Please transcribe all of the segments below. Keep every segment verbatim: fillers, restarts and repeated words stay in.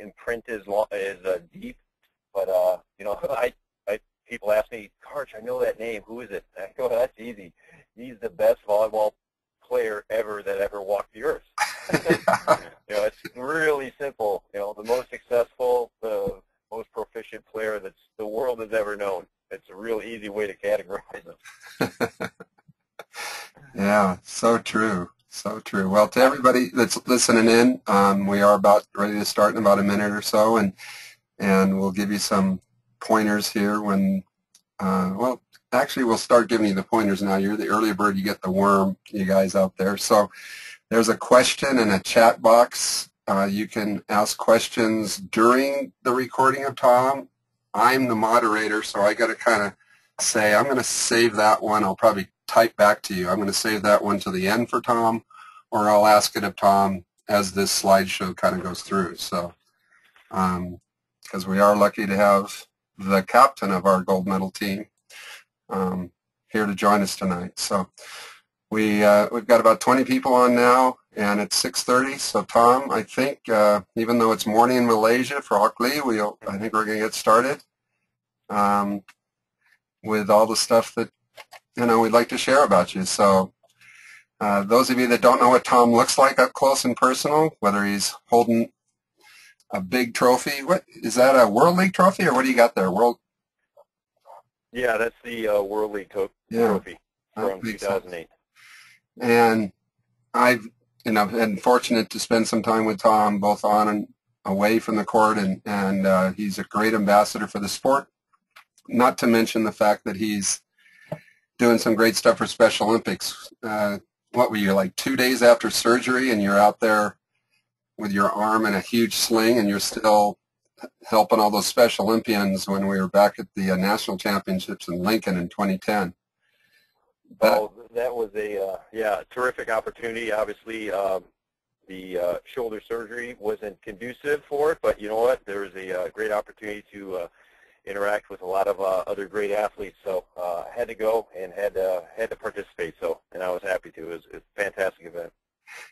and print is long, is uh, deep, but uh, you know, I, I people ask me, Karch, I know that name. Who is it? And I go, that's easy. He's the best volleyball player ever that ever walked the earth. You know, it's really simple. You know, the most successful, the most proficient player that the world has ever known. It's a real easy way to categorize them. Yeah, so true. So true. Well, to everybody that's listening in, um, we are about ready to start in about a minute or so, and and we'll give you some pointers here when, uh, well, actually we'll start giving you the pointers now. You're the early bird, you get the worm, you guys out there. So there's a question in a chat box. Uh, you can ask questions during the recording of Tom. I'm the moderator, so I got to kind of say, I'm going to save that one. I'll probably type back to you. I'm going to save that one to the end for Tom, or I'll ask it of Tom as this slideshow kind of goes through. So, um, because we are lucky to have the captain of our gold medal team um, here to join us tonight. So we, uh, we've got about twenty people on now, and it's six thirty. So, Tom, I think uh, even though it's morning in Malaysia for Oakley, we'll, I think we're going to get started um, with all the stuff that you know, we'd like to share about you. So uh, those of you that don't know what Tom looks like up close and personal, whether he's holding a big trophy, what is that, a World League trophy, or what do you got there? World? Yeah, that's the uh, World League to yeah, trophy from two thousand eight. So. And I've, you know, been fortunate to spend some time with Tom, both on and away from the court, and, and uh, he's a great ambassador for the sport, not to mention the fact that he's doing some great stuff for Special Olympics. Uh, what were you, like two days after surgery, and you're out there with your arm in a huge sling, and you're still helping all those Special Olympians when we were back at the uh, National Championships in Lincoln in twenty ten. That, oh, that was a uh, yeah terrific opportunity. Obviously, um, the uh, shoulder surgery wasn't conducive for it, but you know what? There was a uh, great opportunity to uh, interact with a lot of uh, other great athletes, so uh, had to go and had uh, had to participate. So, and I was happy to. It was, it was a fantastic event.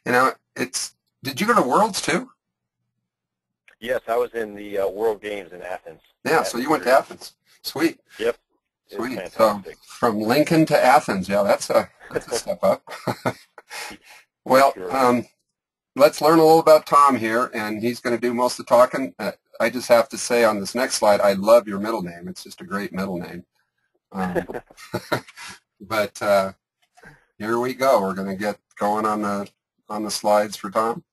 You know, it's. Did you go to Worlds too? Yes, I was in the uh, World Games in Athens. Yeah, Athens. So you went to Athens. Sweet. Yep. Sweet. So from Lincoln to Athens, yeah, that's a that's a step up. Well, sure. um, let's learn a little about Tom here, and he's going to do most of the talking. Uh, I just have to say on this next slide, I love your middle name. It's just a great middle name. Um, but uh, here we go. We're going to get going on the on the slides for Tom.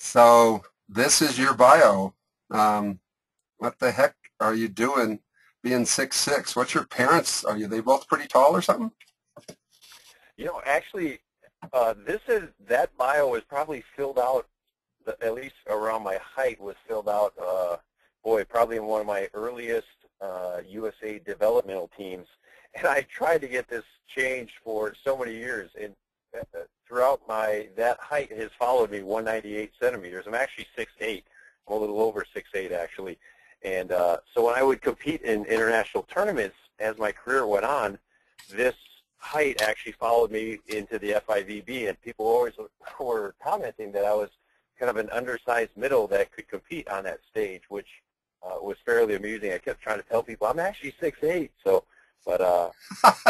So this is your bio. Um, what the heck are you doing being six six? What's your parents? Are you, they both pretty tall or something? You know, actually, uh, this is that bio is probably filled out, at least around my height, was filled out, uh, boy, probably in one of my earliest uh, U S A developmental teams. And I tried to get this changed for so many years. And uh, throughout my, that height has followed me, one ninety-eight centimeters. I'm actually six eight. I'm a little over six eight, actually. And uh, so when I would compete in international tournaments, as my career went on, this height actually followed me into the F I V B. And people always were commenting that I was kind of an undersized middle that could compete on that stage, which uh, was fairly amusing. I kept trying to tell people I'm actually six eight. So, but uh,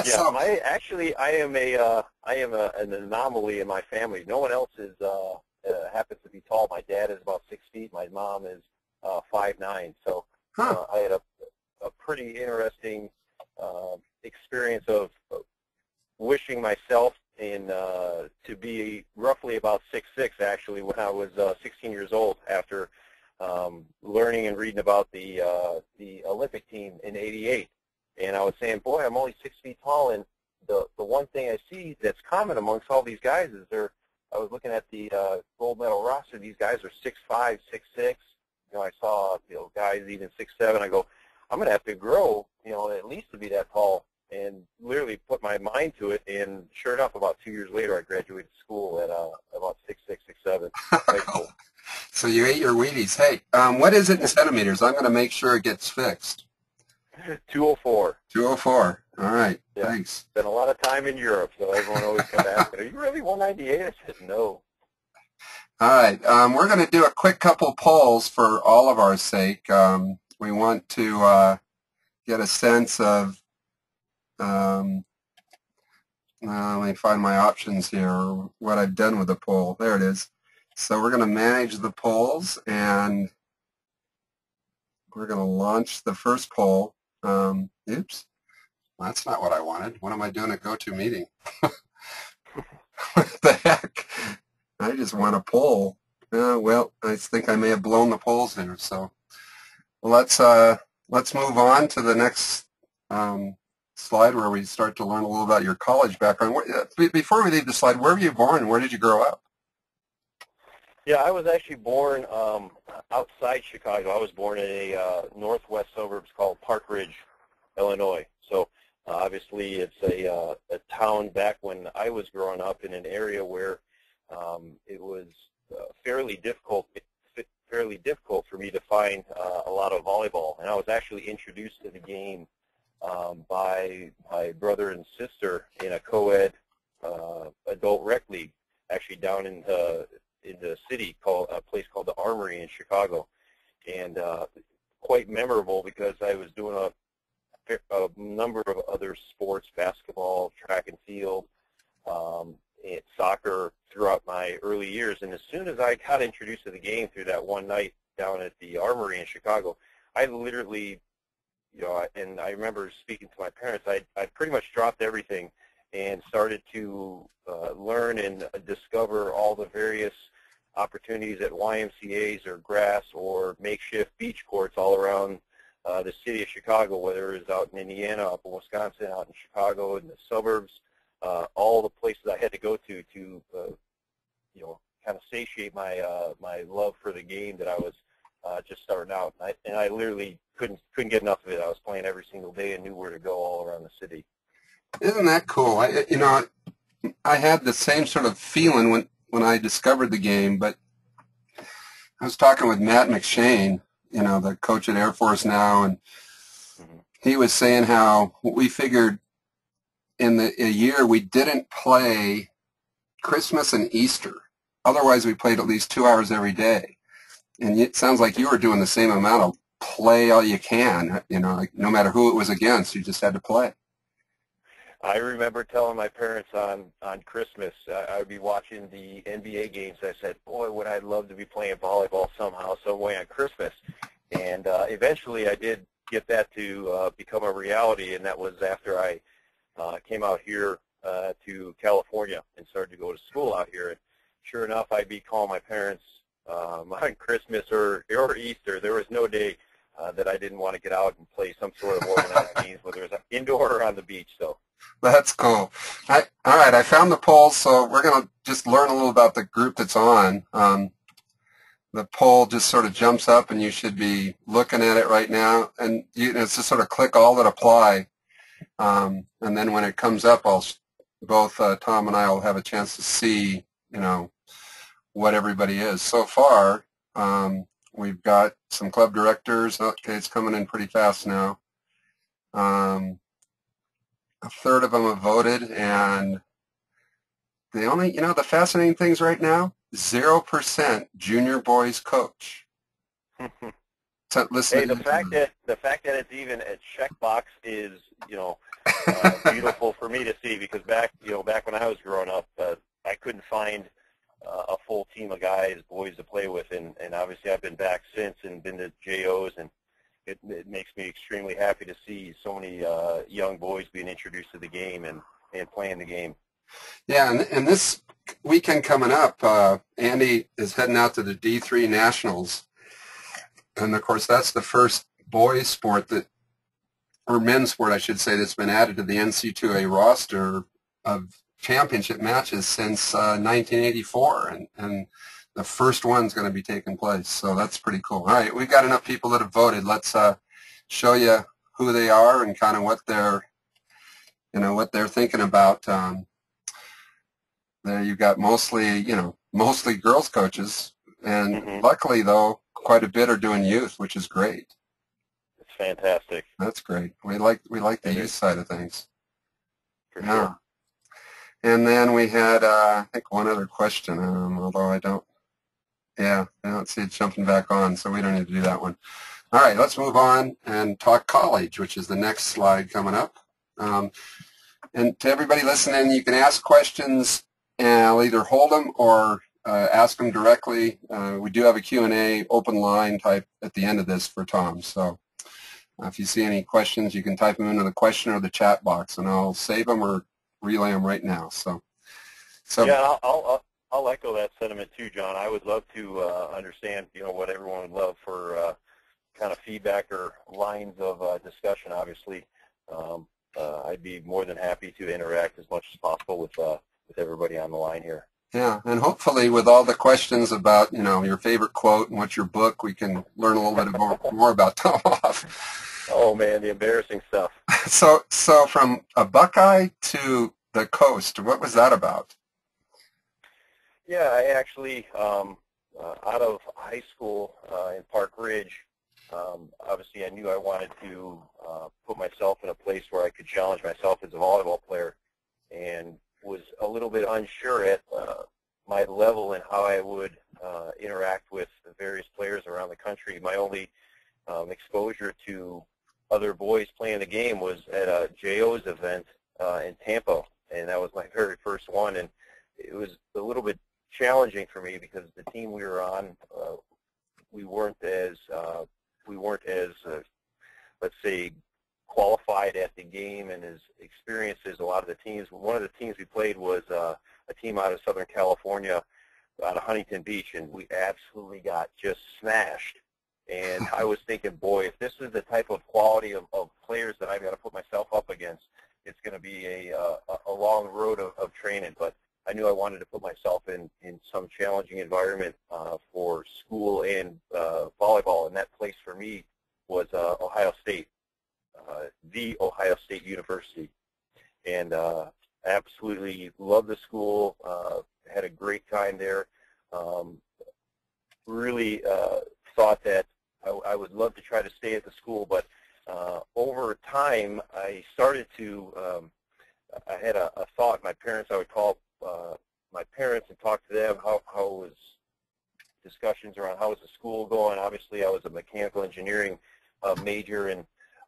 yeah, I actually I am a uh, I am a, an anomaly in my family. No one else is uh, uh, happens to be tall. My dad is about six feet. My mom is uh, five nine. So huh. uh, I had a a pretty interesting uh, experience of wishing myself in uh, to be roughly about six six, actually, when I was uh, sixteen years old, after um, learning and reading about the uh, the Olympic team in eighty-eight. And I was saying, boy, I'm only six feet tall, and the, the one thing I see that's common amongst all these guys is they're, I was looking at the uh, gold medal roster, these guys are six five, six six, you know, I saw, you know, guys even six seven, I go, I'm going to have to grow, you know, at least to be that tall. And literally put my mind to it, and sure enough, about two years later, I graduated school at uh, about six six six seven. So you ate your Wheaties. Hey, um, what is it in centimeters? I'm going to make sure it gets fixed. Two hundred four. Two hundred four. All right. Yeah. Thanks. Spent a lot of time in Europe, so everyone always comes asking, "Are you really one ninety-eight?" I said, "No." All right, um, we're going to do a quick couple polls for all of our sake. Um, we want to uh, get a sense of, um, uh, let me find my options here, what I've done with the poll. There it is. So we're going to manage the polls, and we're going to launch the first poll. Um, oops, that's not what I wanted. What am I doing at GoTo Meeting? What the heck? I just want a poll. Uh, well, I think I may have blown the polls there. So let's uh, let's move on to the next um, slide, where we start to learn a little about your college background. Before we leave the slide, where were you born? Where did you grow up? Yeah, I was actually born um, outside Chicago. I was born in a uh, northwest suburb called Park Ridge, Illinois. So uh, obviously it's a, uh, a town back when I was growing up in an area where um, it was uh, fairly difficult fairly difficult for me to find uh, a lot of volleyball. And I was actually introduced to the game um, by my brother and sister in a co-ed uh, adult rec league, actually down in the in the city, called a place called the Armory in Chicago. And uh, quite memorable, because I was doing a, a number of other sports, basketball, track and field, um, and soccer throughout my early years. And as soon as I got introduced to the game through that one night down at the Armory in Chicago, I literally, you know, and I remember speaking to my parents, I, I pretty much dropped everything and started to uh, learn and discover all the various opportunities at Y M C As or grass or makeshift beach courts all around uh, the city of Chicago, whether it was out in Indiana, up in Wisconsin, out in Chicago, in the suburbs, uh, all the places I had to go to to, uh, you know, kind of satiate my uh, my love for the game that I was uh, just starting out. And I, and I literally couldn't couldn't get enough of it. I was playing every single day and knew where to go all around the city. Isn't that cool? I, you know, I had the same sort of feeling when, when I discovered the game, but I was talking with Matt McShane, you know, the coach at Air Force now, and he was saying how we figured in the a year we didn't play Christmas and Easter. Otherwise, we played at least two hours every day. And it sounds like you were doing the same amount of play all you can, you know, like no matter who it was against, you just had to play. I remember telling my parents on, on Christmas, uh, I would be watching the N B A games. I said, boy, would I love to be playing volleyball somehow, some way on Christmas. And uh, eventually I did get that to uh, become a reality, and that was after I uh, came out here uh, to California and started to go to school out here. And sure enough, I'd be calling my parents um, on Christmas or, or Easter. There was no day uh, that I didn't want to get out and play some sort of organized games, whether it was indoor or on the beach. So. That's cool. I, all right, I found the poll, so we're going to just learn a little about the group that's on. Um, the poll just sort of jumps up, and you should be looking at it right now. And you, it's just sort of click all that apply. Um, and then when it comes up, I'll, both uh, Tom and I will have a chance to see, you know, what everybody is. So far, um, we've got some club directors. Okay, it's coming in pretty fast now. Um, A third of them have voted, and the only, you know, the fascinating things right now, zero percent junior boys coach. So listen, hey, the fact that the fact that it's even a checkbox is, you know, uh, beautiful for me to see, because back, you know, back when I was growing up, uh, I couldn't find uh, a full team of guys, boys to play with, and and obviously I've been back since and been to J Os, and It, it makes me extremely happy to see so many uh, young boys being introduced to the game and, and playing the game. Yeah, and, and this weekend coming up, uh, Andy is heading out to the D three Nationals. And, of course, that's the first boys sport that, or men's sport, I should say, that's been added to the N C A A roster of championship matches since uh, nineteen eighty-four. And, and the first one's going to be taking place, so that's pretty cool. All right, we've got enough people that have voted. Let's uh, show you who they are and kind of what they're, you know, what they're thinking about. Um, there, you've got mostly, you know, mostly girls coaches, and mm-hmm. Luckily though, quite a bit are doing youth, which is great. It's fantastic. That's great. We like we like the it youth is. side of things. For yeah. sure. And then we had, uh, I think, one other question, um, although I don't. Yeah, I don't see it jumping back on, so we don't need to do that one. All right, let's move on and talk college, which is the next slide coming up. Um, and to everybody listening, you can ask questions, and I'll either hold them or uh, ask them directly. Uh, we do have a Q and A open line type at the end of this for Tom. So uh, if you see any questions, you can type them into the question or the chat box, and I'll save them or relay them right now. So, so yeah, I'll, I'll, I'll echo that sentiment too, John. I would love to uh, understand, you know, what everyone would love for uh, kind of feedback or lines of uh, discussion. Obviously, um, uh, I'd be more than happy to interact as much as possible with uh, with everybody on the line here. Yeah, and hopefully with all the questions about, you know, your favorite quote and what's your book, we can learn a little bit more, more about Tom Hoff. Oh man, the embarrassing stuff. So, so from a Buckeye to the coast, what was that about? Yeah, I actually um, uh, out of high school uh, in Park Ridge. Um, obviously, I knew I wanted to uh, put myself in a place where I could challenge myself as a volleyball player, and was a little bit unsure at uh, my level and how I would uh, interact with the various players around the country. My only um, exposure to other boys playing the game was at a J O's event uh, in Tampa, and that was my very first one, and it was a little bit challenging for me because the team we were on, uh, we weren't as uh, we weren't as uh, let's say qualified at the game and as experienced as a lot of the teams. One of the teams we played was uh, a team out of Southern California, out of Huntington Beach, and we absolutely got just smashed. And I was thinking, boy, if this is the type of quality of, of players that I've got to put myself up against, it's going to be a uh, a long road of, of training. But I knew I wanted to put myself in, in some challenging environment uh, for school and uh, volleyball, and that place for me was uh, Ohio State, uh, the Ohio State University. And uh, absolutely loved the school, uh, had a great time there, um, really uh, thought that I, I would love to try to stay at the school, but uh, over time I started to, um, I had a, a thought, my parents I would call Uh, my parents and talked to them how, how was discussions around how was the school going. Obviously I was a mechanical engineering uh, major and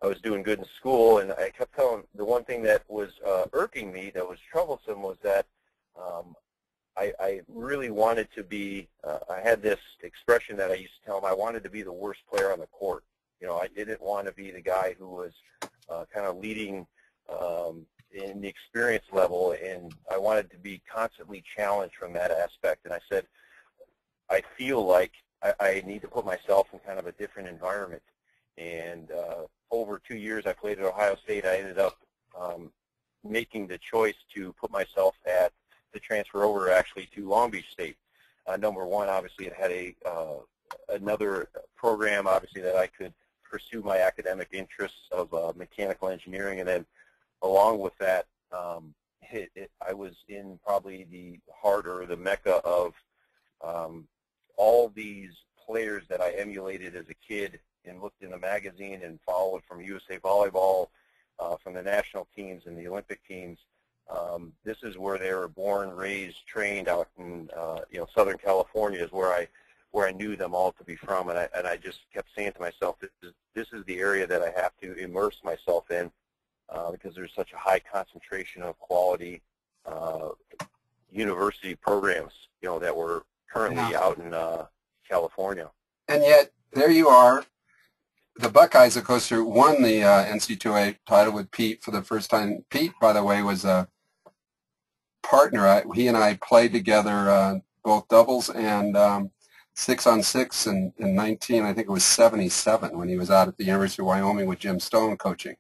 I was doing good in school, and I kept telling the one thing that was uh, irking me that was troublesome was that um, I, I really wanted to be uh, I had this expression that I used to tell them, I wanted to be the worst player on the court. You know, I didn't want to be the guy who was uh, kind of leading um, in the experience level, and I wanted to be constantly challenged from that aspect. And I said, I feel like I, I need to put myself in kind of a different environment. And uh, over two years I played at Ohio State. I ended up um, making the choice to put myself at the transfer over actually to Long Beach State. Uh, number one, obviously it had a uh, another program, obviously, that I could pursue my academic interests of uh, mechanical engineering, and then along with that, um, it, it, I was in probably the heart or the mecca of um, all these players that I emulated as a kid and looked in the magazine and followed from U S A Volleyball, uh, from the national teams and the Olympic teams. Um, this is where they were born, raised, trained out in uh, you know, Southern California is where I where I knew them all to be from, and I and I just kept saying to myself, this is, this is the area that I have to immerse myself in. Uh, because there's such a high concentration of quality uh, university programs, you know, that were currently yeah. out in uh, California. And yet, there you are. The Buckeyes, of course, who won the uh, N C A A title with Pete for the first time. Pete, by the way, was a partner. I, he and I played together uh, both doubles and um, six on six in, in nineteen, I think it was seventy-seven, when he was out at the University of Wyoming with Jim Stone coaching.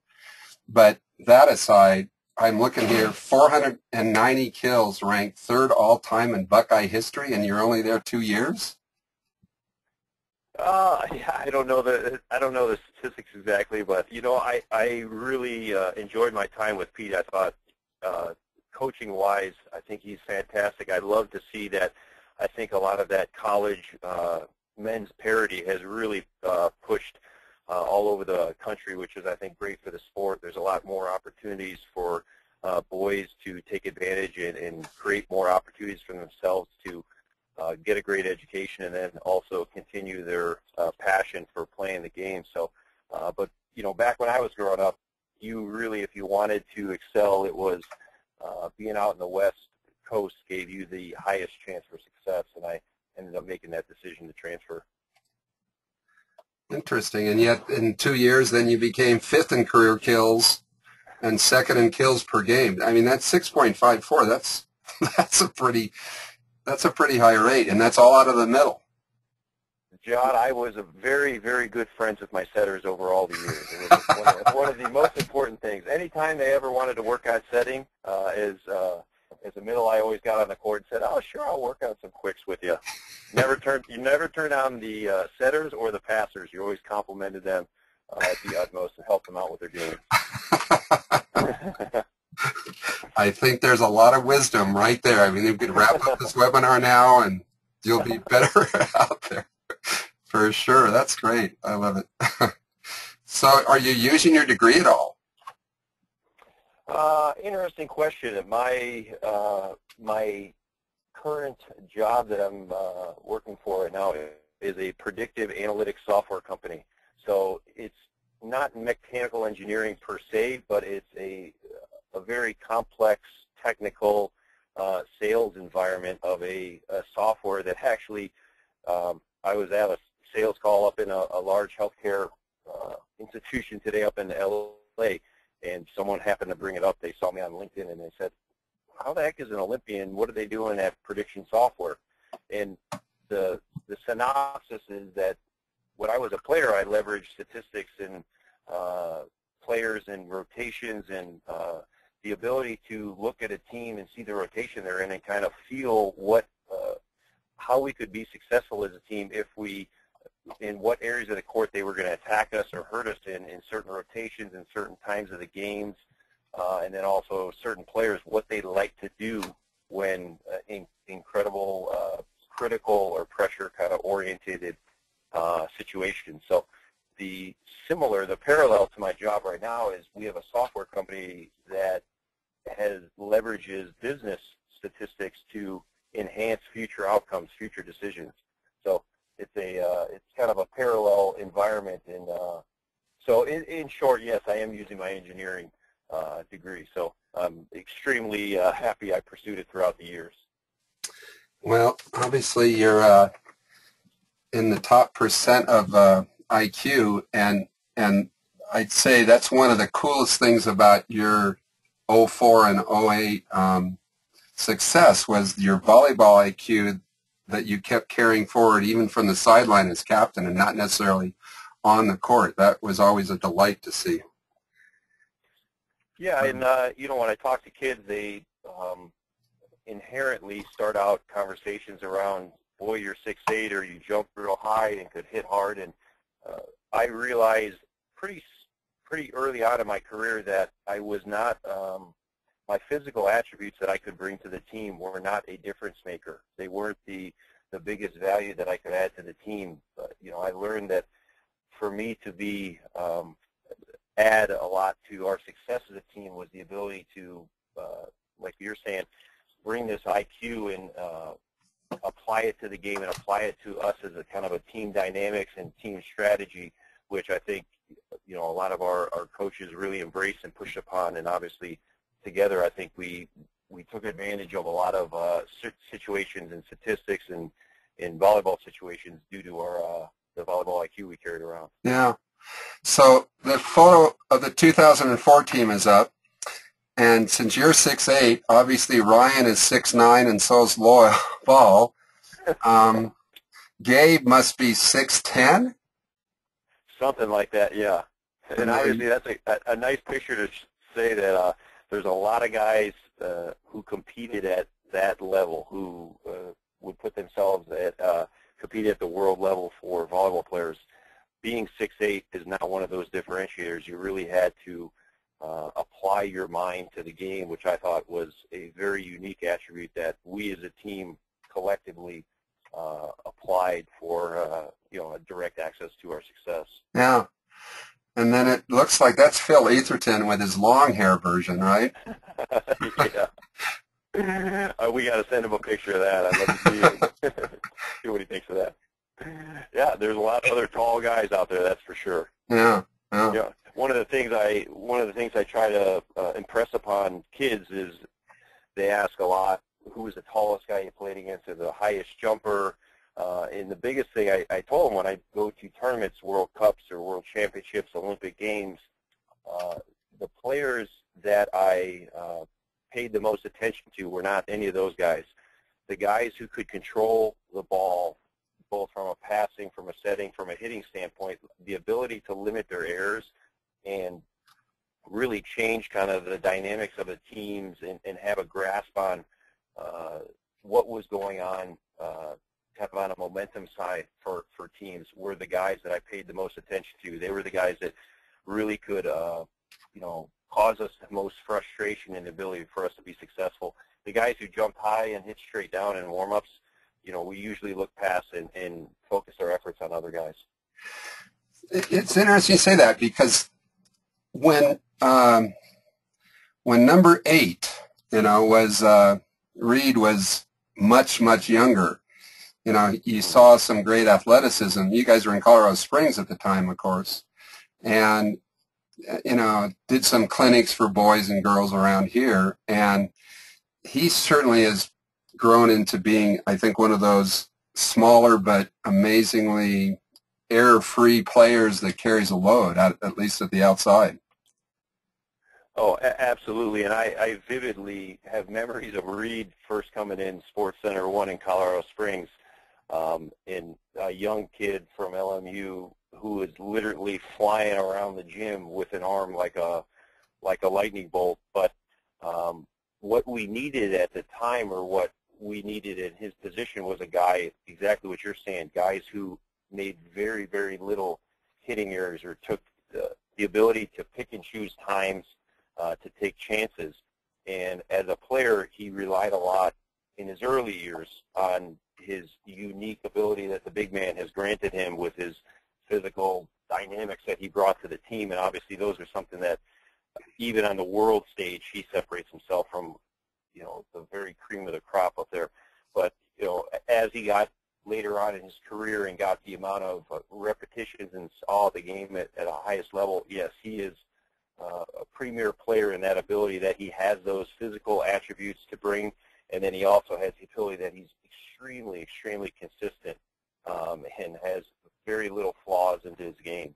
But that aside, I'm looking here, four hundred ninety kills, ranked third all-time in Buckeye history, and you're only there two years? Uh, yeah, I don't know the I don't know the statistics exactly, but you know, I I really uh, enjoyed my time with Pete. I thought, uh, coaching-wise, I think he's fantastic. I love to see that. I think a lot of that college uh, men's parity has really uh, pushed. Uh, all over the country, which is, I think, great for the sport. There's a lot more opportunities for uh, boys to take advantage and, and create more opportunities for themselves to uh, get a great education, and then also continue their uh, passion for playing the game. So, uh, but you know, back when I was growing up, you really, if you wanted to excel, it was uh, being out in the West Coast gave you the highest chance for success, and I ended up making that decision to transfer. Interesting. And yet in two years, then you became fifth in career kills and second in kills per game. I mean, that's six point five four. That's that's a pretty that's a pretty high rate, and that's all out of the middle. John, I was a very, very good friends with my setters over all the years. It was one, of, one of the most important things. Anytime they ever wanted to work on setting, uh, as uh, as a middle, I always got on the court and said, "Oh, sure, I'll work on some quicks with you." Never turned you never turned on the uh, setters or the passers. You always complimented them uh, at the utmost and helped them out with their doing. I think there's a lot of wisdom right there. I mean, we could wrap up this webinar now, and you'll be better out there. For sure. That's great. I love it. So are you using your degree at all? Uh, interesting question. My, uh, my current job that I'm uh, working for right now is a predictive analytics software company. So it's not mechanical engineering per se, but it's a, a very complex technical uh, sales environment of a, a software that actually um, I was at a sales call up in a, a large healthcare uh, institution today up in L A, and someone happened to bring it up. They saw me on LinkedIn, and they said, "How the heck is an Olympian? What are they doing at prediction software?" And the the synopsis is that when I was a player, I leveraged statistics and uh, players and rotations and uh, the ability to look at a team and see the rotation they're in and kind of feel what uh, how we could be successful as a team if we, in what areas of the court they were going to attack us or hurt us in, in certain rotations and certain times of the games, uh, and then also certain players, what they like to do when uh, in, incredible, uh, critical or pressure kind of oriented uh, situations. So the similar, the parallel to my job right now is we have a software company that has leverages business statistics to enhance future outcomes, future decisions. So it's a uh, it's kind of a parallel environment, and uh, so in, in short, yes, I am using my engineering uh, degree. So I'm extremely uh, happy I pursued it throughout the years. Well, obviously you're uh, in the top percent of uh, I Q, and and I'd say that's one of the coolest things about your oh four and oh eight. Um, success was your volleyball I Q that you kept carrying forward even from the sideline as captain and not necessarily on the court. That was always a delight to see. Yeah, and uh, you know, when I talk to kids, they um, inherently start out conversations around, boy, you're six eight or you jumped real high and could hit hard. And uh, I realized pretty, pretty early on in my career that I was not um, – my physical attributes that I could bring to the team were not a difference maker. They weren't the, the biggest value that I could add to the team. But, you know, I learned that for me to be um, add a lot to our success as a team was the ability to, uh, like you're saying, bring this I Q and uh, apply it to the game and apply it to us as a kind of a team dynamics and team strategy, which I think, you know, a lot of our, our coaches really embrace and push upon, and obviously together, I think we we took advantage of a lot of uh, situations and statistics and in volleyball situations due to our uh, the volleyball I Q we carried around. Yeah. So the photo of the two thousand four team is up, and since you're six eight, obviously Ryan is six nine, and so is Lloyd Ball. Um, Gabe must be six ten. Something like that, yeah. And obviously that's a a nice picture to say that. Uh, There's a lot of guys uh, who competed at that level, who uh, would put themselves at uh, compete at the world level for volleyball players. Being six eight is not one of those differentiators. You really had to uh, apply your mind to the game, which I thought was a very unique attribute that we as a team collectively uh, applied for uh, you know, direct access to our success. Yeah. And then it looks like that's Phil Etherton with his long hair version, right? Yeah. Uh, we got to send him a picture of that. I'd love to see, see what he thinks of that. Yeah, there's a lot of other tall guys out there. That's for sure. Yeah. Yeah. yeah. One of the things I one of the things I try to uh, impress upon kids is they ask a lot, who is the tallest guy you played against, or the highest jumper? Uh, and the biggest thing I, I told them when I go to tournaments, World Cups or World Championships, Olympic Games, uh, the players that I uh, paid the most attention to were not any of those guys. The guys who could control the ball, both from a passing, from a setting, from a hitting standpoint, the ability to limit their errors and really change kind of the dynamics of the teams and, and have a grasp on uh, what was going on uh, kind of on a momentum side for, for teams were the guys that I paid the most attention to. They were the guys that really could, uh, you know, cause us the most frustration and ability for us to be successful. The guys who jumped high and hit straight down in warm-ups, you know, we usually look past and, and focus our efforts on other guys. It's interesting you say that, because when um, when number eight, you know, was uh, Reed was much, much younger. You know, you saw some great athleticism. You guys were in Colorado Springs at the time, of course, and you know, did some clinics for boys and girls around here, and he certainly has grown into being, I think, one of those smaller but amazingly error-free players that carries a load, at, at least at the outside. Oh, absolutely, and I, I vividly have memories of Reed first coming in Sports Center one in Colorado Springs, um, and a young kid from L M U who is literally flying around the gym with an arm like a like a lightning bolt. But um, what we needed at the time, or what we needed in his position, was a guy, exactly what you're saying, guys who made very, very little hitting errors or took the, the ability to pick and choose times uh, to take chances. And as a player, he relied a lot in his early years on his unique ability that the big man has granted him with his physical dynamics that he brought to the team, and obviously those are something that even on the world stage he separates himself from, you know, the very cream of the crop up there. But you know, as he got later on in his career and got the amount of repetitions and saw the game at, at a highest level, yes, he is uh, a premier player in that ability that he has those physical attributes to bring, and then he also has the ability that he's extremely, extremely consistent um, and has very little flaws into his game.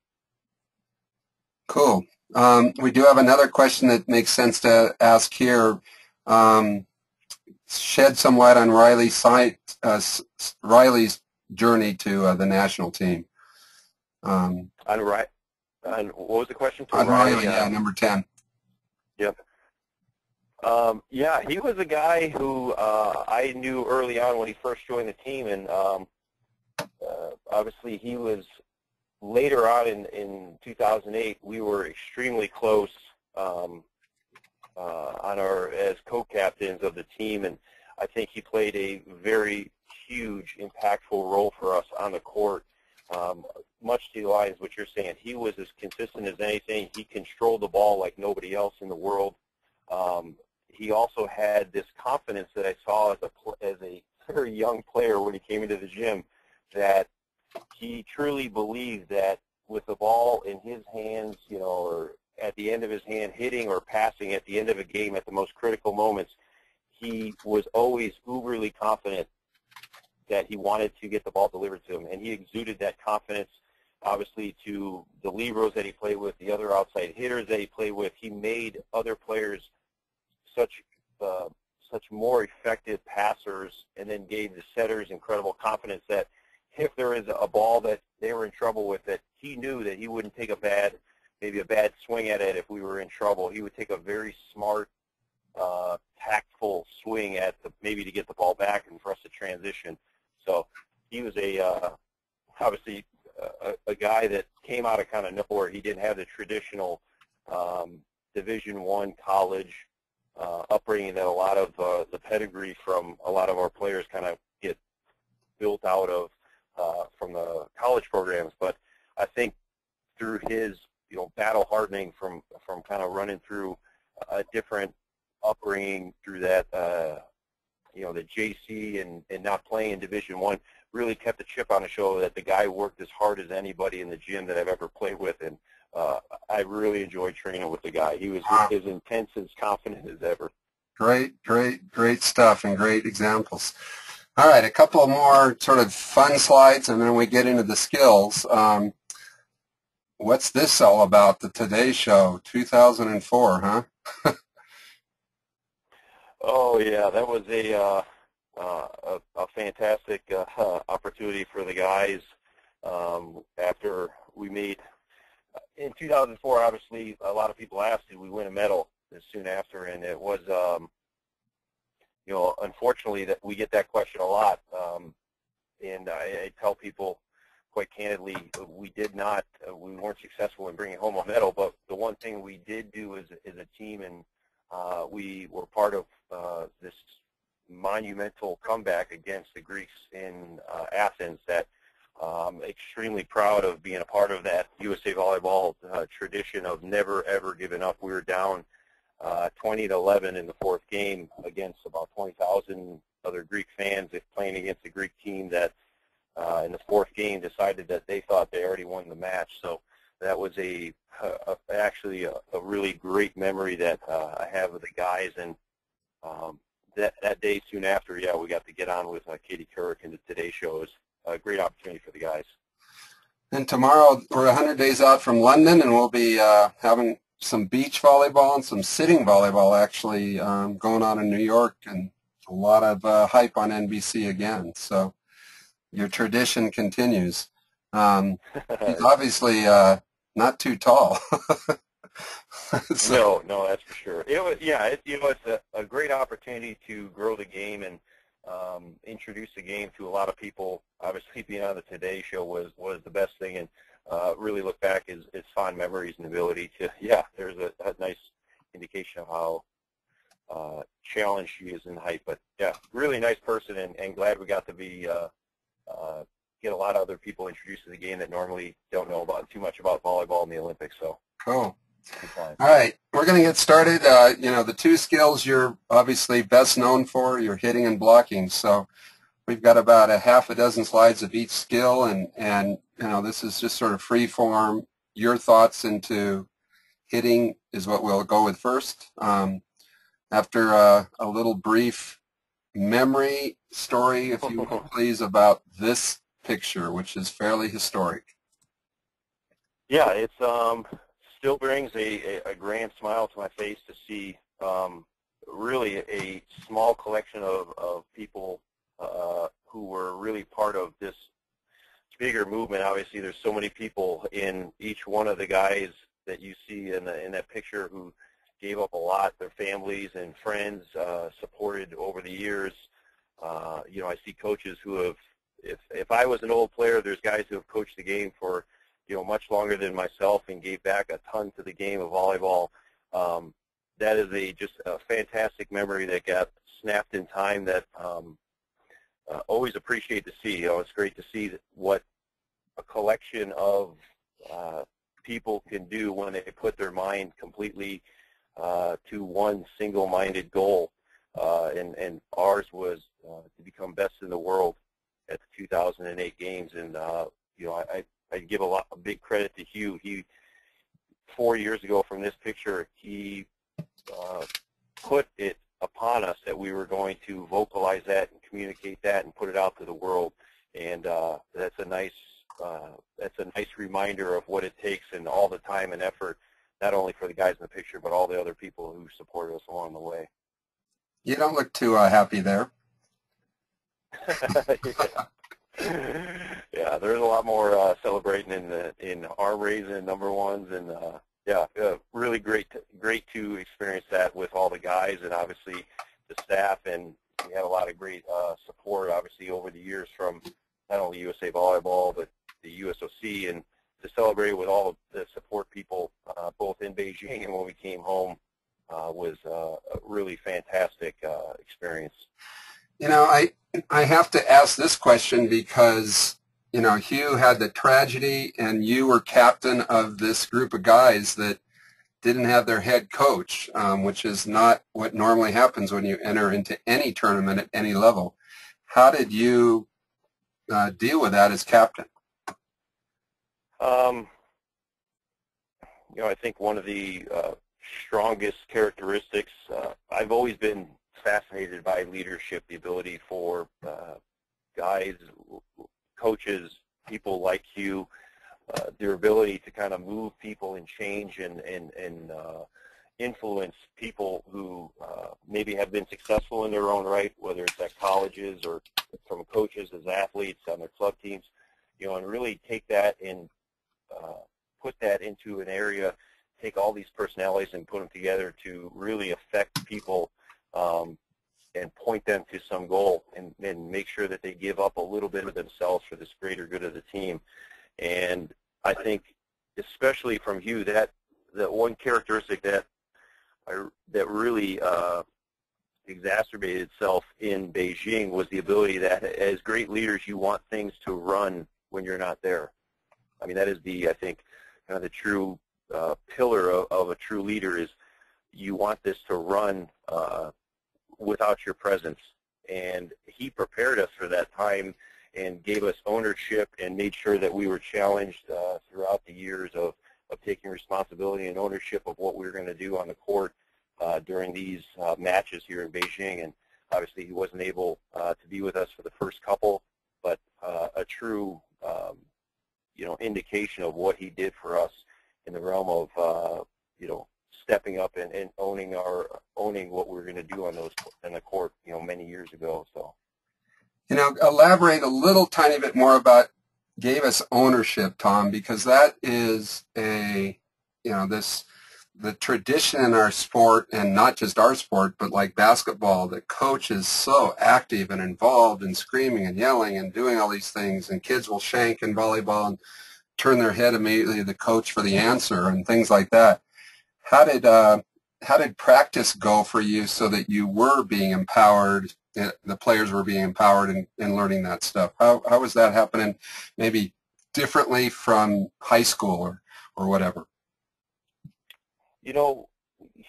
Cool. Um, we do have another question that makes sense to ask here. Um, shed some light on Riley's site, uh, Riley's journey to uh, the national team. Um, on right. On what was the question? To on Riley, Riley yeah, uh, number ten. Yep. Um, yeah, he was a guy who uh, I knew early on when he first joined the team, and. Um, Uh, obviously, he was later on in, in two thousand eight. We were extremely close um, uh, on our as co-captains of the team, and I think he played a very huge, impactful role for us on the court. Um, much to the lines what you're saying, he was as consistent as anything. He controlled the ball like nobody else in the world. Um, he also had this confidence that I saw as a as a very young player when he came into the gym, that he truly believed that with the ball in his hands, you know, or at the end of his hand, hitting or passing at the end of a game at the most critical moments, he was always uberly confident that he wanted to get the ball delivered to him. And he exuded that confidence, obviously, to the liberos that he played with, the other outside hitters that he played with. He made other players such uh, such more effective passers, and then gave the setters incredible confidence that if there is a ball that they were in trouble with, that he knew that he wouldn't take a bad, maybe a bad swing at it if we were in trouble. He would take a very smart, uh, tactful swing at the, maybe to get the ball back and for us to transition. So he was a uh, obviously a, a guy that came out of kind of nowhere. He didn't have the traditional um, Division One college uh, upbringing that a lot of uh, the pedigree from a lot of our players kind of get built out of. Uh, from the college programs, but I think through his, you know, battle hardening from from kind of running through a different upbringing through that, uh, you know, the J C and, and not playing in Division One really kept a chip on the shoulder that the guy worked as hard as anybody in the gym that I've ever played with. And uh, I really enjoyed training with the guy. He was wow. as intense, as confident as ever. Great, great, great stuff and great examples. All right, a couple of more sort of fun slides, and then we get into the skills. Um, what's this all about, the Today Show, two thousand four, huh? Oh, yeah, that was a, uh, uh, a, a fantastic uh, opportunity for the guys um, after we made. In two thousand four, obviously, a lot of people asked, did we win a medal? Soon after, and it was, um, you know, unfortunately that we get that question a lot, um, and I, I tell people quite candidly, we did not, uh, we weren't successful in bringing home a medal, but the one thing we did do as, as a team, and uh, we were part of uh, this monumental comeback against the Greeks in uh, Athens that I'm um, extremely proud of being a part of that U S A Volleyball uh, tradition of never, ever giving up. We were down Uh, twenty to eleven in the fourth game against about twenty thousand other Greek fans playing against the Greek team that uh, in the fourth game decided that they thought they already won the match. So that was a, a actually a, a really great memory that uh, I have with the guys. And um, that, that day soon after, yeah, we got to get on with uh, Katie Couric and the Today Show. It was a great opportunity for the guys. And tomorrow we're one hundred days out from London, and we'll be uh, having some beach volleyball and some sitting volleyball actually um, going on in New York, and a lot of uh, hype on N B C again. So your tradition continues. Um, he's obviously uh, not too tall. So, no, no, that's for sure. It was, yeah, it, you know, it's a, a great opportunity to grow the game and um, introduce the game to a lot of people. Obviously, being on the Today Show was was the best thing, and Uh, really look back as, as fond memories and ability to, yeah, there's a, a nice indication of how uh, challenged she is in height. But, yeah, really nice person, and, and glad we got to be uh, uh, get a lot of other people introduced to the game that normally don't know about too much about volleyball in the Olympics. So cool. All right, we're going to get started. Uh, you know, the two skills you're obviously best known for, you're hitting and blocking. So we've got about a half a dozen slides of each skill, and, and you know, this is just sort of free form. Your thoughts into hitting is what we'll go with first. Um, after a, a little brief memory story, if you will, please, about this picture, which is fairly historic. Yeah, it's um, still brings a, a grand smile to my face to see um, really a small collection of, of people Uh, who were really part of this bigger movement. Obviously, there's so many people in each one of the guys that you see in, the, in that picture who gave up a lot, their families and friends uh, supported over the years. Uh, you know, I see coaches who have, if, if I was an old player, there's guys who have coached the game for, you know, much longer than myself and gave back a ton to the game of volleyball. Um, that is a just a fantastic memory that got snapped in time that um, Uh, always appreciate to see. You know, it's great to see what a collection of uh, people can do when they put their mind completely uh, to one single-minded goal. Uh, and, and ours was uh, to become best in the world at the two thousand eight games. And uh, you know, I, I give a lot, a big credit to Hugh. He four years ago from this picture, he uh, put it upon us that we were going to vocalize that and communicate that and put it out to the world, and uh, that's a nice uh, that's a nice reminder of what it takes and all the time and effort, not only for the guys in the picture but all the other people who supported us along the way. You don't look too uh, happy there. Yeah. Yeah, there's a lot more uh, celebrating in the in Armories and number ones and. Uh, Yeah, uh, really great, to, great to experience that with all the guys and obviously the staff, and we had a lot of great uh, support, obviously, over the years from not only U S A Volleyball but the U S O C, and to celebrate with all the support people, uh, both in Beijing and when we came home, uh, was uh, a really fantastic uh, experience. You know, I I have to ask this question because, you know, Hugh had the tragedy, and you were captain of this group of guys that didn't have their head coach, um, which is not what normally happens when you enter into any tournament at any level. How did you uh, deal with that as captain? Um, you know, I think one of the uh, strongest characteristics, uh, I've always been fascinated by leadership, the ability for uh, guys, coaches, people like you, uh, their ability to kind of move people and change and, and, and uh, influence people who uh, maybe have been successful in their own right, whether it's at colleges or from coaches as athletes on their club teams, you know, and really take that and uh, put that into an area, take all these personalities and put them together to really affect people um, and point them to some goal and, and make sure that they give up a little bit of themselves for this greater good of the team. And I think, especially from Hugh, that that one characteristic that I, that really uh, exacerbated itself in Beijing was the ability that, as great leaders, you want things to run when you're not there. I mean, that is the, I think, kind of the true uh, pillar of, of a true leader is you want this to run uh, without your presence. And he prepared us for that time and gave us ownership and made sure that we were challenged uh, throughout the years of, of taking responsibility and ownership of what we were going to do on the court uh, during these uh, matches here in Beijing. And obviously he wasn't able uh, to be with us for the first couple, but uh, a true um, you know, indication of what he did for us in the realm of uh, you know, stepping up and, and owning our owning what we were going to do on those on the court, you know, many years ago. So, you know, elaborate a little tiny bit more about gave us ownership, Tom, because that is a, you know, this, the tradition in our sport, and not just our sport, but like basketball, the coach is so active and involved and screaming and yelling and doing all these things, and kids will shank in volleyball and turn their head immediately to the coach for the answer and things like that. How did, uh, how did practice go for you so that you were being empowered, the players were being empowered and, and learning that stuff? How, how was that happening maybe differently from high school or, or whatever? You know,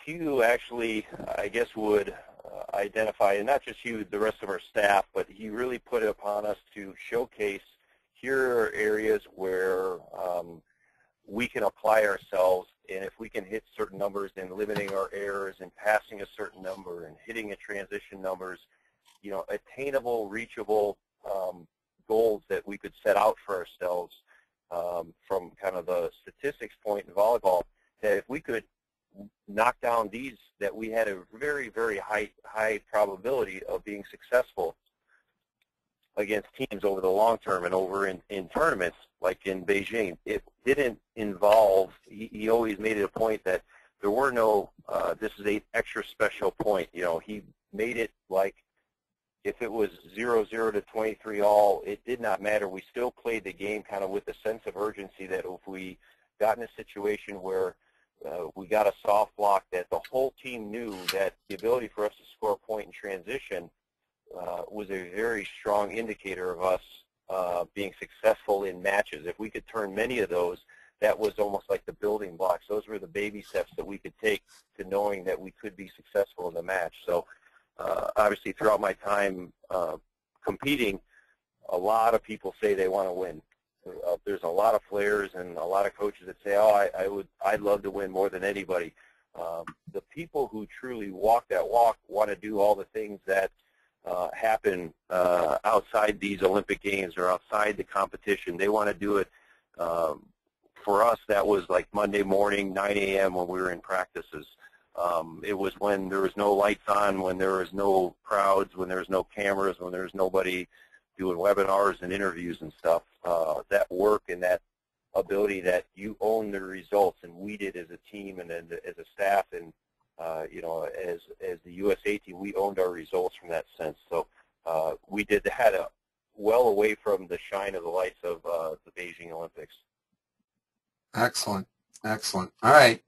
Hugh actually, I guess, would uh, identify, and not just Hugh, the rest of our staff, but he really put it upon us to showcase here are areas where um, we can apply ourselves, and if we can hit certain numbers and limiting our errors and passing a certain number and hitting a transition numbers, you know, attainable, reachable um, goals that we could set out for ourselves um, from kind of the statistics point in volleyball, that if we could knock down these, that we had a very, very high, high probability of being successful against teams over the long term and over in, in tournaments like in Beijing. It didn't involve, he, he always made it a point that there were no, uh, this is an extra special point. You know, he made it like if it was zero zero to twenty-three all, it did not matter. We still played the game kind of with a sense of urgency that if we got in a situation where uh, we got a soft block, that the whole team knew that the ability for us to score a point in transition Uh, was a very strong indicator of us uh, being successful in matches. If we could turn many of those, that was almost like the building blocks. Those were the baby steps that we could take to knowing that we could be successful in the match. So uh, obviously throughout my time uh, competing, a lot of people say they want to win. Uh, there's a lot of players and a lot of coaches that say, oh, I, I would, I'd love to win more than anybody. Um, the people who truly walk that walk want to do all the things that Uh, happen uh, outside these Olympic Games or outside the competition. They want to do it. Um, for us, that was like Monday morning, nine A M when we were in practices. Um, it was when there was no lights on, when there was no crowds, when there was no cameras, when there was nobody doing webinars and interviews and stuff. Uh, that work and that ability that you own the results, and we did as a team and as a staff, and Uh, you know, as as the U S A team, we owned our results from that sense. So uh, we did that uh, well away from the shine of the lights of uh, the Beijing Olympics. Excellent, excellent. All right,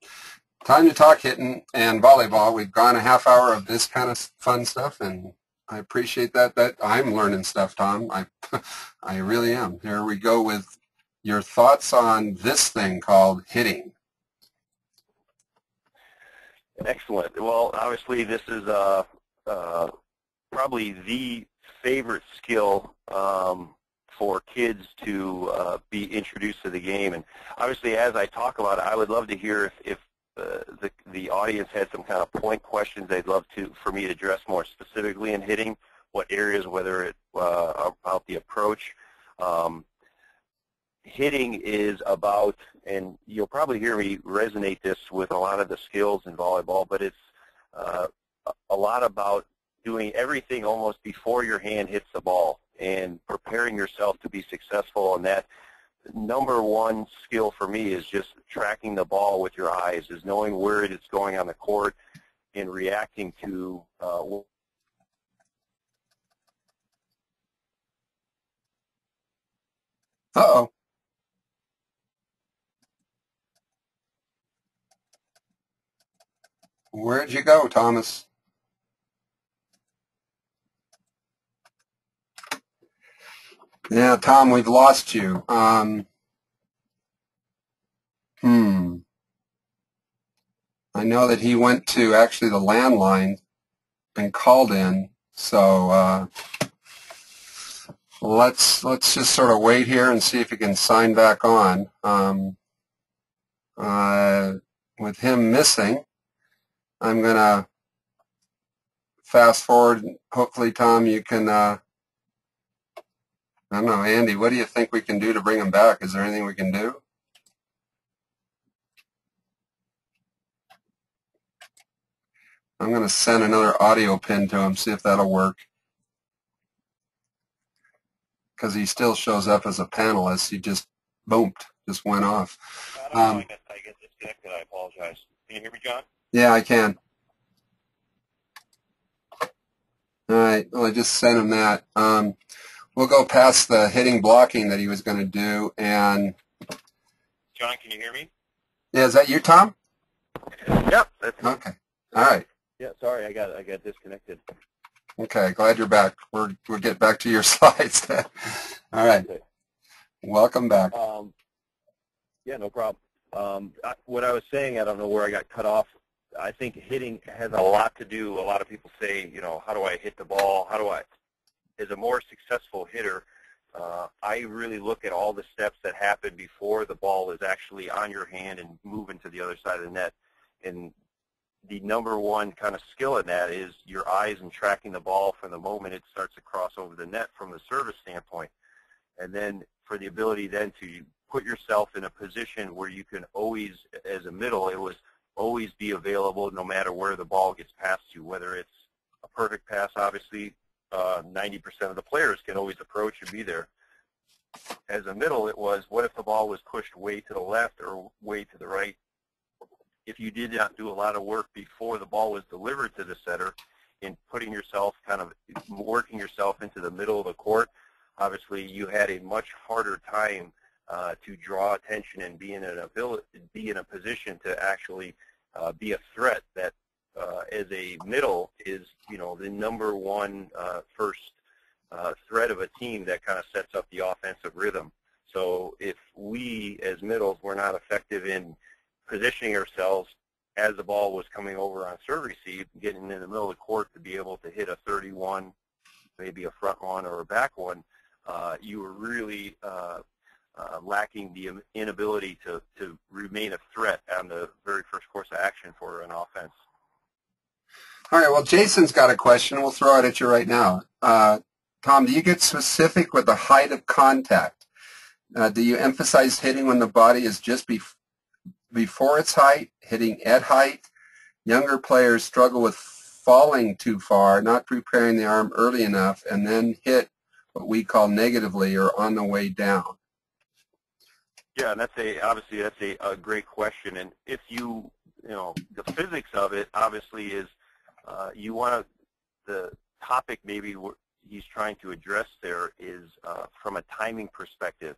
time to talk hitting and volleyball. We've gone a half hour of this kind of fun stuff, and I appreciate that. That I'm learning stuff, Tom. I I really am. Here we go with your thoughts on this thing called hitting. Excellent. Well, obviously this is uh, uh, probably the favorite skill um, for kids to uh, be introduced to the game. And obviously, as I talk about it, I would love to hear if, if uh, the, the audience had some kind of point questions they'd love to for me to address more specifically in hitting, what areas, whether it uh, about the approach. Um, hitting is about, and you'll probably hear me resonate this with a lot of the skills in volleyball, but it's uh, a lot about doing everything almost before your hand hits the ball and preparing yourself to be successful. And that number one skill for me is just tracking the ball with your eyes, is knowing where it's going on the court and reacting to uh, Uh-oh. Where'd you go, Thomas? Yeah, Tom, we've lost you. Um, hmm. I know that he went to actually the landline and called in. So uh, let's let's just sort of wait here and see if he can sign back on. Um, uh, with him missing, I'm going to fast forward. Hopefully, Tom, you can, uh, I don't know, Andy, what do you think we can do to bring him back? Is there anything we can do? I'm going to send another audio pin to him, see if that'll work. Because he still shows up as a panelist. He just bumped, just went off. I don't um, know, I guess I get disconnected. I apologize. Can you hear me, John? Yeah, I can. All right. Well, I just sent him that. Um, we'll go past the hitting blocking that he was going to do. And John, can you hear me? Yeah, is that you, Tom? Yep. That's okay. All right. Yeah. Sorry, I got I got disconnected. Okay. Glad you're back. We're we'll get back to your slides then. All right. Okay. Welcome back. Um, yeah, no problem. Um, I, what I was saying, I don't know where I got cut off. I think hitting has a lot to do. A lot of people say, you know, how do I hit the ball? How do I, as a more successful hitter, uh, I really look at all the steps that happen before the ball is actually on your hand and moving to the other side of the net. And the number one kind of skill in that is your eyes and tracking the ball from the moment it starts to cross over the net from the service standpoint. And then for the ability then to put yourself in a position where you can always, as a middle, it was, always be available no matter where the ball gets passed to, whether it's a perfect pass. Obviously, uh, ninety percent of the players can always approach and be there. As a middle, it was, what if the ball was pushed way to the left or way to the right? If you did not do a lot of work before the ball was delivered to the setter in putting yourself, kind of working yourself into the middle of the court, obviously you had a much harder time Uh, to draw attention and be in an ability, be in a position to actually uh, be a threat. That uh, as a middle is, you know, the number one uh, first uh, threat of a team that kind of sets up the offensive rhythm. So if we as middles were not effective in positioning ourselves as the ball was coming over on serve receive, getting in the middle of the court to be able to hit a thirty-one, maybe a front one or a back one, uh, you were really uh, Uh, lacking the inability to, to remain a threat on the very first course of action for an offense. All right, well, Jason's got a question. We'll throw it at you right now. Uh, Tom, do you get specific with the height of contact? Uh, do you emphasize hitting when the body is just bef before its height, hitting at height? Younger players struggle with falling too far, not preparing the arm early enough, and then hit what we call negatively or on the way down. Yeah, and that's a obviously that's a, a great question. And if you you know the physics of it, obviously is uh, you want to the topic maybe he's trying to address there is uh, from a timing perspective,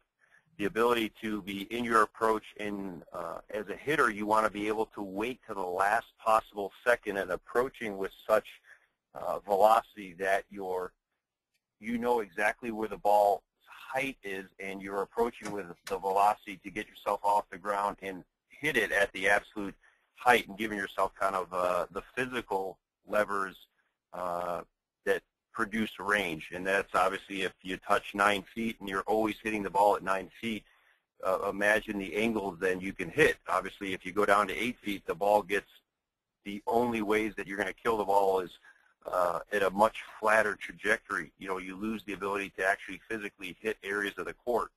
the ability to be in your approach. In uh, as a hitter, you want to be able to wait to the last possible second and approaching with such uh, velocity that your you know exactly where the ball height is, and you're approaching with the velocity to get yourself off the ground and hit it at the absolute height and giving yourself kind of uh, the physical levers uh, that produce range. And that's obviously if you touch nine feet and you're always hitting the ball at nine feet, uh, imagine the angles then you can hit. Obviously, if you go down to eight feet, the ball gets the only ways that you're going to kill the ball is uh, at a much flatter trajectory. You know, you lose the ability to actually physically hit areas of the court.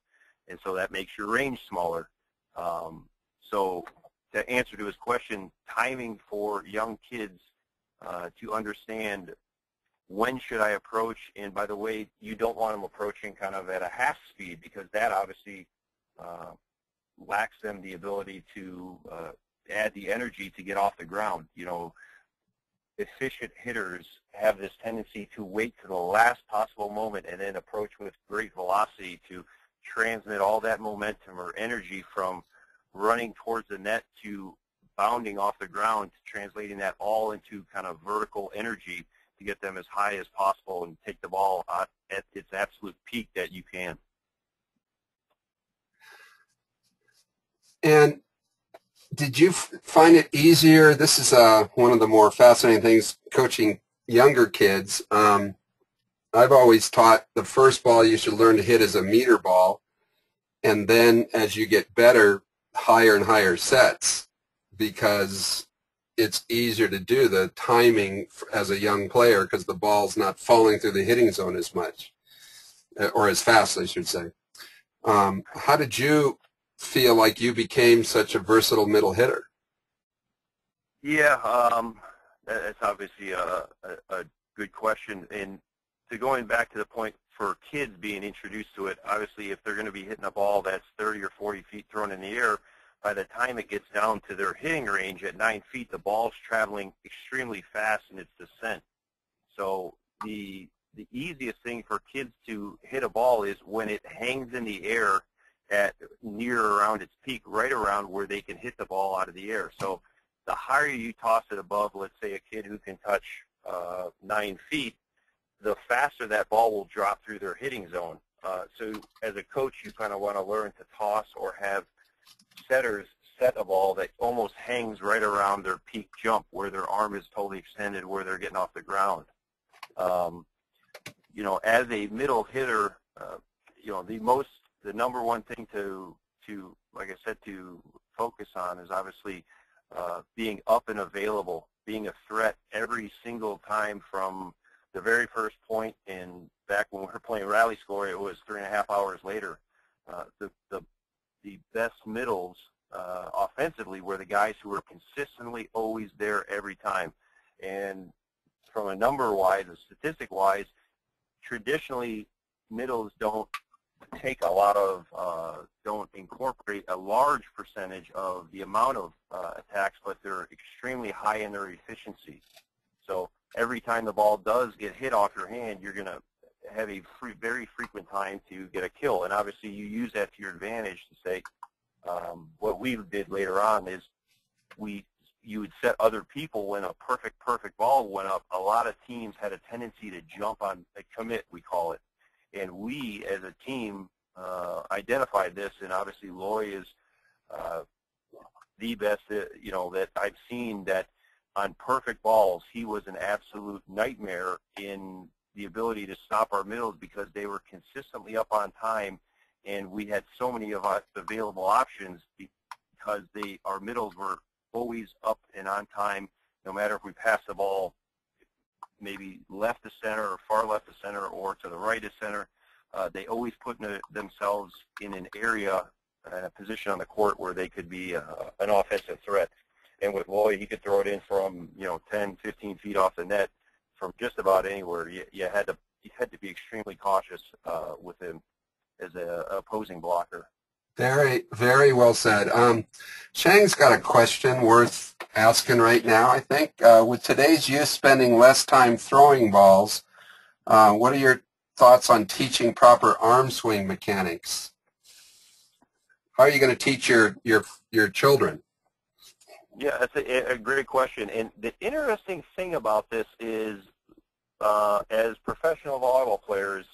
And so that makes your range smaller. Um, so the answer to his question, timing for young kids uh, to understand when should I approach, and by the way, you don't want them approaching kind of at a half speed because that obviously uh, lacks them the ability to uh, add the energy to get off the ground. You know, efficient hitters have this tendency to wait to the last possible moment and then approach with great velocity to transmit all that momentum or energy from running towards the net to bounding off the ground, to translating that all into kind of vertical energy to get them as high as possible and take the ball at its absolute peak that you can. And did you find it easier? This is uh, one of the more fascinating things coaching younger kids. Um, I've always taught the first ball you should learn to hit is a meter ball, and then as you get better, higher and higher sets, because it's easier to do the timing as a young player because the ball's not falling through the hitting zone as much, or as fast, I should say. Um, how did you feel like you became such a versatile middle hitter? Yeah, um, that's obviously a, a, a good question. And to going back to the point for kids being introduced to it, obviously if they're going to be hitting a ball that's thirty or forty feet thrown in the air, by the time it gets down to their hitting range at nine feet, the ball's traveling extremely fast in its descent. So the, the easiest thing for kids to hit a ball is when it hangs in the air at near around its peak, right around where they can hit the ball out of the air. So the higher you toss it above, let's say a kid who can touch uh, nine feet, the faster that ball will drop through their hitting zone. Uh, so as a coach, you kind of want to learn to toss or have setters set a ball that almost hangs right around their peak jump, where their arm is totally extended, where they're getting off the ground. Um, you know, as a middle hitter, uh, you know, the most, the number one thing to, to, like I said, to focus on is obviously uh, being up and available, being a threat every single time from the very first point, and back when we were playing Riley score, it was three and a half hours later. Uh, the, the, the best middles uh, offensively were the guys who were consistently always there every time. And from a number-wise, a statistic-wise, traditionally middles don't take a lot of, uh, don't incorporate a large percentage of the amount of uh, attacks, but they're extremely high in their efficiency. So every time the ball does get hit off your hand, you're going to have a free, very frequent time to get a kill. And obviously you use that to your advantage to say, um, what we did later on is we you would set other people when a perfect, perfect ball went up. A lot of teams had a tendency to jump on a commit, we call it. And we as a team uh, identified this, and obviously Lloyd is uh, the best, uh, you know, that I've seen that on perfect balls, he was an absolute nightmare in the ability to stop our middles because they were consistently up on time, and we had so many of us available options because they, our middles were always up and on time, no matter if we passed the ball maybe left to center or far left to center or to the right of center. Uh, they always put in a, themselves in an area, in a position on the court where they could be uh, an offensive threat. And with Lloyd, he could throw it in from, you know, ten, fifteen feet off the net from just about anywhere. You, you, had, to, you had to be extremely cautious uh, with him as an opposing blocker. Very, very well said. Um, Shang's got a question worth asking right now, I think. Uh, with today's youth spending less time throwing balls, uh, what are your thoughts on teaching proper arm swing mechanics? How are you going to teach your, your, your children? Yeah, that's a, a great question. And the interesting thing about this is uh, as professional volleyball players,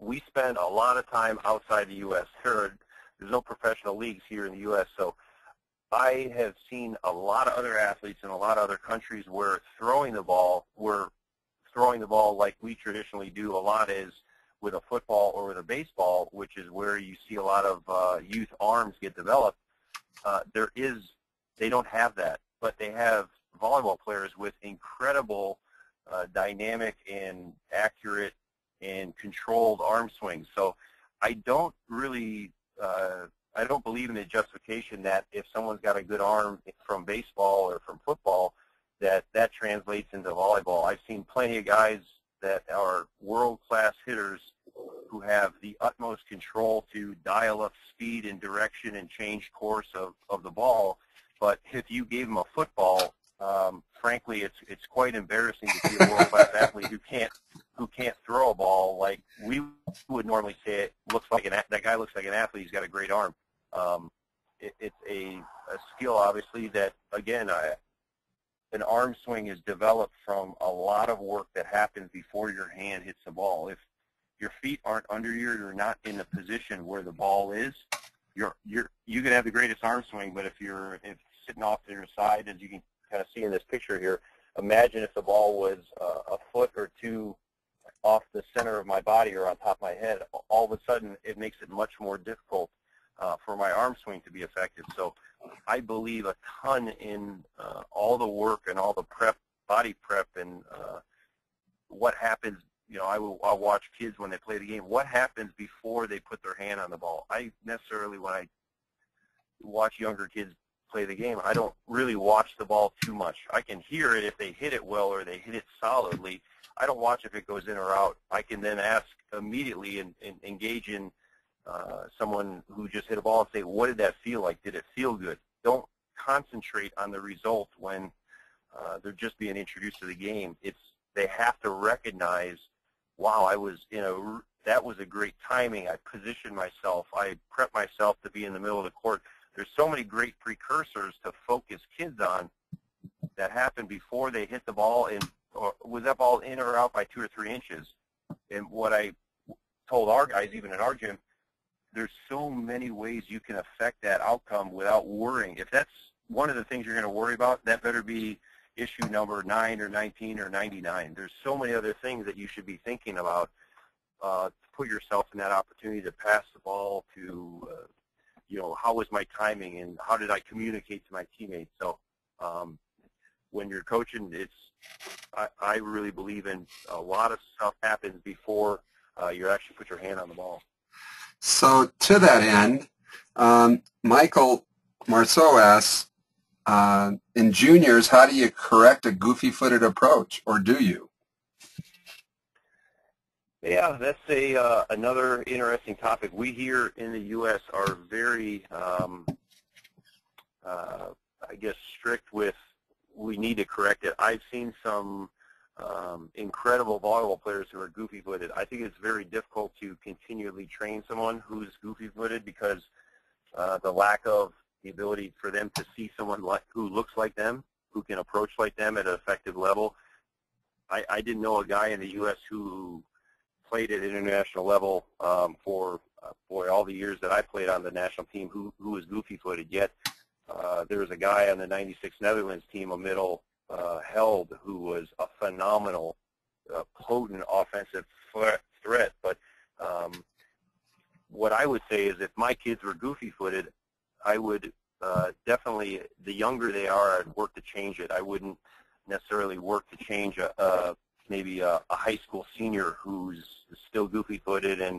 we spend a lot of time outside the U S There's no professional leagues here in the U S, so I have seen a lot of other athletes in a lot of other countries where throwing the ball, where throwing the ball like we traditionally do a lot is with a football or with a baseball, which is where you see a lot of uh, youth arms get developed. Uh, there is, they don't have that, but they have volleyball players with incredible uh, dynamic and accurate and controlled arm swings. So I don't really, uh, I don't believe in the justification that if someone's got a good arm from baseball or from football, that that translates into volleyball. I've seen plenty of guys that are world-class hitters who have the utmost control to dial up speed and direction and change course of, of the ball. But if you gave them a football, um, frankly, it's it's quite embarrassing to see a world-class athlete who can't who can't throw a ball. Like we would normally say, it looks like an that guy looks like an athlete. He's got a great arm. Um, it, it's a, a skill, obviously, that again, I. An arm swing is developed from a lot of work that happens before your hand hits the ball. If your feet aren't under you, you're not in the position where the ball is. You're you're you can have the greatest arm swing, but if you're if sitting off to your side, as you can kind of see in this picture here, imagine if the ball was uh, a foot or two off the center of my body or on top of my head. All of a sudden, it makes it much more difficult Uh, for my arm swing to be effective. So I believe a ton in uh, all the work and all the prep, body prep, and uh, what happens, you know, I will, I'll watch kids when they play the game, what happens before they put their hand on the ball. I necessarily, when I watch younger kids play the game, I don't really watch the ball too much. I can hear it if they hit it well or they hit it solidly. I don't watch if it goes in or out. I can then ask immediately and, and engage in Uh, someone who just hit a ball and say, what did that feel like? Did it feel good? Don't concentrate on the result when uh, they're just being introduced to the game. It's they have to recognize, wow, I was in a that was a great timing. I positioned myself. I prepped myself to be in the middle of the court. There's so many great precursors to focus kids on that happen before they hit the ball, and or was that ball in or out by two or three inches? And what I told our guys, even in our gym, there's so many ways you can affect that outcome without worrying. If that's one of the things you're going to worry about, that better be issue number nine or nineteen or ninety-nine. There's so many other things that you should be thinking about uh, to put yourself in that opportunity to pass the ball to, uh, you know, how was my timing and how did I communicate to my teammates? So um, when you're coaching, it's I, I really believe in a lot of stuff happens before uh, you actually put your hand on the ball. So to that end, um, Michael Marceau asks, uh, in juniors, how do you correct a goofy-footed approach, or do you? Yeah, that's a uh, another interesting topic. We here in the U S are very, um, uh, I guess, strict with we need to correct it. I've seen some Um, incredible volleyball players who are goofy-footed. I think it's very difficult to continually train someone who's goofy-footed because uh, the lack of the ability for them to see someone like who looks like them, who can approach like them at an effective level. I, I didn't know a guy in the U S who played at international level um, for uh, boy all the years that I played on the national team who who was goofy-footed. Yet uh, there was a guy on the ninety-six Netherlands team, a middle. Uh, held, who was a phenomenal, uh, potent offensive threat. But um, what I would say is if my kids were goofy-footed, I would uh, definitely, the younger they are, I'd work to change it. I wouldn't necessarily work to change a, a, maybe a, a high school senior who's still goofy-footed and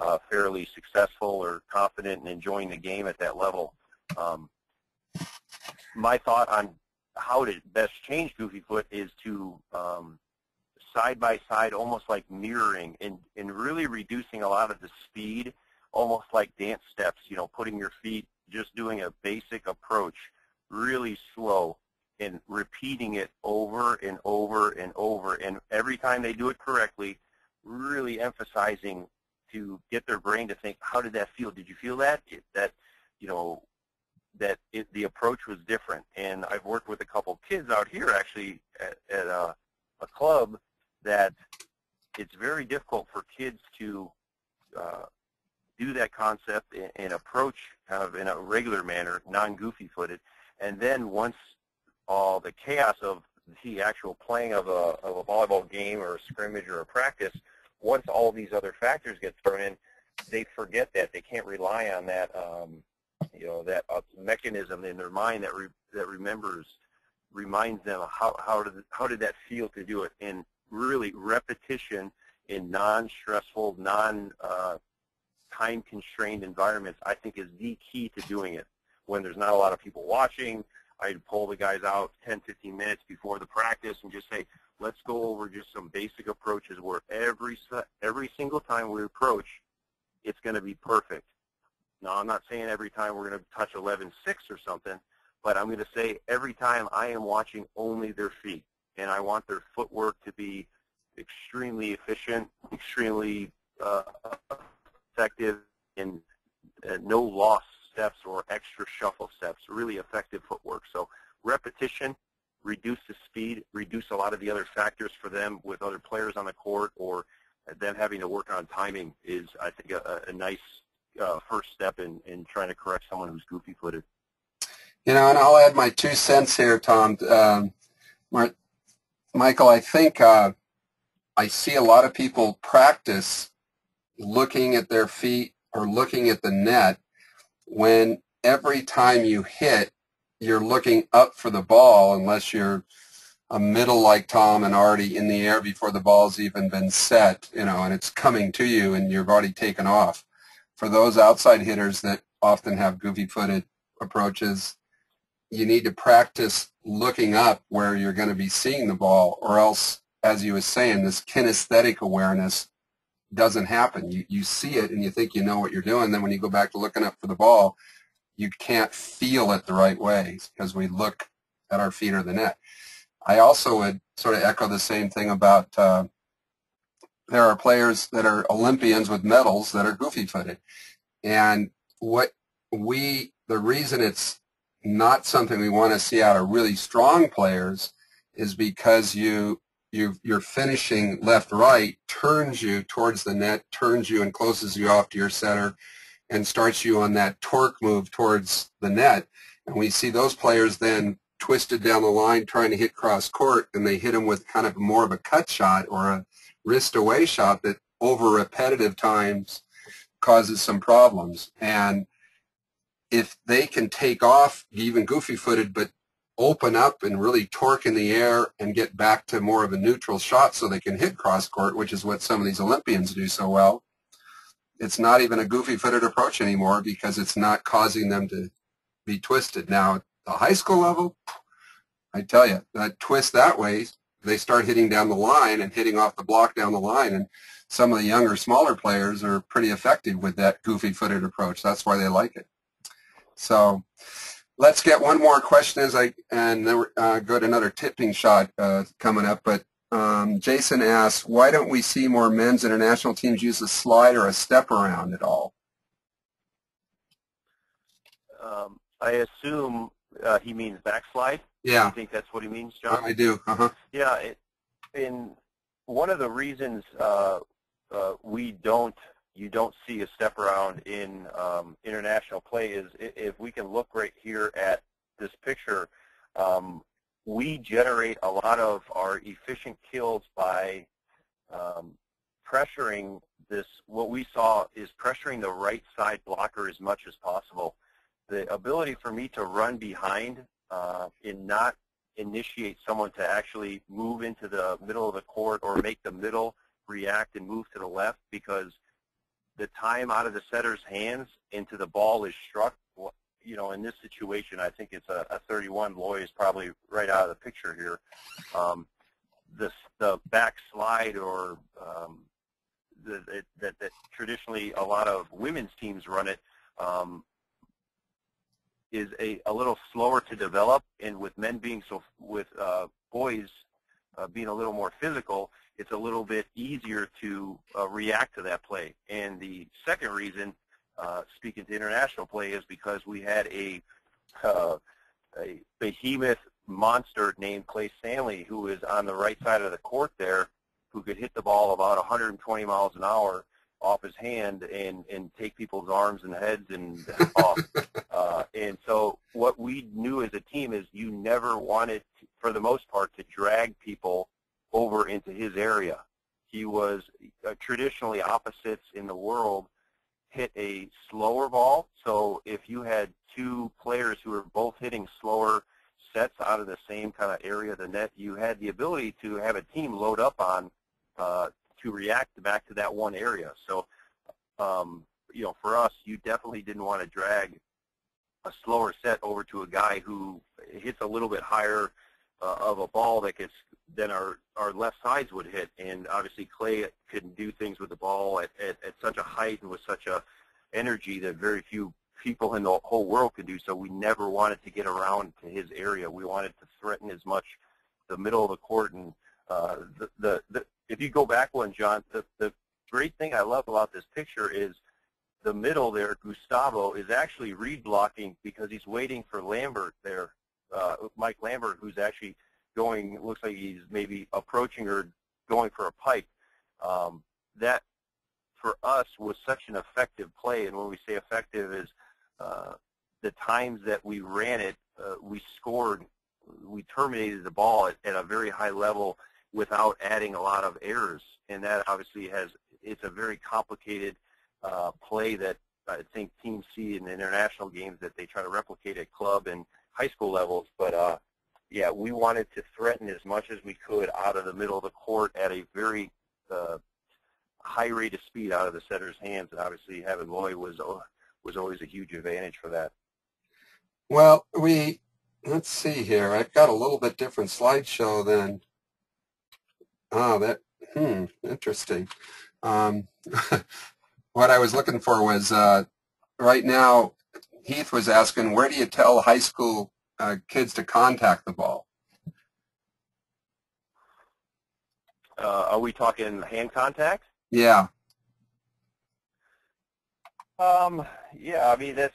uh, fairly successful or confident and enjoying the game at that level. Um, my thought on how to best change goofy foot is to um, side by side, almost like mirroring, and, and really reducing a lot of the speed, almost like dance steps, you know, putting your feet, just doing a basic approach, really slow, and repeating it over and over and over. And every time they do it correctly, really emphasizing to get their brain to think, how did that feel? Did you feel that? That, you know, that it, the approach was different. And I've worked with a couple kids out here actually at, at a, a club that it's very difficult for kids to uh, do that concept and, and approach kind of in a regular manner, non-goofy-footed, and then once all the chaos of the actual playing of a, of a volleyball game or a scrimmage or a practice, once all these other factors get thrown in, they forget that. They can't rely on that, um, you know, that uh, mechanism in their mind that re that remembers, reminds them how how did how did that feel to do it. And really, repetition in non-stressful, non, uh, time-constrained environments, I think, is the key to doing it. When there's not a lot of people watching, I'd pull the guys out ten, fifteen minutes before the practice and just say, let's go over just some basic approaches where every, every single time we approach, it's going to be perfect. Now, I'm not saying every time we're going to touch eleven six or something, but I'm going to say every time I am watching only their feet, and I want their footwork to be extremely efficient, extremely uh, effective, and uh, no lost steps or extra shuffle steps, really effective footwork. So repetition, reduce the speed, reduce a lot of the other factors for them with other players on the court or them having to work on timing is, I think, a, a nice uh, first step in, in trying to correct someone who's goofy-footed. You know, and I'll add my two cents here, Tom. Um, Mart Michael, I think uh, I see a lot of people practice looking at their feet or looking at the net when every time you hit, you're looking up for the ball unless you're a middle like Tom and already in the air before the ball's even been set, you know, and it's coming to you and you've already taken off. For those outside hitters that often have goofy-footed approaches, you need to practice looking up where you're going to be seeing the ball, or else, as you were saying, this kinesthetic awareness doesn't happen. You, you see it and you think you know what you're doing. Then when you go back to looking up for the ball, you can't feel it the right way because we look at our feet or the net. I also would sort of echo the same thing about uh, there are players that are Olympians with medals that are goofy-footed. And what we, the reason it's not something we want to see out of really strong players is because you, you, you're finishing left-right, turns you towards the net, turns you and closes you off to your setter and starts you on that torque move towards the net. And we see those players then twisted down the line trying to hit cross court, and they hit them with kind of more of a cut shot or a wrist away shot that over repetitive times causes some problems. And if they can take off even goofy footed but open up and really torque in the air and get back to more of a neutral shot so they can hit cross court, which is what some of these Olympians do so well, it's not even a goofy footed approach anymore because it's not causing them to be twisted. Now the high school level, I tell you, that twist that way, they start hitting down the line and hitting off the block down the line, and some of the younger, smaller players are pretty effective with that goofy-footed approach. That's why they like it. So let's get one more question as I and then uh, go to another tipping shot uh, coming up. But um, Jason asks, why don't we see more men's international teams use a slide or a step around at all? Um, I assume... Uh, he means backslide. Yeah. I think that's what he means, John. I do. Uh-huh. Yeah. It, and one of the reasons uh, uh, we don't, you don't see a step around in um, international play is if we can look right here at this picture, um, we generate a lot of our efficient kills by um, pressuring this. What we saw is pressuring the right side blocker as much as possible. The ability for me to run behind uh, and not initiate someone to actually move into the middle of the court or make the middle react and move to the left, because the time out of the setter's hands into the ball is struck. You know, in this situation, I think it's a, a thirty-one. Lloyd is probably right out of the picture here. Um, this, the backslide or um, the, it, that, that traditionally a lot of women's teams run it, um, is a, a little slower to develop, and with men being so, with uh, boys uh, being a little more physical, it's a little bit easier to uh, react to that play. And the second reason, uh, speaking to international play, is because we had a, uh, a behemoth monster named Clay Stanley, who is on the right side of the court there, who could hit the ball about one hundred twenty miles an hour off his hand and, and take people's arms and heads and off. Uh, and so what we knew as a team is you never wanted, to, for the most part, to drag people over into his area. He was uh, traditionally opposites in the world hit a slower ball. So if you had two players who were both hitting slower sets out of the same kind of area of the net, you had the ability to have a team load up on uh, to react back to that one area. So, um, you know, for us, you definitely didn't want to drag a slower set over to a guy who hits a little bit higher uh, of a ball that gets than our, our left sides would hit. And obviously Clay could do things with the ball at, at, at such a height and with such a energy that very few people in the whole world could do, so we never wanted to get around to his area. We wanted to threaten as much the middle of the court. And uh, the, the, the, if you go back one, John, the, the great thing I love about this picture is the middle there, Gustavo, is actually Reed blocking because he's waiting for Lambert there, uh, Mike Lambert, who's actually going, looks like he's maybe approaching or going for a pipe. Um, that, for us, was such an effective play, and when we say effective is uh, the times that we ran it, uh, we scored, we terminated the ball at, at a very high level without adding a lot of errors, and that obviously has, it's a very complicated uh, play that I think teams see in international games that they try to replicate at club and high school levels, but uh, yeah, we wanted to threaten as much as we could out of the middle of the court at a very uh, high rate of speed out of the setter's hands, and obviously having Lloyd was was always a huge advantage for that. Well, we let's see here. I've got a little bit different slideshow than. Ah, oh, that hmm, interesting. Um, what I was looking for was uh, right now. Heath was asking, where do you tell high school uh, kids to contact the ball? Uh, are we talking hand contact? Yeah. Um, yeah, I mean, that's,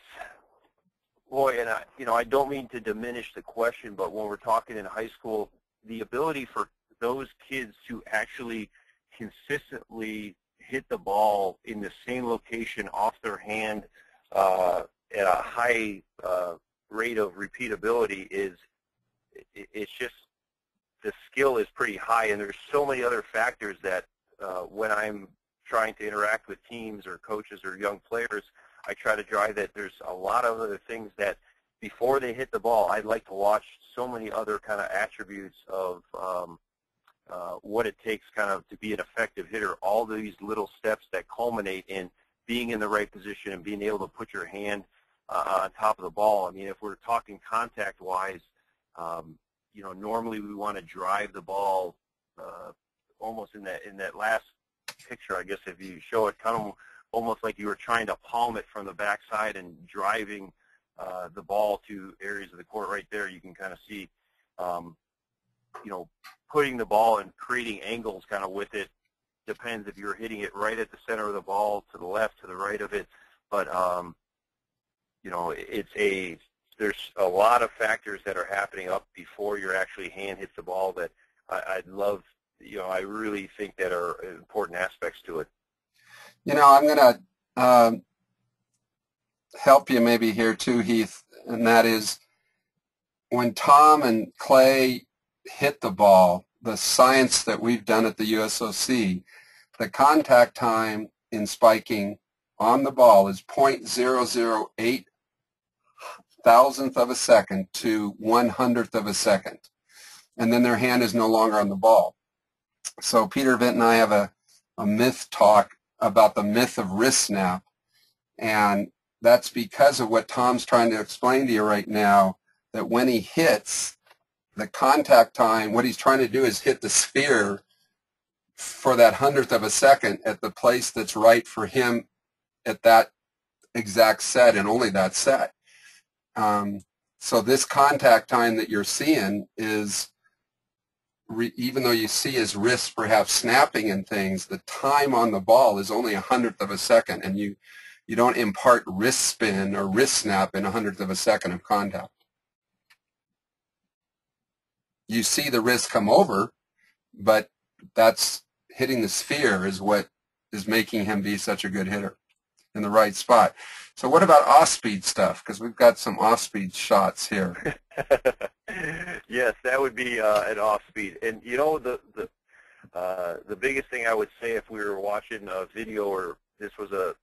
boy, and I, you know, I don't mean to diminish the question, but when we're talking in high school, the ability for those kids to actually consistently hit the ball in the same location off their hand uh, at a high uh, rate of repeatability is, it, it's just, the skill is pretty high, and there's so many other factors that, Uh, when I'm trying to interact with teams or coaches or young players, I try to drive that there's a lot of other things that before they hit the ball, I'd like to watch so many other kind of attributes of um, uh, what it takes kind of to be an effective hitter, all these little steps that culminate in being in the right position and being able to put your hand uh, on top of the ball. I mean, if we're talking contact-wise, um, you know, normally we want to drive the ball uh, almost in that in that last picture, I guess, if you show it, kind of almost like you were trying to palm it from the backside and driving uh, the ball to areas of the court right there. You can kind of see, um, you know, putting the ball and creating angles kind of with it. Depends if you're hitting it right at the center of the ball, to the left, to the right of it. But, um, you know, it's a there's a lot of factors that are happening up before your actually hand hits the ball that I, I'd love you know, I really think that are important aspects to it. You know, I'm going to um, help you maybe here too, Heath, and that is when Tom and Clay hit the ball, the science that we've done at the U S O C, the contact time in spiking on the ball is zero point zero zero eight thousandth of a second to one hundredth of a second, and then their hand is no longer on the ball. So Peter Vint and I have a, a myth talk about the myth of wrist snap, and that's because of what Tom's trying to explain to you right now, that when he hits the contact time, what he's trying to do is hit the sphere for that hundredth of a second at the place that's right for him at that exact set and only that set. Um, so this contact time that you're seeing is, even though you see his wrists perhaps snapping and things, the time on the ball is only a hundredth of a second, and you, you don't impart wrist spin or wrist snap in a hundredth of a second of contact. You see the wrist come over, but that's hitting the sphere is what is making him be such a good hitter in the right spot. So what about off-speed stuff? Because we've got some off-speed shots here. Yes, that would be uh, an off-speed. And, you know, the the, uh, the biggest thing I would say if we were watching a video or this was a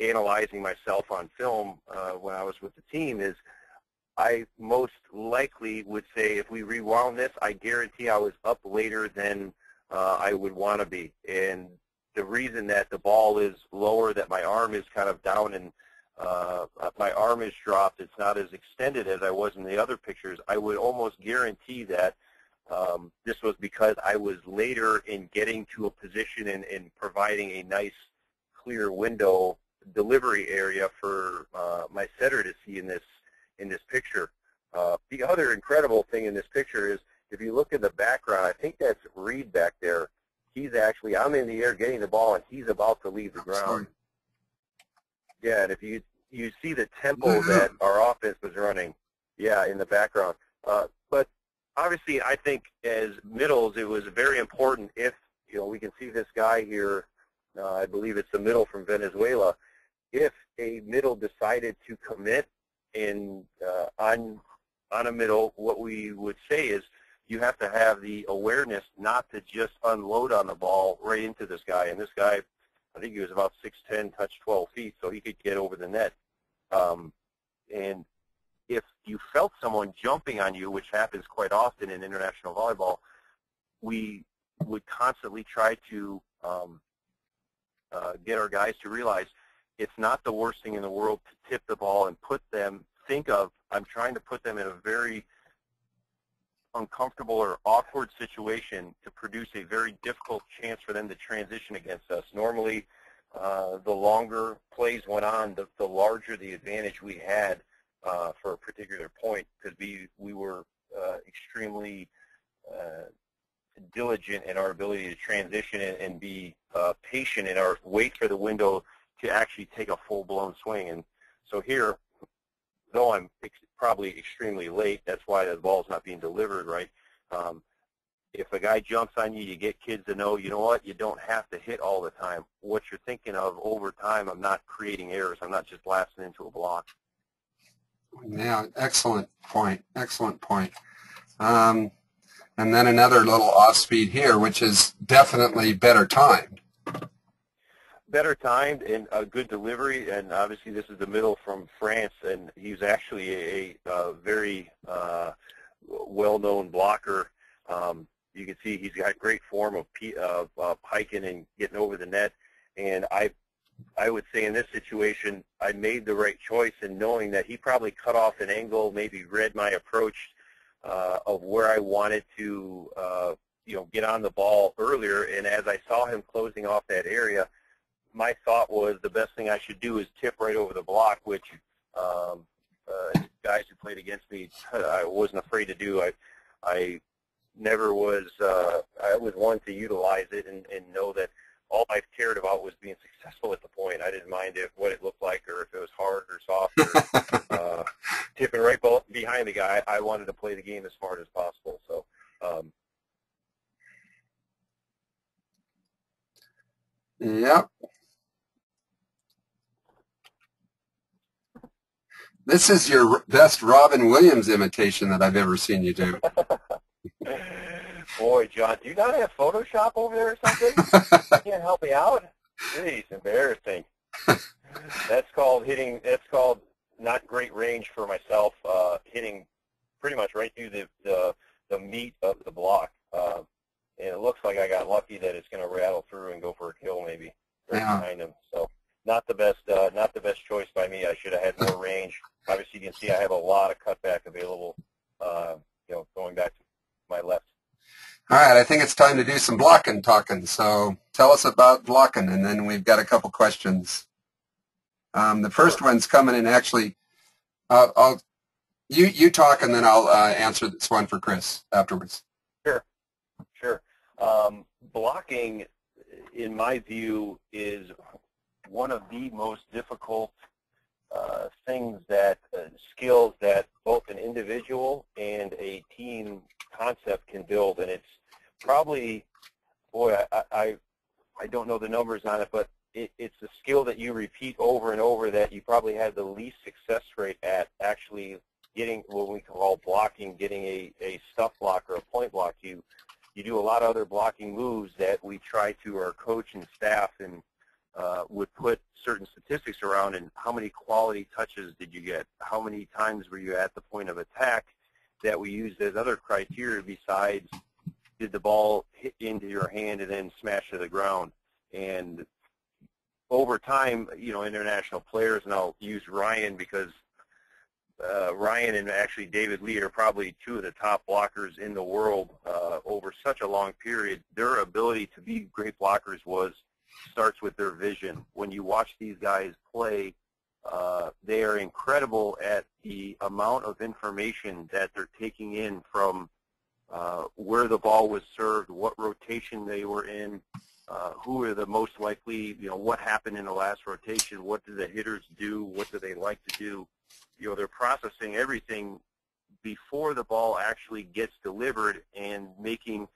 analyzing myself on film uh, when I was with the team is I most likely would say if we rewound this, I guarantee I was up later than uh, I would want to be. And the reason that the ball is lower, that my arm is kind of down and uh, my arm is dropped, it's not as extended as I was in the other pictures, I would almost guarantee that um, this was because I was later in getting to a position and, and providing a nice clear window delivery area for uh, my setter to see in this in this picture. Uh, the other incredible thing in this picture is if you look in the background, I think that's Reed back there. He's actually, I'm in the air getting the ball, and he's about to leave the ground. Sorry. Yeah, and if you you see the tempo that our offense was running, yeah, in the background. Uh, but obviously, I think as middles, it was very important if, you know, we can see this guy here, uh, I believe it's the middle from Venezuela. If a middle decided to commit in uh, on on a middle, what we would say is you have to have the awareness not to just unload on the ball right into this guy. And this guy, I think he was about six ten, touched twelve feet, so he could get over the net. Um, and if you felt someone jumping on you, which happens quite often in international volleyball, we would constantly try to um, uh, get our guys to realize it's not the worst thing in the world to tip the ball and put them, think of, I'm trying to put them in a very uncomfortable or awkward situation to produce a very difficult chance for them to transition against us. Normally, uh, the longer plays went on, the, the larger the advantage we had uh, for a particular point because we, we were uh, extremely uh, diligent in our ability to transition and, and be uh, patient in our wait for the window to actually take a full-blown swing. And so here, though I'm ex probably extremely late, that's why the ball's not being delivered right. Um, if a guy jumps on you, you get kids to know, you know what, you don't have to hit all the time. What you're thinking of over time, I'm not creating errors. I'm not just blasting into a block. Yeah, excellent point, excellent point. Um, and then another little off-speed here, which is definitely better timed. Better timed and a good delivery, and obviously this is the middle from France, and he's actually a, a very uh, well-known blocker. Um, you can see he's got great form of, of uh, piking and getting over the net, and I, I would say in this situation I made the right choice in knowing that he probably cut off an angle, maybe read my approach uh, of where I wanted to uh, you know, get on the ball earlier, and as I saw him closing off that area, my thought was the best thing I should do is tip right over the block, which um, uh, guys who played against me, I wasn't afraid to do. I, I never was. Uh, I was one to utilize it and, and know that all I cared about was being successful at the point. I didn't mind if what it looked like or if it was hard or soft. Or, uh, tipping right behind the guy, I wanted to play the game as smart as possible. So. Um, yep. This is your best Robin Williams imitation that I've ever seen you do. Boy, John, do you not have Photoshop over there or something? You can't help me out? Jeez, embarrassing. That's called hitting, that's called not great range for myself, uh, hitting pretty much right through the, the, the meat of the block. Uh, and it looks like I got lucky that it's going to rattle through and go for a kill maybe right yeah. behind him. So. Not the best, uh, not the best choice by me. I should have had more range. Obviously, you can see I have a lot of cutback available. Uh, you know, going back to my left. All right, I think it's time to do some blocking talking. So, tell us about blocking, and then we've got a couple questions. Um, the first sure. one's coming in actually. Uh, I'll you you talk, and then I'll uh, answer this one for Chris afterwards. Sure, sure. Um, blocking, in my view, is one of the most difficult uh, things that, uh, skills that both an individual and a team concept can build. And it's probably, boy, I, I I don't know the numbers on it, but it, it's a skill that you repeat over and over that you probably had the least success rate at actually getting what we call blocking, getting a, a stuff block or a point block. You you do a lot of other blocking moves that we try to, our coach and staff, and uh, would put certain statistics around, and how many quality touches did you get? How many times were you at the point of attack that we used as other criteria besides did the ball hit into your hand and then smash to the ground? And over time, you know, international players, and I'll use Ryan because Uh, Ryan and actually David Lee are probably two of the top blockers in the world uh, over such a long period. Their ability to be great blockers was starts with their vision. When you watch these guys play, uh, they are incredible at the amount of information that they're taking in from uh, where the ball was served, what rotation they were in, uh, who are the most likely, you know, what happened in the last rotation, what do the hitters do, what do they like to do. You know, they're processing everything before the ball actually gets delivered and making,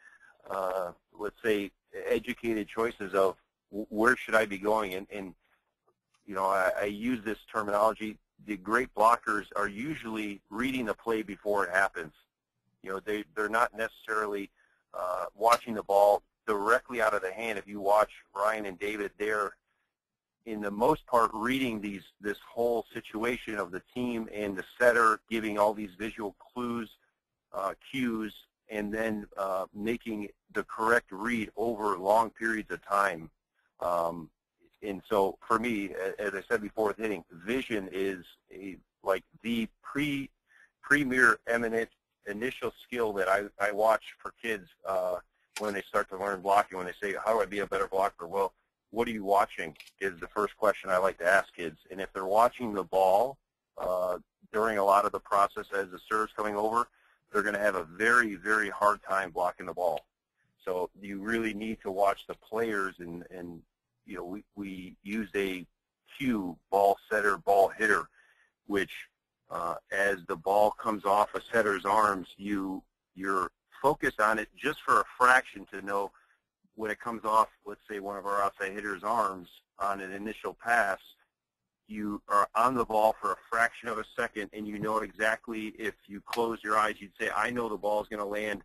uh, let's say, educated choices of where should I be going. And, and you know, I, I use this terminology. The great blockers are usually reading the play before it happens. You know, they, they're not necessarily uh, watching the ball directly out of the hand. If you watch Ryan and David, they're in the most part reading these this whole situation of the team and the setter, giving all these visual clues, uh, cues, and then uh, making the correct read over long periods of time. Um, and so for me, as I said before with hitting, vision is a, like the pre premier eminent initial skill that I, I watch for kids uh, when they start to learn blocking, when they say, how do I be a better blocker? Well, what are you watching is the first question I like to ask kids. And if they're watching the ball uh, during a lot of the process as the serve's coming over, they're going to have a very, very hard time blocking the ball. So you really need to watch the players, and, and you know, we, we use a cue, ball setter, ball hitter, which uh, as the ball comes off a setter's arms, you, you're focused on it just for a fraction to know when it comes off, let's say, one of our outside hitters' arms on an initial pass, you are on the ball for a fraction of a second, and you know exactly, if you close your eyes, you'd say, I know the ball is going to land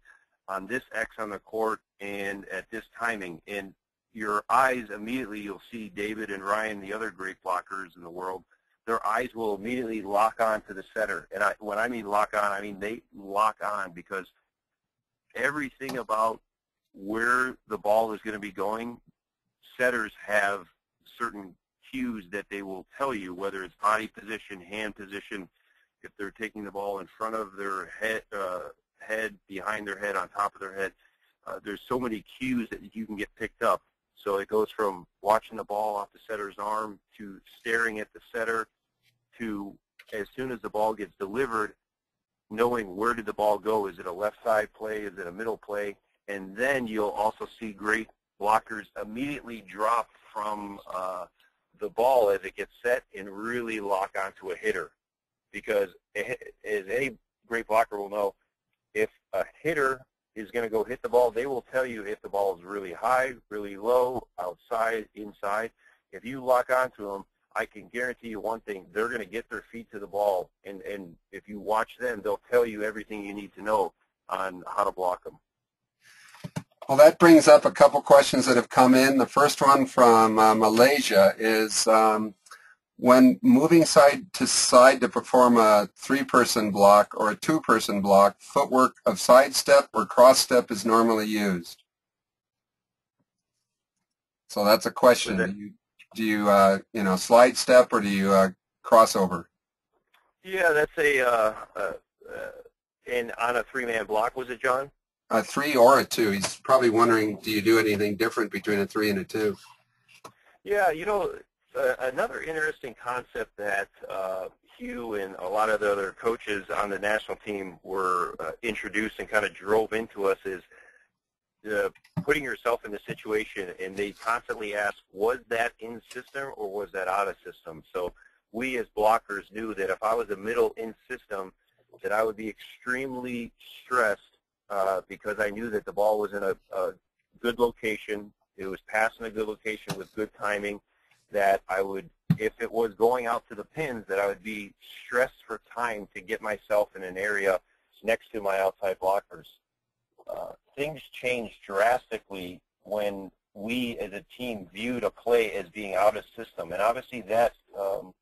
on this X on the court and at this timing. And your eyes immediately, you'll see David and Ryan, the other great blockers in the world, their eyes will immediately lock on to the setter. And I, when I mean lock on, I mean they lock on, because everything about where the ball is going to be going, setters have certain cues that they will tell you, whether it's body position, hand position, if they're taking the ball in front of their head, uh, head behind their head, on top of their head. Uh, there's so many cues that you can get picked up. So it goes from watching the ball off the setter's arm to staring at the setter to, as soon as the ball gets delivered, knowing where did the ball go. Is it a left side play? Is it a middle play? And then you'll also see great blockers immediately drop from uh, the ball as it gets set and really lock onto a hitter. Because as any great blocker will know, if a hitter is going to go hit the ball, they will tell you if the ball is really high, really low, outside, inside. If you lock onto them, I can guarantee you one thing, they're going to get their feet to the ball. And, and if you watch them, they'll tell you everything you need to know on how to block them. Well, that brings up a couple questions that have come in. The first one from uh, Malaysia is, um, when moving side to side to perform a three-person block or a two-person block, footwork of side step or cross step is normally used. So that's a question. Do you, do you, uh, you know, slide step or do you uh, cross over? Yeah, that's a uh, uh, uh, and on a three-man block, was it, John? A three or a two. He's probably wondering, do you do anything different between a three and a two? Yeah, you know, uh, another interesting concept that uh, Hugh and a lot of the other coaches on the national team were uh, introduced and kind of drove into us is uh, putting yourself in the situation, and they constantly ask, was that in system or was that out of system? So we as blockers knew that if I was a middle in system, that I would be extremely stressed. Uh, because I knew that the ball was in a, a good location. It was passed in a good location with good timing that I would, if it was going out to the pins, that I would be stressed for time to get myself in an area next to my outside blockers. Uh, things changed drastically when we as a team viewed a play as being out of system. And obviously that um,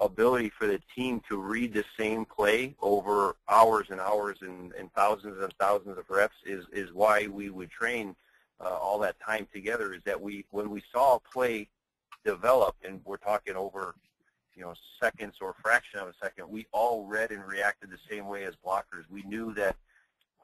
ability for the team to read the same play over hours and hours and, and thousands and thousands of reps is, is why we would train uh, all that time together, is that we, when we saw a play develop, and we're talking over you know, seconds or a fraction of a second, we all read and reacted the same way as blockers. We knew that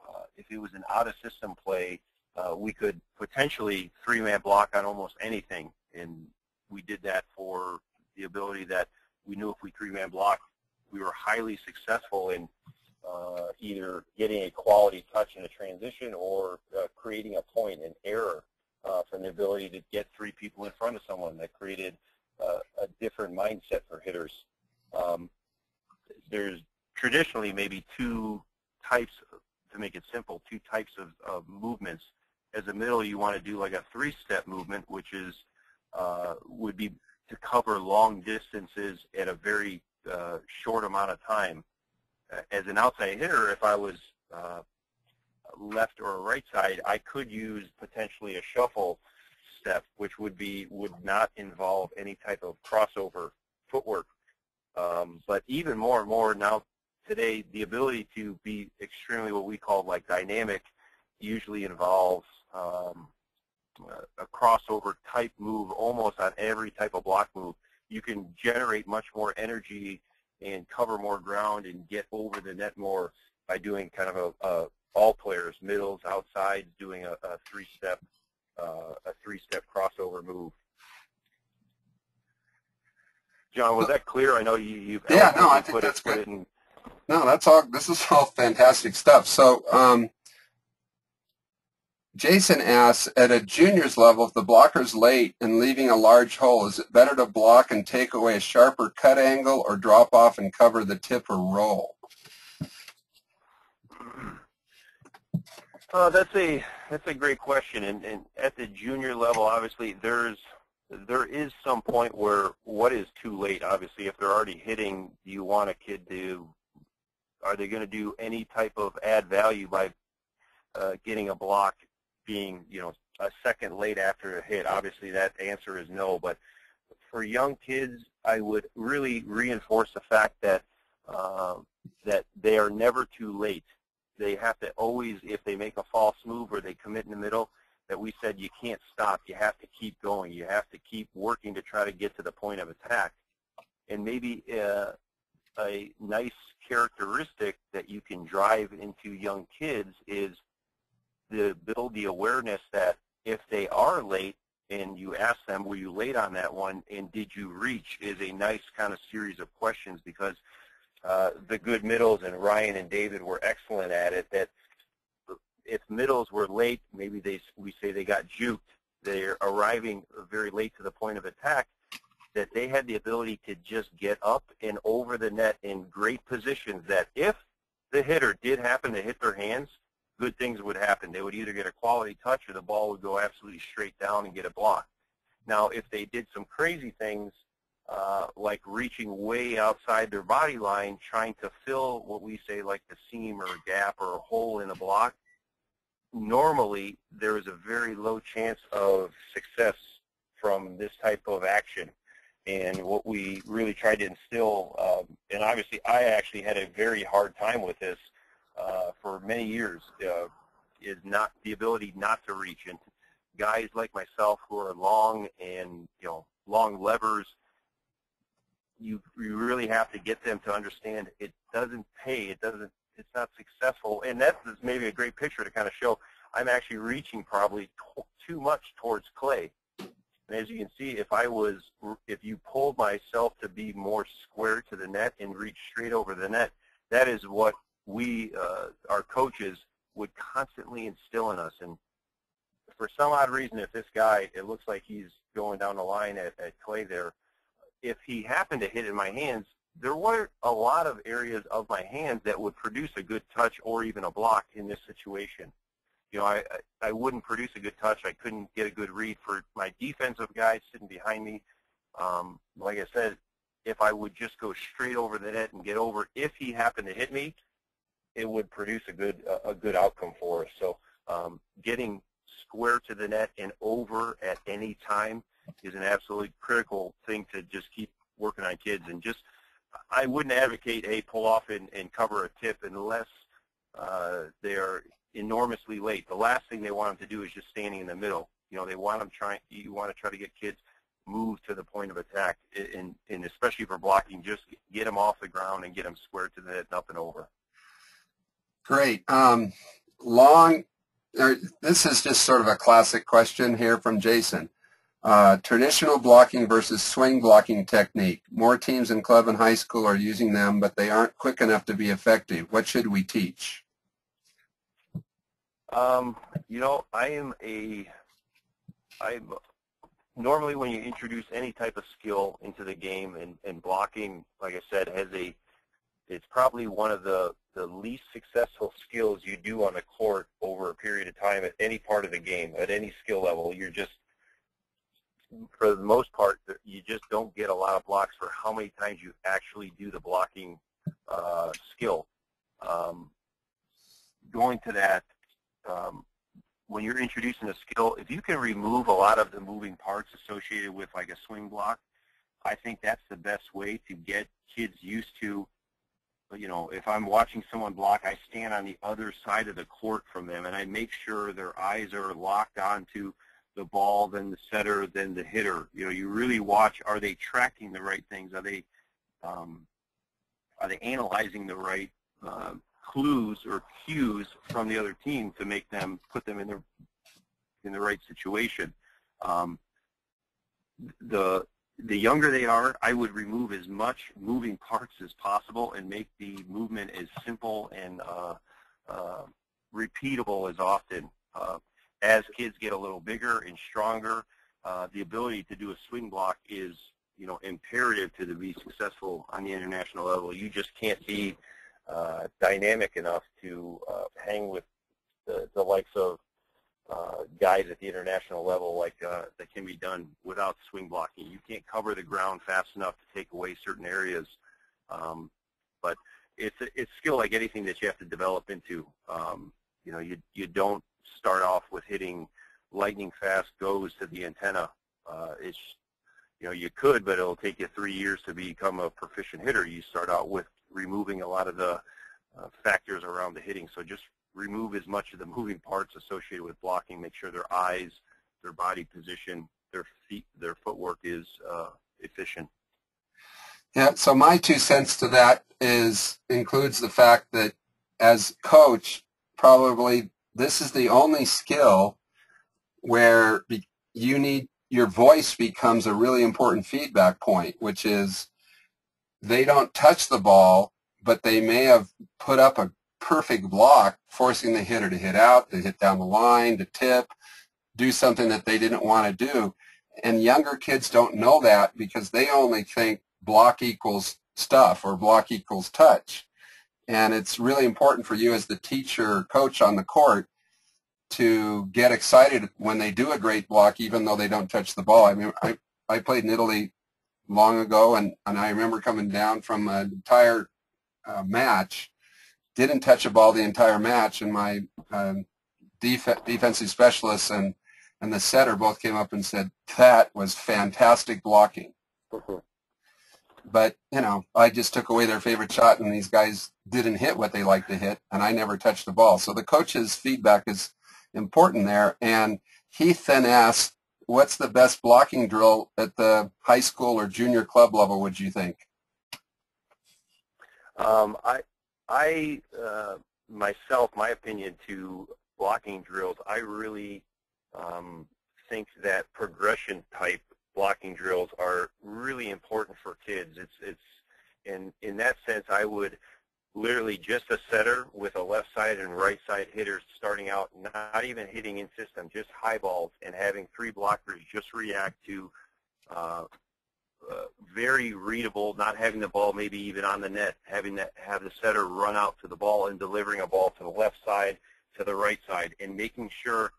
uh, if it was an out-of-system play, uh, we could potentially three-man block on almost anything. And we did that for the ability that we knew if we three-man blocked, we were highly successful in uh, either getting a quality touch in a transition or uh, creating a point, an error, uh, from the ability to get three people in front of someone. That created Uh, a different mindset for hitters. Um, there's traditionally maybe two types, to make it simple, two types of, of movements. As a middle, you want to do like a three-step movement, which is uh, would be to cover long distances at a very uh, short amount of time. As an outside hitter, if I was uh, left or right side, I could use potentially a shuffle step, which would be would not involve any type of crossover footwork. Um, but even more and more now today, the ability to be extremely what we call like dynamic usually involves um, a crossover type move almost on every type of block move. You can generate much more energy and cover more ground and get over the net more by doing kind of a, a all players, middles, outside, doing a, a three-step Uh, a three-step crossover move. John, was that clear? I know you, you've yeah, no, I think that's good. No, that's all. This is all fantastic stuff. So, um, Jason asks, at a junior's level, if the blocker's late and leaving a large hole, is it better to block and take away a sharper cut angle, or drop off and cover the tip or roll? Uh, that's a that's a great question, and, and at the junior level, obviously, there's there is some point where what is too late. Obviously, if they're already hitting, do you want a kid to? Are they going to do any type of add value by uh, getting a block being you know a second late after a hit? Obviously, that answer is no. But for young kids, I would really reinforce the fact that uh, that they are never too late. They have to always, if they make a false move or they commit in the middle, that we said you can't stop. You have to keep going. You have to keep working to try to get to the point of attack. And maybe uh, a nice characteristic that you can drive into young kids is to build the awareness that if they are late and you ask them, were you late on that one, and did you reach, is a nice kind of series of questions, because Uh, the good middles and Ryan and David were excellent at it. That if middles were late, maybe they we say they got juked. They're arriving very late to the point of attack. That they had the ability to just get up and over the net in great positions. That if the hitter did happen to hit their hands, good things would happen. They would either get a quality touch or the ball would go absolutely straight down and get a block. Now, if they did some crazy things, Uh, like reaching way outside their body line, trying to fill what we say like the seam or a gap or a hole in a block, normally there is a very low chance of success from this type of action. And what we really tried to instill, um, and obviously I actually had a very hard time with this uh, for many years, uh, is not the ability not to reach. And guys like myself who are long and you know long levers, You, you really have to get them to understand it doesn't pay, it doesn't, it's not successful. And that's maybe a great picture to kind of show I'm actually reaching probably too much towards Clay. And as you can see, if I was, if you pulled myself to be more square to the net and reach straight over the net, that is what we, uh, our coaches, would constantly instill in us. And for some odd reason, if this guy, it looks like he's going down the line at, at Clay there, if he happened to hit in my hands, there were a lot of areas of my hands that would produce a good touch or even a block in this situation. You know, I, I wouldn't produce a good touch. I couldn't get a good read for my defensive guys sitting behind me. Um, like I said, if I would just go straight over the net and get over, if he happened to hit me, it would produce a good a good outcome for us. So um, getting square to the net and over at any time is an absolutely critical thing to just keep working on kids. And just, I wouldn't advocate, hey, pull off and, and cover a tip unless uh, they are enormously late. The last thing they want them to do is just standing in the middle. You know, they want them trying. You want to try to get kids moved to the point of attack, and, and especially for blocking, just get them off the ground and get them squared to the net and up and over. Great. Um, long. Or, this is just sort of a classic question here from Jason. Uh, traditional blocking versus swing blocking technique. More teams in club and high school are using them, but they aren't quick enough to be effective. What should we teach? Um, you know, I am a, I'm, normally when you introduce any type of skill into the game, and, and blocking, like I said, has a, it's probably one of the, the least successful skills you do on the court over a period of time at any part of the game, at any skill level. You're just, for the most part, you just don't get a lot of blocks for how many times you actually do the blocking uh, skill. Um, going to that, Um, when you're introducing a skill, if you can remove a lot of the moving parts associated with like a swing block, I think that's the best way to get kids used to, you know, if I'm watching someone block, I stand on the other side of the court from them, and I make sure their eyes are locked onto the ball, then the setter, then the hitter. You know, you really watch, are they tracking the right things? Are they, um, are they analyzing the right uh, clues or cues from the other team to make them, put them in their in the right situation. Um, the the younger they are, I would remove as much moving parts as possible and make the movement as simple and uh, uh, repeatable as often. Uh, as kids get a little bigger and stronger, uh, the ability to do a swing block is, you know, imperative to be successful on the international level. You just can't be Uh, dynamic enough to uh, hang with the, the likes of uh, guys at the international level like uh, that can be done without swing blocking. You can't cover the ground fast enough to take away certain areas. Um, but it's a, it's skill like anything that you have to develop into. Um, you know, you you don't start off with hitting lightning fast goes to the antenna. Uh, it's you know you could, but it'll take you three years to become a proficient hitter. You start out with removing a lot of the uh, factors around the hitting. So just remove as much of the moving parts associated with blocking. Make sure their eyes, their body position, their feet, their footwork is uh, efficient. Yeah, so my two cents to that is includes the fact that as coach, probably this is the only skill where you need, your voice becomes a really important feedback point, which is, they don't touch the ball, but they may have put up a perfect block, forcing the hitter to hit out, to hit down the line, to tip, do something that they didn't want to do. And younger kids don't know that because they only think block equals stuff or block equals touch. And it's really important for you as the teacher or coach on the court to get excited when they do a great block, even though they don't touch the ball. I mean, I, I played in Italy long ago, and, and I remember coming down from an entire uh, match, didn't touch a ball the entire match, and my um, def defensive specialist and, and the setter both came up and said, that was fantastic blocking. Mm-hmm. But, you know, I just took away their favorite shot, and these guys didn't hit what they like to hit, and I never touched the ball. So the coach's feedback is important there, and Heath then asked, what's the best blocking drill at the high school or junior club level, would you think? Um, I, I uh, myself, my opinion to blocking drills, I really um, think that progression type blocking drills are really important for kids. It's, it's, and in that sense, I would literally just a setter with a left side and right side hitters starting out, not even hitting in system, just high balls, and having three blockers just react to uh, uh, very readable, not having the ball maybe even on the net, having that have the setter run out to the ball and delivering a ball to the left side to the right side, and making sure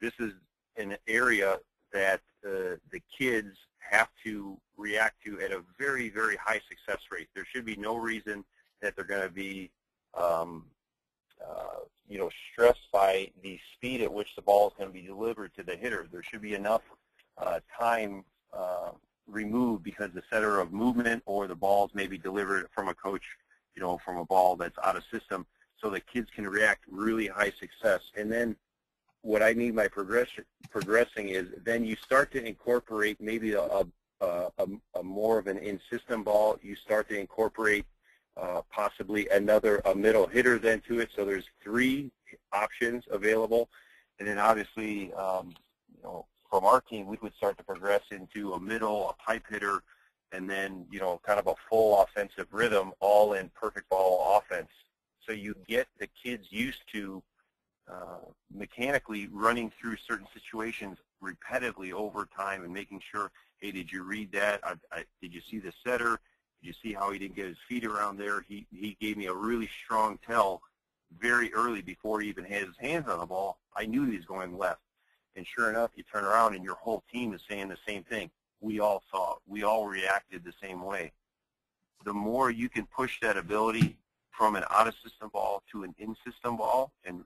this is an area that uh, the kids have to react to at a very, very high success rate. There should be no reason that they're going to be, um, uh, you know, stressed by the speed at which the ball is going to be delivered to the hitter. There should be enough uh, time uh, removed because the center of movement or the balls may be delivered from a coach, you know, from a ball that's out of system, so that kids can react really high success. And then what I mean by progression, progressing is then you start to incorporate maybe a, a, a, a more of an in-system ball. You start to incorporate uh, possibly another a middle hitter then to it. So there's three options available. And then obviously, um, you know, from our team, we would start to progress into a middle, a pipe hitter, and then, you know, kind of a full offensive rhythm, all in perfect ball offense. So you get the kids used to uh, mechanically running through certain situations repetitively over time and making sure, hey, did you read that? I, I, did you see the setter? Did you see how he didn't get his feet around there? He, he gave me a really strong tell very early before he even had his hands on the ball. I knew he was going left. And sure enough, you turn around and your whole team is saying the same thing. We all saw it. We all reacted the same way. The more you can push that ability from an out-of-system ball to an in-system ball, and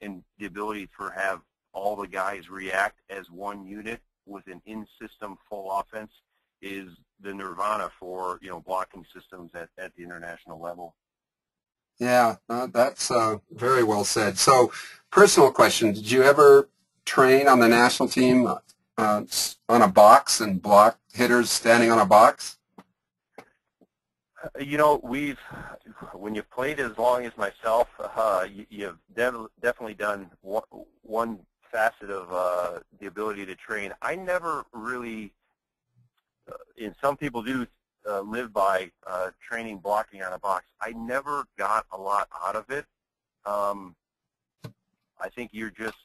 and the ability to have all the guys react as one unit with an in-system full offense, is the nirvana for, you know, blocking systems at, at the international level. Yeah, uh, that's uh, very well said. So, personal question: did you ever train on the national team uh, on a box and block hitters standing on a box? You know, we've, when you've played as long as myself, uh, you, you've de definitely done one, one facet of uh, the ability to train. I never really, uh, and some people do uh, live by uh, training blocking on a box. I never got a lot out of it. Um, I think you're just,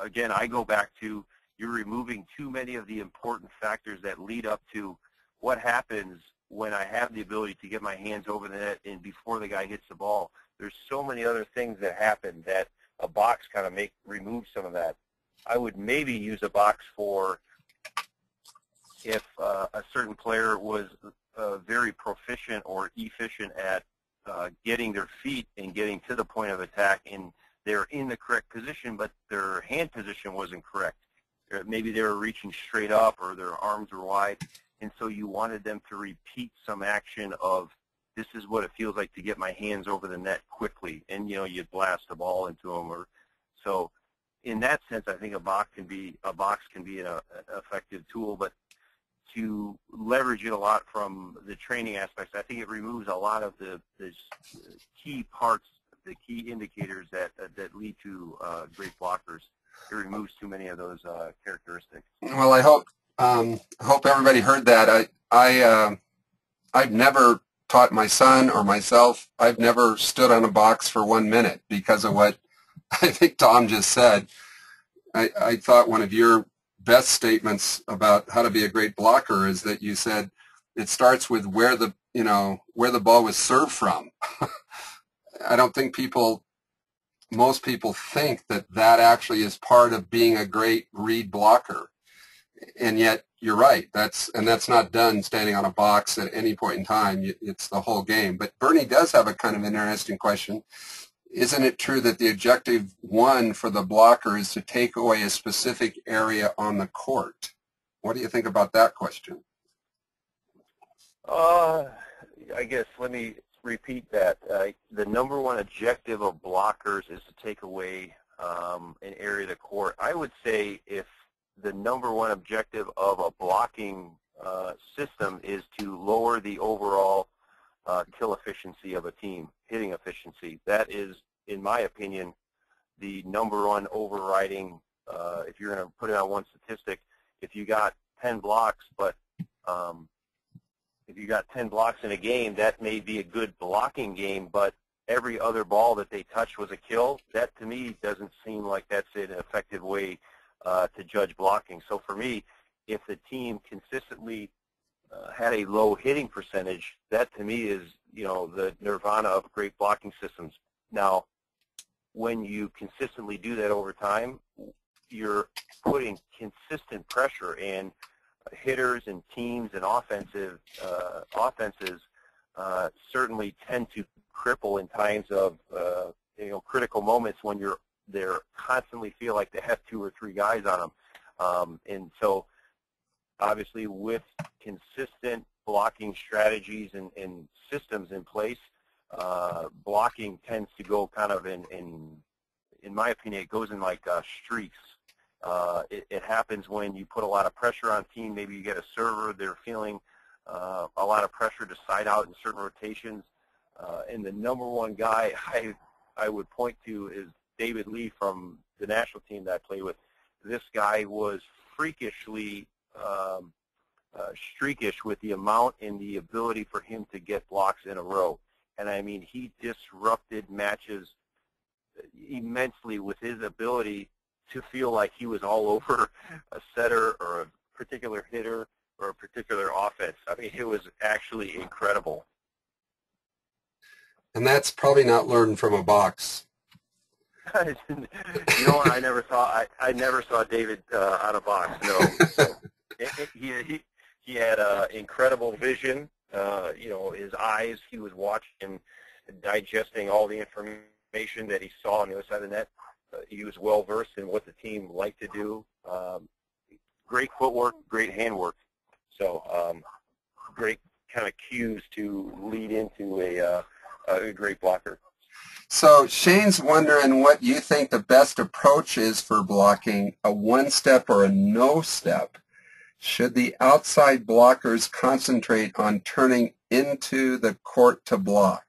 again, I go back to, you're removing too many of the important factors that lead up to what happens when I have the ability to get my hands over the net and before the guy hits the ball. There's so many other things that happen that a box kind of make removes some of that. I would maybe use a box for if uh, a certain player was uh, very proficient or efficient at uh, getting their feet and getting to the point of attack, and they're in the correct position, but their hand position wasn't correct. Maybe they were reaching straight up or their arms were wide. And so you wanted them to repeat some action of, this is what it feels like to get my hands over the net quickly. And, you know, you'd blast the ball into them. Or, so in that sense, I think a box can be, a box can be an a, effective tool. But to leverage it a lot from the training aspects, I think it removes a lot of the, the key parts, the key indicators that, uh, that lead to uh, great blockers. It removes too many of those uh, characteristics. Well, I hope. I um, hope everybody heard that. I, I, uh, I've never taught my son or myself. I've never stood on a box for one minute because of what I think Tom just said. I, I thought one of your best statements about how to be a great blocker is that you said it starts with where the, you know, where the ball was served from. I don't think people, most people think that that actually is part of being a great read blocker. And yet, you're right. That's and that's not done standing on a box at any point in time. It's the whole game. But Bernie does have a kind of interesting question. Isn't it true that the objective one for the blocker is to take away a specific area on the court? What do you think about that question? Uh, I guess let me repeat that. Uh, the number one objective of blockers is to take away um, an area of the court. I would say if the number one objective of a blocking uh, system is to lower the overall uh, kill efficiency of a team, hitting efficiency. That is, in my opinion, the number one overriding, uh, if you're going to put it on one statistic, if you got ten blocks, but um, if you got ten blocks in a game, that may be a good blocking game, but every other ball that they touched was a kill. That, to me, doesn't seem like that's an effective way Uh, to judge blocking. So for me, if the team consistently uh, had a low hitting percentage, that to me is, you know, the nirvana of great blocking systems. Now, when you consistently do that over time, you're putting consistent pressure in hitters and teams and offensive uh, offenses uh, certainly tend to cripple in times of uh, you know critical moments when you're they're constantly feel like they have two or three guys on them, um, and so obviously with consistent blocking strategies and, and systems in place, uh, blocking tends to go kind of in in in my opinion it goes in like uh, streaks. Uh, it, it happens when you put a lot of pressure on team. Maybe you get a server, they're feeling uh, a lot of pressure to side out in certain rotations. Uh, and the number one guy I, I would point to is David Lee from the national team that I played with. This guy was freakishly um, uh, streakish with the amount and the ability for him to get blocks in a row. And I mean, he disrupted matches immensely with his ability to feel like he was all over a setter or a particular hitter or a particular offense. I mean, it was actually incredible. And that's probably not learned from a box. You know, I never saw I, I never saw David uh, on a box. No, so it, it, he, he he had uh, incredible vision. Uh, you know, his eyes. He was watching, digesting all the information that he saw on the other side of the net. Uh, he was well versed in what the team liked to do. Um, great footwork, great handwork. So um, great kind of cues to lead into a, uh, a great blocker. So Shane's wondering what you think the best approach is for blocking, a one-step or a no-step. Should the outside blockers concentrate on turning into the court to block?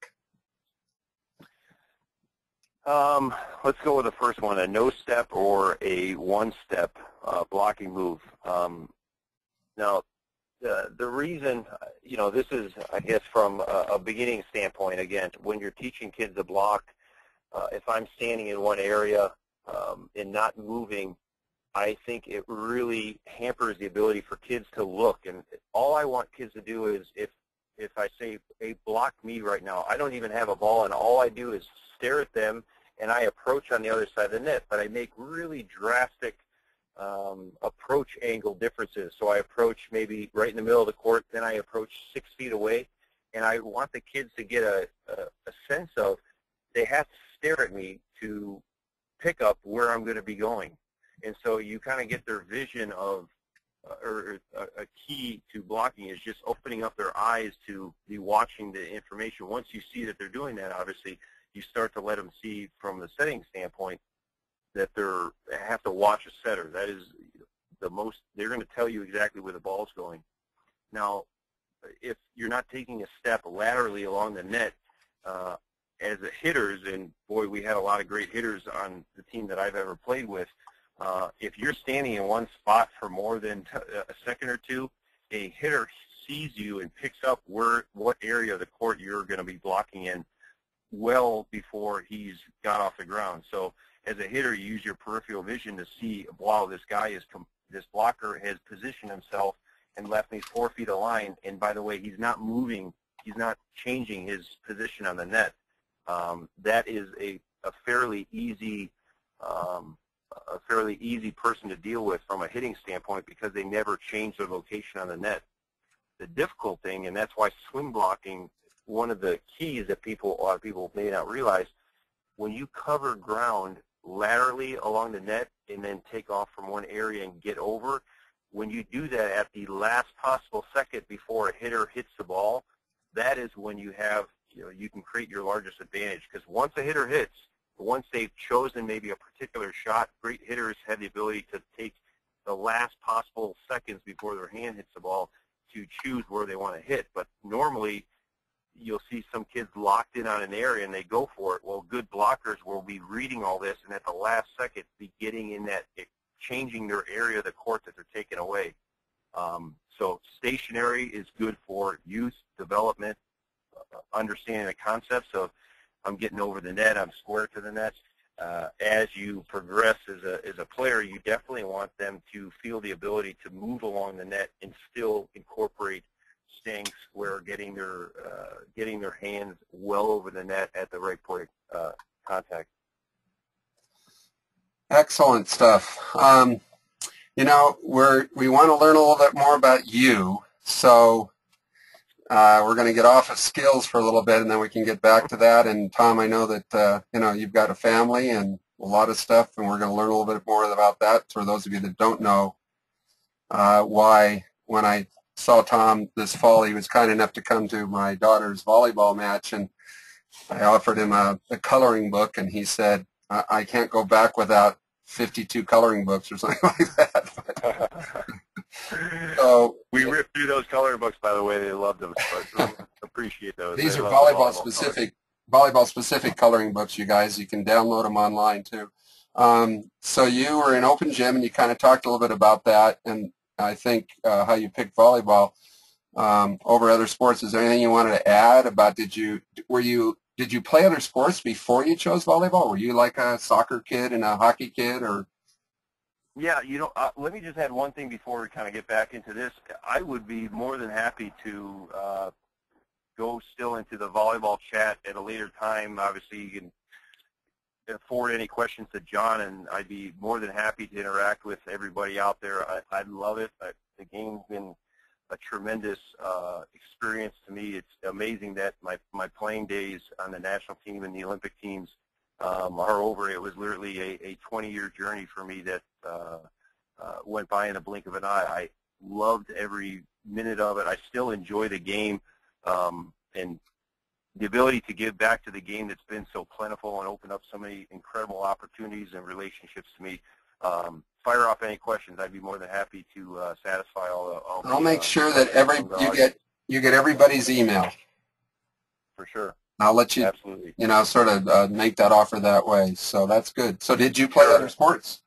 Um, let's go with the first one, a no-step or a one-step uh, blocking move. Um, now, Uh, the reason, you know, this is, I guess, from a, a beginning standpoint, again, when you're teaching kids to block, uh, if I'm standing in one area um, and not moving, I think it really hampers the ability for kids to look. And all I want kids to do is, if, if I say, hey, block me right now, I don't even have a ball, and all I do is stare at them, and I approach on the other side of the net, but I make really drastic Um, approach angle differences. So I approach maybe right in the middle of the court, then I approach six feet away, and I want the kids to get a, a, a sense of they have to stare at me to pick up where I'm going to be going. And so you kind of get their vision of, uh, or a, a key to blocking is just opening up their eyes to be watching the information. Once you see that they're doing that, obviously, you start to let them see from the setting standpoint that they're, they have to watch a setter. That is the most, they're going to tell you exactly where the ball's going. Now, if you're not taking a step laterally along the net, uh, as a hitters, and boy, we had a lot of great hitters on the team that I've ever played with, uh, if you're standing in one spot for more than t a second or two, a hitter sees you and picks up where, what area of the court you're going to be blocking in well before he's got off the ground. So, as a hitter, you use your peripheral vision to see, wow, this guy is, this blocker has positioned himself and left me four feet aligned. And by the way, he's not moving, he's not changing his position on the net. Um, that is a, a fairly easy, um, a fairly easy person to deal with from a hitting standpoint because they never change their location on the net. The difficult thing, and that's why swim blocking, one of the keys that people, a lot of people may not realize, when you cover ground laterally along the net and then take off from one area and get over, when you do that at the last possible second before a hitter hits the ball, that is when you have, you know, you can create your largest advantage, because once a hitter hits, once they've chosen maybe a particular shot, great hitters have the ability to take the last possible seconds before their hand hits the ball to choose where they want to hit. But normally you'll see some kids locked in on an area and they go for it. Well, good blockers will be reading all this and at the last second be getting in that, changing their area of the court that they're taking away. Um, so stationary is good for youth development, uh, understanding the concepts of I'm getting over the net, I'm square to the net. Uh, as you progress as a, as a player, you definitely want them to feel the ability to move along the net and still incorporate staying square, getting their uh, getting their hands well over the net at the right point of uh, contact. Excellent stuff. Um, you know, we're, we want to learn a little bit more about you, so uh, we're going to get off of skills for a little bit, and then we can get back to that. And Tom, I know that uh, you know, you've got a family and a lot of stuff, and we're going to learn a little bit more about that. For those of you that don't know, uh, why when I saw Tom this fall, he was kind enough to come to my daughter's volleyball match, and I offered him a, a coloring book, and he said, I, I can't go back without fifty-two coloring books or something like that. So we ripped through those coloring books, by the way. They loved them. But appreciate those. These they are volleyball, volleyball specific, colors. volleyball specific coloring books. You guys, you can download them online too. Um, so you were in open gym, and you kind of talked a little bit about that, and I think uh, how you picked volleyball um, over other sports. Is there anything you wanted to add about? Did you were you Did you play other sports before you chose volleyball? Were you like a soccer kid and a hockey kid, or? Yeah, you know, uh, let me just add one thing before we kind of get back into this. I would be more than happy to uh, go still into the volleyball chat at a later time. Obviously, you can forward any questions to John, and I'd be more than happy to interact with everybody out there. I, I love it. I, the game's been a tremendous uh, experience to me. It's amazing that my, my playing days on the national team and the Olympic teams um, are over. It was literally a twenty-year journey for me that uh, uh, went by in the blink of an eye. I loved every minute of it. I still enjoy the game, um, and the ability to give back to the game that's been so plentiful and opened up so many incredible opportunities and relationships to me. Um, fire off any questions. I'd be more than happy to uh, satisfy all the. All I'll the, make sure uh, that every you get you get everybody's email. For sure. I'll let you. Absolutely. You know, sort of uh, make that offer that way. So that's good. So did you play sure. other sports?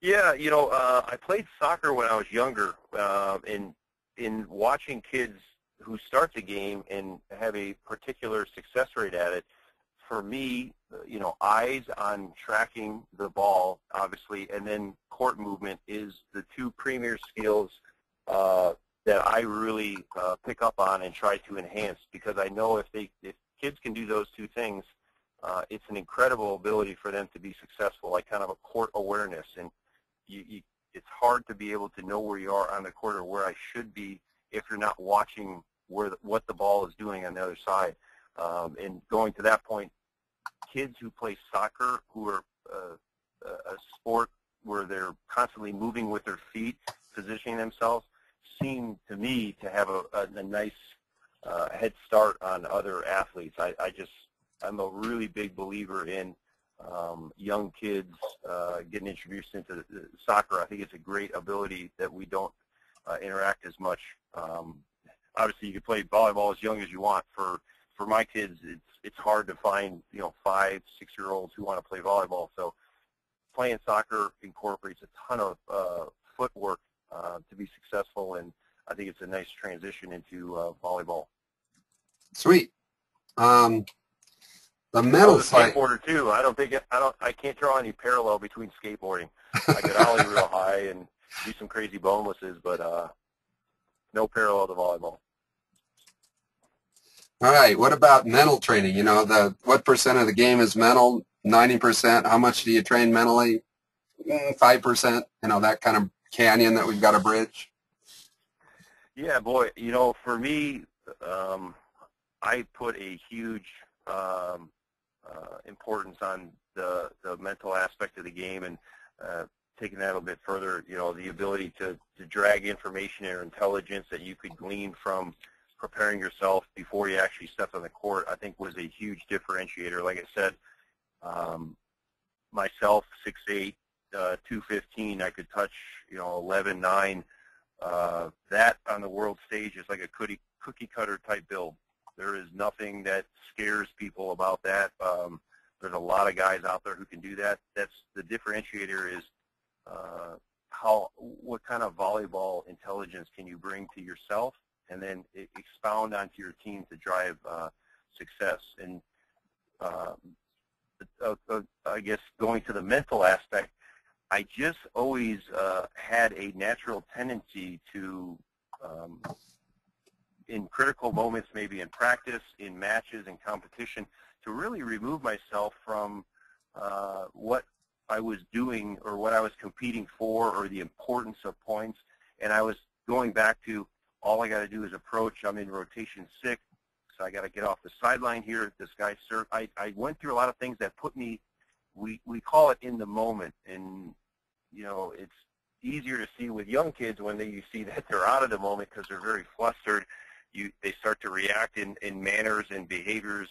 Yeah, you know, uh, I played soccer when I was younger, uh, and in watching kids who start the game and have a particular success rate at it. For me, you know, eyes on tracking the ball, obviously, and then court movement is the two premier skills uh, that I really uh, pick up on and try to enhance, because I know if they, if kids can do those two things, uh, it's an incredible ability for them to be successful, like kind of a court awareness. And you, you, it's hard to be able to know where you are on the court or where I should be if you're not watching where the, what the ball is doing on the other side. Um, and going to that point, kids who play soccer, who are uh, a sport where they're constantly moving with their feet, positioning themselves, seem to me to have a, a, a nice uh, head start on other athletes. I, I just, I'm a really big believer in um, young kids uh, getting introduced into soccer. I think it's a great ability that we don't uh, interact as much. Um, obviously, you can play volleyball as young as you want. For For my kids, it's it's hard to find, you know, five, six-year-olds who want to play volleyball. So playing soccer incorporates a ton of uh, footwork uh, to be successful, and I think it's a nice transition into uh, volleyball. Sweet. Um, the metal side. Skateboarder too. I don't think I don't. I can't draw any parallel between skateboarding. I could ollie real high and do some crazy bonelesses, but uh, no parallel to volleyball. All right. What about mental training? You know, the what percent of the game is mental? Ninety percent. How much do you train mentally? Five percent. You know, that kind of canyon that we've got to bridge. Yeah, boy. You know, for me, um, I put a huge um, uh, importance on the the mental aspect of the game, and uh, taking that a little bit further. You know, the ability to to drag information or intelligence that you could glean from preparing yourself before you actually stepped on the court, I think, was a huge differentiator. Like I said, um, myself, six eight, uh, two fifteen, I could touch, you know, eleven nine. Uh, that on the world stage is like a cookie, cookie cutter type build. There is nothing that scares people about that. Um, there's a lot of guys out there who can do that. That's the differentiator is uh, how, what kind of volleyball intelligence can you bring to yourself, and then expound onto your team to drive uh, success. And uh, uh, uh, I guess going to the mental aspect, I just always uh, had a natural tendency to, um, in critical moments, maybe in practice, in matches, in competition, to really remove myself from uh, what I I was doing or what I was competing for or the importance of points, and I was going back to all I got to do is approach. I'm in rotation six, so I got to get off the sideline here. This guy served. I, I went through a lot of things that put me, we, we call it in the moment, and, you know, it's easier to see with young kids when they, you see that they're out of the moment because they're very flustered. You, they start to react in, in manners and behaviors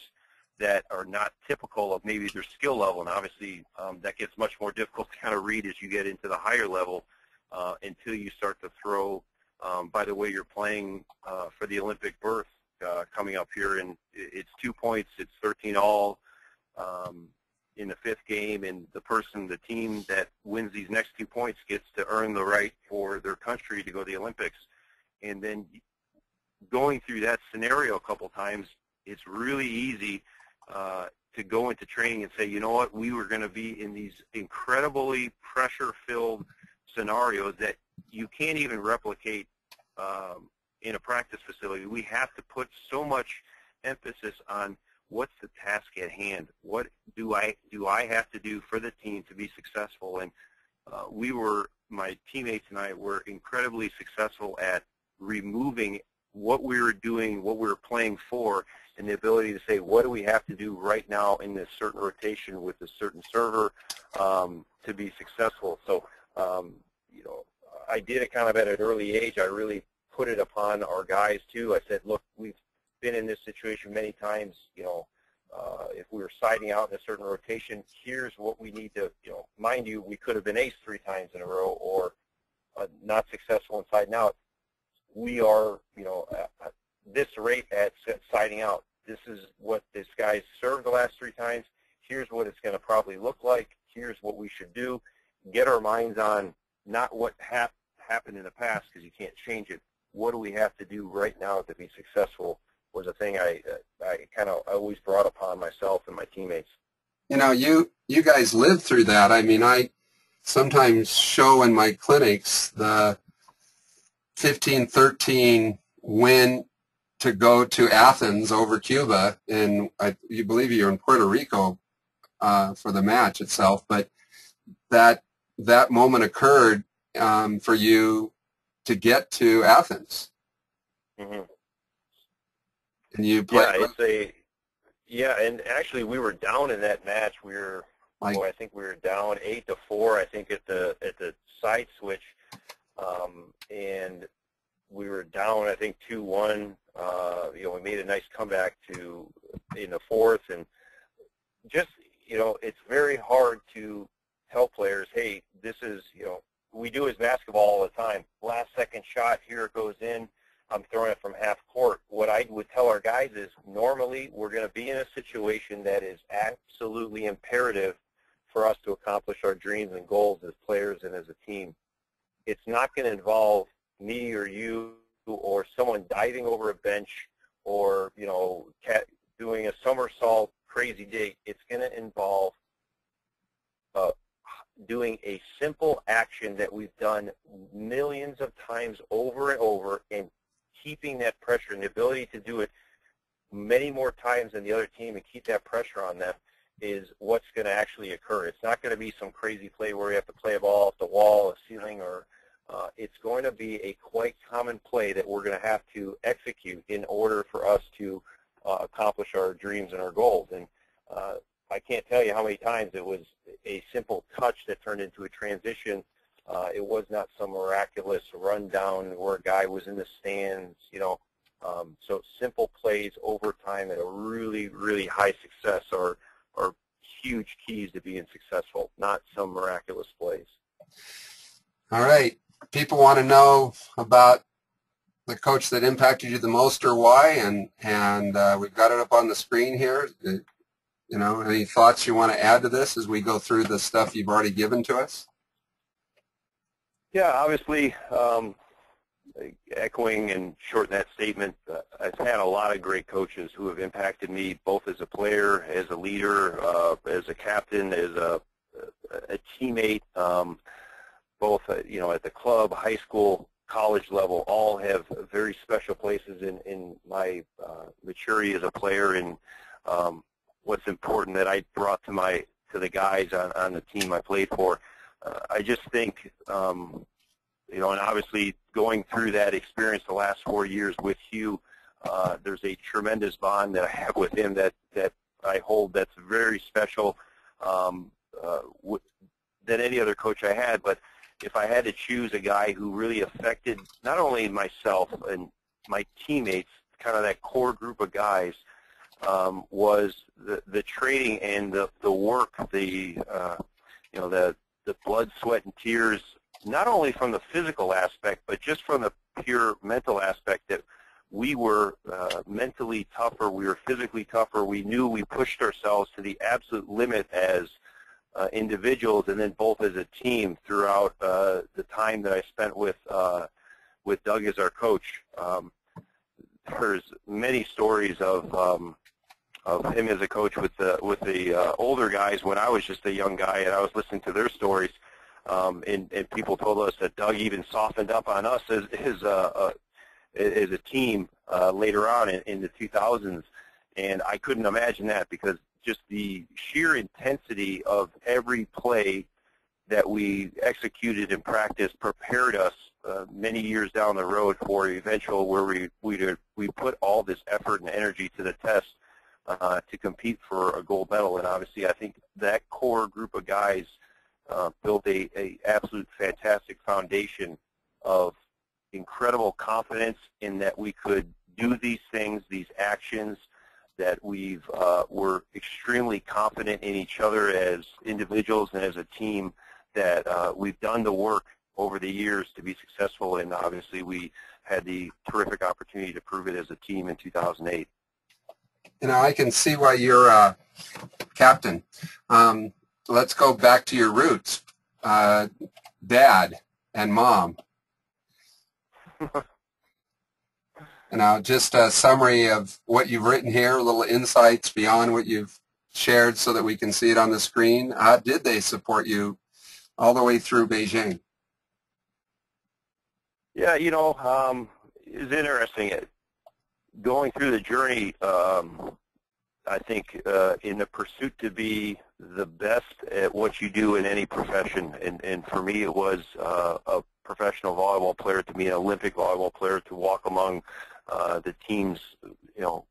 that are not typical of maybe their skill level, and obviously um, that gets much more difficult to kind of read as you get into the higher level uh, until you start to throw. Um, by the way, you're playing uh, for the Olympic berth uh, coming up here, and it's two points, it's thirteen all um, in the fifth game, and the person, the team that wins these next two points gets to earn the right for their country to go to the Olympics. And then going through that scenario a couple times, it's really easy uh, to go into training and say, you know what, we were going to be in these incredibly pressure-filled scenarios that you can't even replicate um, in a practice facility. We have to put so much emphasis on what's the task at hand. What do I do I have to do for the team to be successful? And uh, we were, my teammates and I were incredibly successful at removing what we were doing, what we were playing for, and the ability to say, what do we have to do right now in this certain rotation with a certain server um, to be successful? So, um, you know, I did it kind of at an early age. I really put it upon our guys, too. I said, look, we've been in this situation many times. You know, uh, if we were siding out in a certain rotation, here's what we need to, you know, mind you, we could have been ace three times in a row or uh, not successful in siding out. We are, you know, at this rate at siding out. This is what this guy's served the last three times. Here's what it's going to probably look like. Here's what we should do. Get our minds on not what hap happened in the past, because you can't change it. What do we have to do right now to be successful was a thing I, I kind of always brought upon myself and my teammates. You know, you, you guys lived through that. I mean, I sometimes show in my clinics the fifteen thirteen win to go to Athens over Cuba, and I you believe you're in Puerto Rico uh, for the match itself, but that that moment occurred um, for you to get to Athens. Mm-hmm. And you played. Yeah, it's a, yeah, and actually we were down in that match. We were, like, oh, I think we were down eight to four. I think at the at the side switch. Um, and we were down, I think, two one. Uh, you know, we made a nice comeback to in the fourth, and just, you know, it's very hard to tell players, hey, this is, you know, we do as basketball all the time. Last second shot, here it goes in. I'm throwing it from half court. What I would tell our guys is normally we're going to be in a situation that is absolutely imperative for us to accomplish our dreams and goals as players and as a team. It's not going to involve me or you or someone diving over a bench or, you know, cat doing a somersault crazy dig. It's going to involve uh, doing a simple action that we've done millions of times over and over and keeping that pressure and the ability to do it many more times than the other team and keep that pressure on them is what's going to actually occur. It's not going to be some crazy play where you have to play a ball off the wall, a ceiling, or uh, it's going to be a quite common play that we're going to have to execute in order for us to uh, accomplish our dreams and our goals. And uh, I can't tell you how many times it was a simple touch that turned into a transition. Uh, it was not some miraculous rundown where a guy was in the stands, you know. Um, so simple plays over time at a really, really high success are are huge keys to being successful, not some miraculous plays. All right. People want to know about the coach that impacted you the most or why, and, and uh, we've got it up on the screen here. It, you know, any thoughts you want to add to this as we go through the stuff you've already given to us? Yeah, obviously, um, echoing and shortening that statement, uh, I've had a lot of great coaches who have impacted me both as a player, as a leader, uh, as a captain, as a, a teammate, um, both uh, you know, at the club, high school, college level, all have very special places in, in my uh, maturity as a player and um, what's important that I brought to my to the guys on, on the team I played for. Uh, I just think, um, you know, and obviously going through that experience the last four years with Hugh, uh, there's a tremendous bond that I have with him that, that I hold that's very special um, uh, w than any other coach I had. But if I had to choose a guy who really affected not only myself and my teammates, kind of that core group of guys, um, was the, the training and the, the work, the, uh, you know, the, the blood, sweat, and tears, not only from the physical aspect, but just from the pure mental aspect that we were uh, mentally tougher, we were physically tougher, we knew we pushed ourselves to the absolute limit as uh, individuals and then both as a team throughout uh, the time that I spent with, uh, with Doug as our coach. Um, There's many stories of um, of him as a coach with the with the uh, older guys when I was just a young guy, and I was listening to their stories, um, and, and people told us that Doug even softened up on us as as a, uh, as a team uh, later on in, in the two thousands, and I couldn't imagine that because just the sheer intensity of every play that we executed in practice prepared us Uh, many years down the road for eventual where we we we put all this effort and energy to the test uh, to compete for a gold medal. And obviously I think that core group of guys uh, built a, a absolute fantastic foundation of incredible confidence in that we could do these things, these actions, that we've uh, were extremely confident in each other as individuals and as a team, that uh, we've done the work over the years to be successful, and obviously we had the terrific opportunity to prove it as a team in two thousand eight. You know, I can see why you're uh, captain. Um, let's go back to your roots, uh, Dad and Mom. You know, just a summary of what you've written here, little insights beyond what you've shared so that we can see it on the screen. How did they support you all the way through Beijing? Yeah, you know, um, it's interesting. Going through the journey, um, I think, uh, in the pursuit to be the best at what you do in any profession, and, and for me it was uh, a professional volleyball player to be an Olympic volleyball player, to walk among uh, the team's, you know,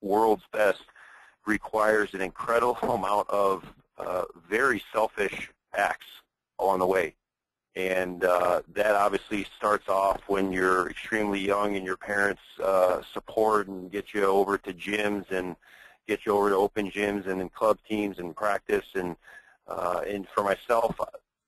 world's best, requires an incredible amount of uh, very selfish acts along the way. And uh, that obviously starts off when you're extremely young and your parents uh, support and get you over to gyms and get you over to open gyms and then club teams and practice. And, uh, and for myself,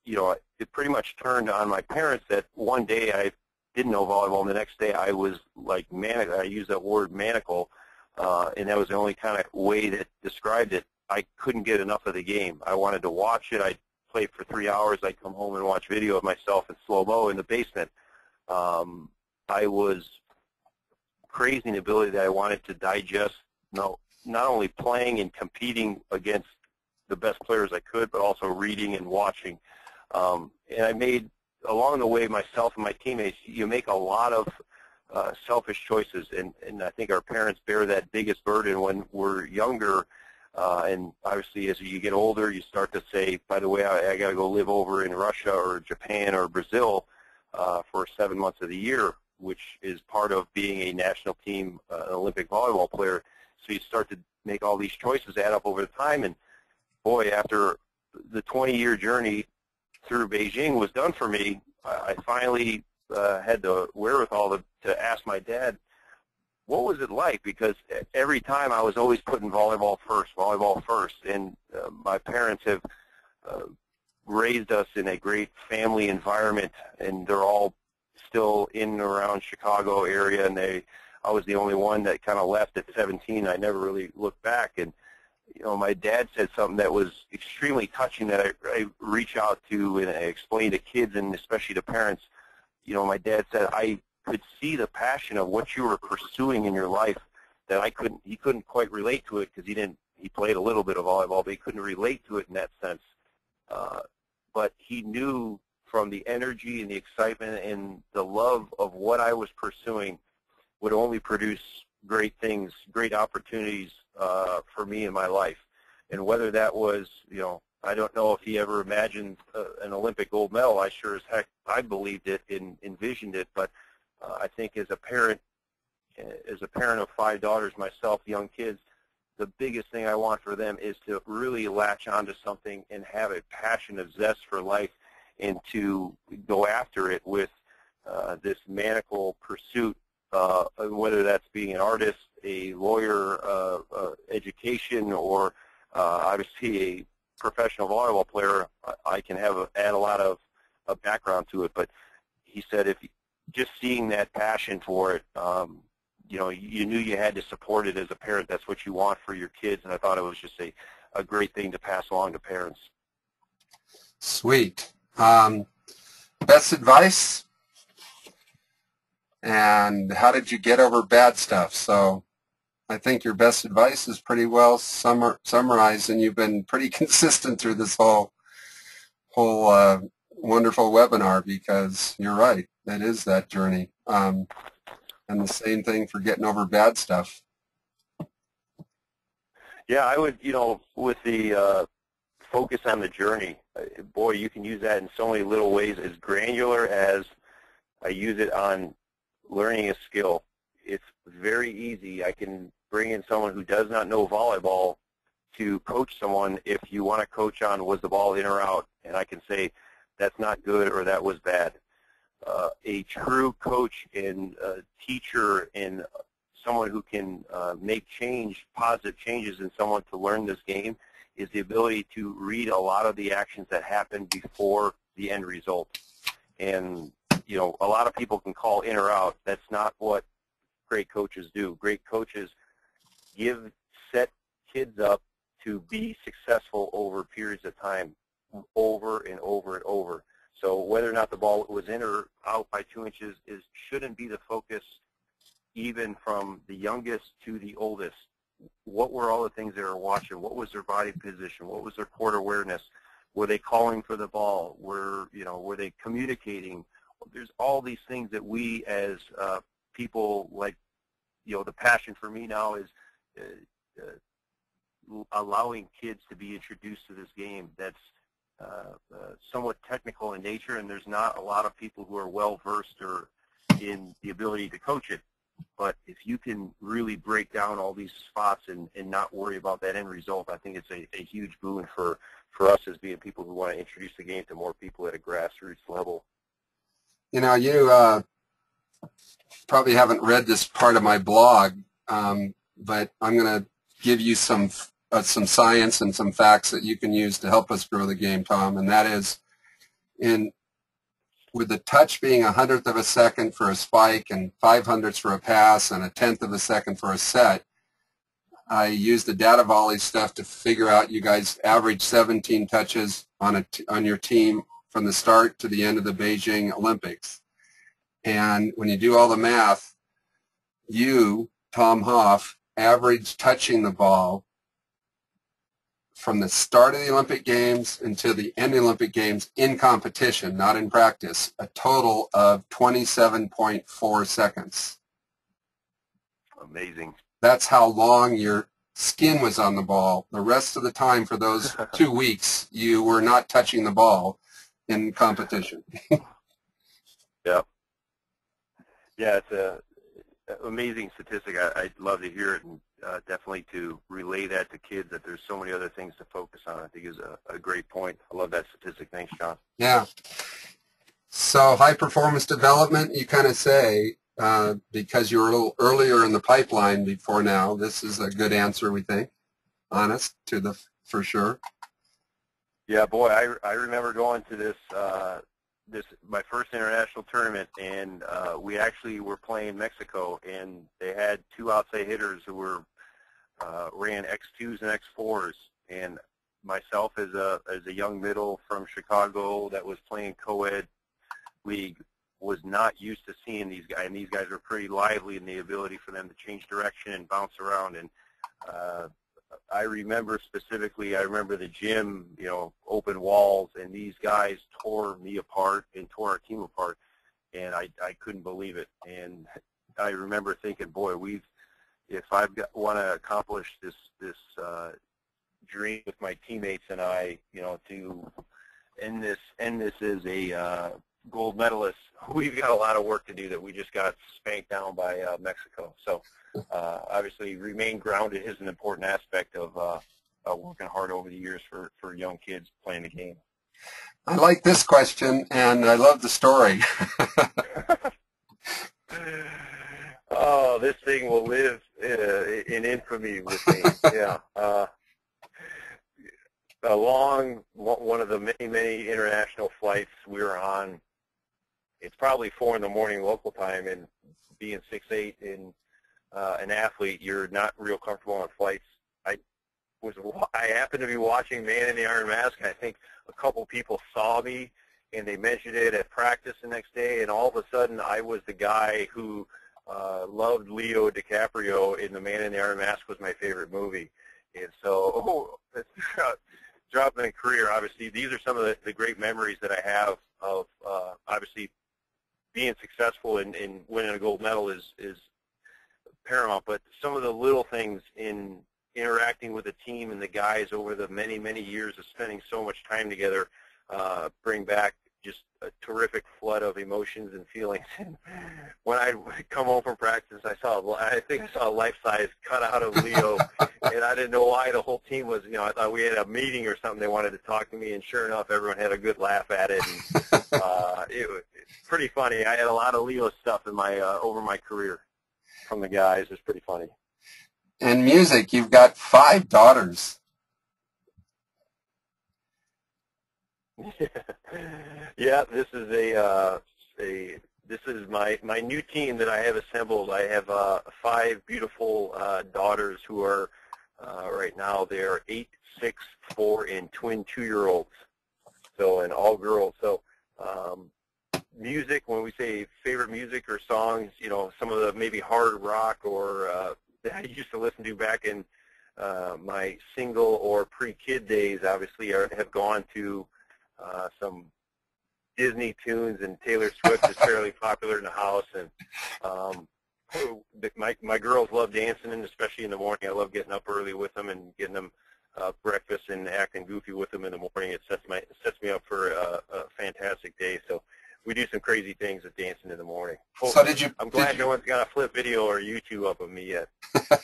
you know, it pretty much turned on my parents that one day I didn't know volleyball and the next day I was like manic. I use that word maniacal, uh, and that was the only kind of way that described it. I couldn't get enough of the game. I wanted to watch it. I played for three hours. I'd come home and watch video of myself in slow-mo in the basement. Um, I was crazy in the ability that I wanted to digest, you know, not only playing and competing against the best players I could, but also reading and watching. Um, and I made, along the way, myself and my teammates, you make a lot of uh, selfish choices, and, and I think our parents bear that biggest burden when we're younger. Uh, and obviously, as you get older, you start to say, by the way, I, I got to go live over in Russia or Japan or Brazil uh, for seven months of the year, which is part of being a national team uh, Olympic volleyball player. So you start to make all these choices add up over the time. And, boy, after the twenty-year journey through Beijing was done for me, I, I finally uh, had the wherewithal to, to ask my dad, what was it like? Because every time I was always putting volleyball first, volleyball first. And uh, my parents have uh, raised us in a great family environment, and they're all still in and around Chicago area. And they, I was the only one that kind of left at seventeen. I never really looked back. And, you know, my dad said something that was extremely touching that I, I reach out to and I explain to kids and especially to parents. You know, my dad said, I could see the passion of what you were pursuing in your life that I couldn't, he couldn't quite relate to it because he didn't, he played a little bit of volleyball, but he couldn't relate to it in that sense. Uh, but he knew from the energy and the excitement and the love of what I was pursuing would only produce great things, great opportunities uh, for me in my life. And whether that was, you know, I don't know if he ever imagined uh, an Olympic gold medal. I sure as heck, I believed it and envisioned it, but uh, I think as a parent, as a parent of five daughters myself, young kids, the biggest thing I want for them is to really latch onto something and have a passion, a zest for life, and to go after it with uh, this maniacal pursuit, uh, whether that's being an artist, a lawyer, uh, uh, education, or uh, obviously a professional volleyball player. I, I can have a, add a lot of a background to it, but he said if just seeing that passion for it, um, you know, you knew you had to support it as a parent. That's what you want for your kids, and I thought it was just a, a great thing to pass along to parents. Sweet. Um, best advice, and how did you get over bad stuff? So I think your best advice is pretty well summar, summarized, and you've been pretty consistent through this whole, whole uh, wonderful webinar, because you're right. That is that journey. Um, And the same thing for getting over bad stuff. Yeah, I would, you know, with the uh, focus on the journey, boy, you can use that in so many little ways, as granular as I use it on learning a skill. It's very easy. I can bring in someone who does not know volleyball to coach someone. If you want to coach on, was the ball in or out? And I can say, that's not good, or that was bad. Uh, a true coach and uh, teacher and someone who can uh, make change, positive changes in someone to learn this game, is the ability to read a lot of the actions that happen before the end result. And, you know, a lot of people can call in or out. That's not what great coaches do. Great coaches give, set kids up to be successful over periods of time, over and over and over. So whether or not the ball was in or out by two inches is shouldn't be the focus, even from the youngest to the oldest. What were all the things they were watching? What was their body position? What was their court awareness? Were they calling for the ball? Were, you know, were they communicating? There's all these things that we as uh, people, like, you know, the passion for me now is uh, uh, allowing kids to be introduced to this game that's Uh, uh, somewhat technical in nature, and there's not a lot of people who are well versed or in the ability to coach it. But if you can really break down all these spots and, and not worry about that end result, I think it's a, a huge boon for, for us as being people who want to introduce the game to more people at a grassroots level. You know, you uh, probably haven't read this part of my blog, um, but I'm going to give you some Uh, some science and some facts that you can use to help us grow the game, Tom, and that is, in with the touch being a hundredth of a second for a spike and five hundredths for a pass and a tenth of a second for a set, I used the data volley stuff to figure out you guys average seventeen touches on, a t on your team from the start to the end of the Beijing Olympics. And when you do all the math, you, Tom Hoff, average touching the ball from the start of the Olympic Games until the end of the Olympic Games in competition, not in practice, a total of twenty-seven point four seconds. Amazing. That's how long your skin was on the ball. The rest of the time for those two weeks, you were not touching the ball in competition. Yeah. Yeah, it's a amazing statistic. I, I'd love to hear it, and uh, definitely to relay that to kids, that there's so many other things to focus on, I think is a, a great point. I love that statistic. Thanks, John. Yeah. So high performance development, you kind of say, uh, because you were a little earlier in the pipeline before now, this is a good answer, we think. Honest, to the, for sure. Yeah, boy, I, I remember going to this, uh, This my first international tournament, and uh, we actually were playing Mexico, and they had two outside hitters who were uh, ran X twos and X fours, and myself as a as a young middle from Chicago that was playing co-ed league was not used to seeing these guys, and these guys were pretty lively in the ability for them to change direction and bounce around. And uh, I remember specifically, I remember the gym, you know, open walls, and these guys tore me apart and tore our team apart, and I, I couldn't believe it. And I remember thinking, boy, we've, if I want to accomplish this, this uh, dream with my teammates and I, you know, to end this end this as a uh, gold medalist. We've got a lot of work to do that we just got spanked down by uh, Mexico. So uh, obviously, remain grounded is an important aspect of uh, uh, working hard over the years for for young kids playing the game. I like this question, and I love the story. Oh, this thing will live uh, in infamy with me. Yeah, uh, a long one of the many, many international flights we were on. It's probably four in the morning local time, and being six foot eight and uh, an athlete, you're not real comfortable on flights. I was I happened to be watching Man in the Iron Mask, and I think a couple people saw me, and they mentioned it at practice the next day, and all of a sudden I was the guy who uh, loved Leo DiCaprio in The Man in the Iron Mask was my favorite movie. And so, oh, dropping a career, obviously, these are some of the, the great memories that I have of, uh, obviously, being successful and, and winning a gold medal is, is paramount, but some of the little things in interacting with the team and the guys over the many, many years of spending so much time together uh, bring back just a terrific flood of emotions and feelings. When I come home from practice, I saw, I think I saw a life-size cutout of Leo, and I didn't know why. The whole team was, you know, I thought we had a meeting or something. They wanted to talk to me, and sure enough, everyone had a good laugh at it. And, uh, it was pretty funny. I had a lot of Leo stuff in my uh, over my career from the guys. It's pretty funny. In music, you've got five daughters. Yeah, this is a uh, a this is my my new team that I have assembled. I have uh, five beautiful uh, daughters who are uh, right now they are eight, six, four, and twin two-year-olds. So and all girls. So um, music. When we say favorite music or songs, you know, some of the maybe hard rock or uh, that I used to listen to back in uh, my single or pre-kid days. Obviously, are, have gone to Uh, some Disney tunes, and Taylor Swift is fairly popular in the house. And um, my my girls love dancing, and especially in the morning, I love getting up early with them and getting them uh, breakfast and acting goofy with them in the morning. It sets my it sets me up for a, a fantastic day. So we do some crazy things with dancing in the morning. Hopefully, so did you? I'm glad no you, one's got a flip video or YouTube up of me yet.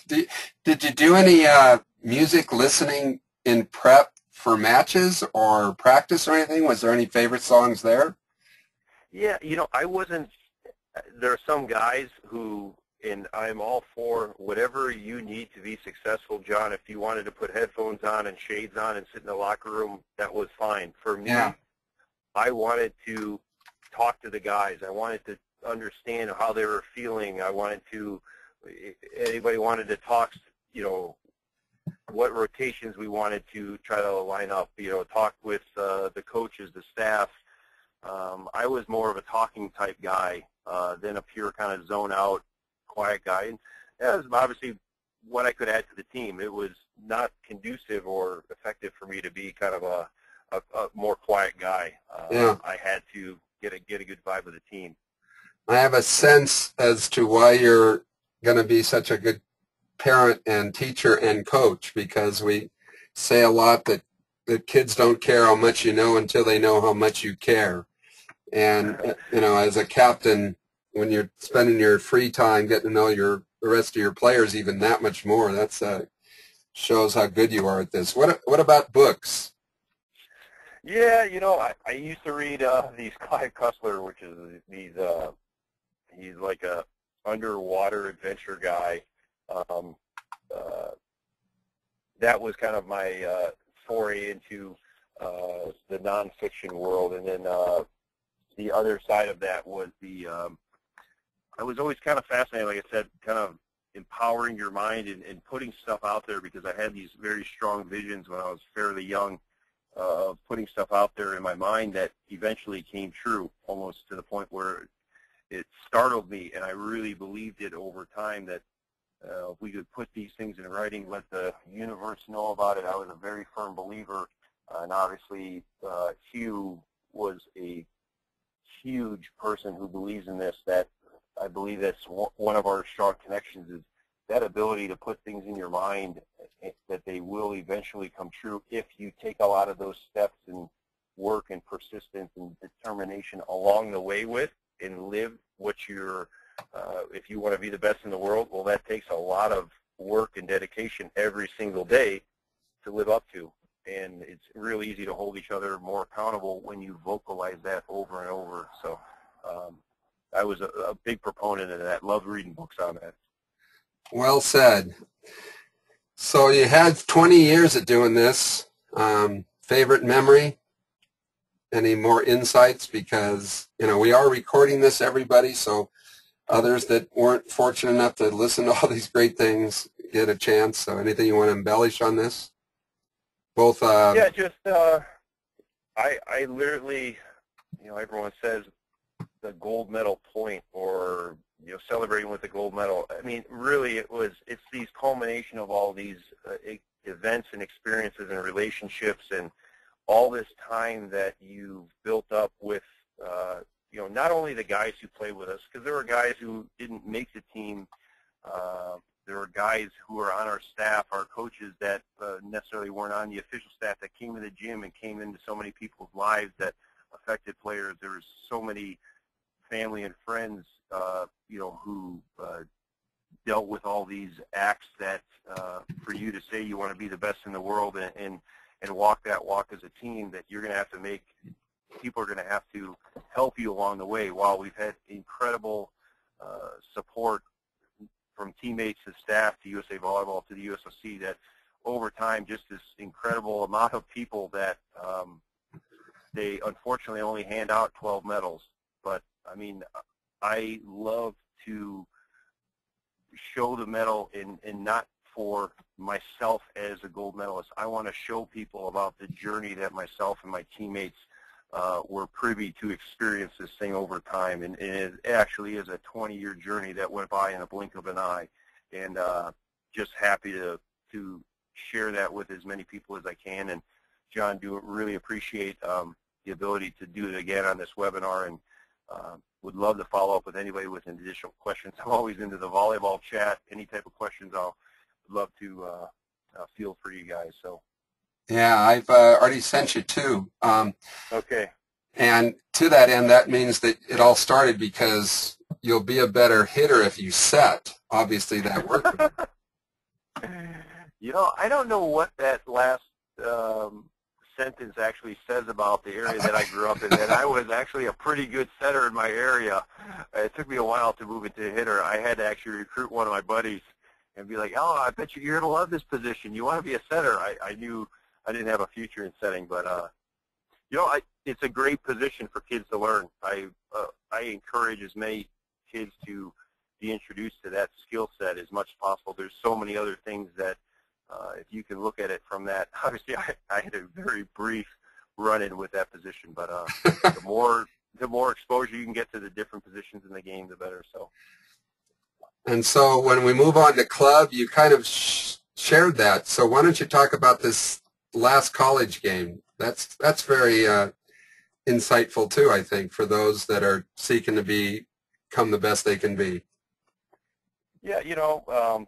did, did you do any uh, music listening in prep for matches or practice or anything? Was there any favorite songs there? Yeah, you know, I wasn't. There are some guys who, and I'm all for whatever you need to be successful, John. If you wanted to put headphones on and shades on and sit in the locker room, that was fine. For me, yeah. I wanted to talk to the guys. I wanted to understand how they were feeling. I wanted to, anybody wanted to talk, you know, what rotations we wanted to try to line up, you know, talk with uh, the coaches, the staff. Um, I was more of a talking type guy uh, than a pure kind of zone out, quiet guy. And that was obviously what I could add to the team. It was not conducive or effective for me to be kind of a, a, a more quiet guy. Uh, yeah. I had to get a, get a good vibe of the team. I have a sense as to why you're going to be such a good parent and teacher and coach, because we say a lot that, that kids don't care how much you know until they know how much you care. And, you know, as a captain, when you're spending your free time getting to know your the rest of your players even that much more, that's uh, shows how good you are at this. What, what about books? Yeah, you know, I, I used to read uh, these Clive Cussler, which is these, uh, he's like a underwater adventure guy. Um, uh, that was kind of my uh, foray into uh, the nonfiction world, and then uh, the other side of that was the. Um, I was always kind of fascinated, like I said, kind of empowering your mind and, and putting stuff out there, because I had these very strong visions when I was fairly young uh, of putting stuff out there in my mind that eventually came true, almost to the point where it startled me, and I really believed it over time that. Uh, if we could put these things in writing, let the universe know about it. I was a very firm believer, uh, and obviously uh, Hugh was a huge person who believes in this. That I believe that's one of our strong connections is that ability to put things in your mind that they will eventually come true if you take a lot of those steps and work and persistence and determination along the way with and live what you're, uh, if you want to be the best in the world, well, that takes a lot of work and dedication every single day to live up to. And it's really easy to hold each other more accountable when you vocalize that over and over. So um, I was a, a big proponent of that. Love reading books on that. Well said. So you had twenty years of doing this. Um, favorite memory? Any more insights? Because, you know, we are recording this, everybody, so others that weren't fortunate enough to listen to all these great things get a chance. So anything you want to embellish on this? Both, uh, yeah, just uh, I, I literally, you know, everyone says the gold medal point or, you know, celebrating with the gold medal. I mean, really, it was, it's these culmination of all these uh, events and experiences and relationships and all this time that you've built up with, uh, you know, not only the guys who played with us, because there were guys who didn't make the team. Uh, There were guys who were on our staff, our coaches, that uh, necessarily weren't on the official staff that came to the gym and came into so many people's lives that affected players. There was so many family and friends, uh, you know, who uh, dealt with all these acts that uh, for you to say you want to be the best in the world and, and, and walk that walk as a team that you're going to have to make, people are going to have to help you along the way. While we've had incredible uh, support from teammates to staff to U S A Volleyball to the U S O C, that over time just this incredible amount of people that um, they unfortunately only hand out twelve medals. But, I mean, I love to show the medal in, in not for myself as a gold medalist. I want to show people about the journey that myself and my teammates Uh, we're privy to experience this thing over time, and, and it actually is a twenty-year journey that went by in a blink of an eye, and uh, just happy to to share that with as many people as I can. And John, do really appreciate um, the ability to do it again on this webinar, and uh, would love to follow up with anybody with any additional questions. I'm always into the volleyball chat. Any type of questions, I'll love to uh, uh, field for you guys. So. Yeah, I've uh, already sent you two. Um, okay. And to that end, that means that it all started because you'll be a better hitter if you set. Obviously, that worked. You know, I don't know what that last um, sentence actually says about the area that I grew up in. And I was actually a pretty good setter in my area. It took me a while to move into a hitter. I had to actually recruit one of my buddies and be like, oh, I bet you you're going to love this position. You want to be a setter. I, I knew I didn't have a future in setting, but uh, you know, I, it's a great position for kids to learn. I uh, I encourage as many kids to be introduced to that skill set as much as possible. There's so many other things that uh, if you can look at it from that. Obviously, I, I had a very brief run-in with that position, but uh, the more the more exposure you can get to the different positions in the game, the better. So. And so, when we move on to club, you kind of sh shared that. So, why don't you talk about this last college game? That's that's very uh, insightful too, I think, for those that are seeking to be, become the best they can be. Yeah, you know, um,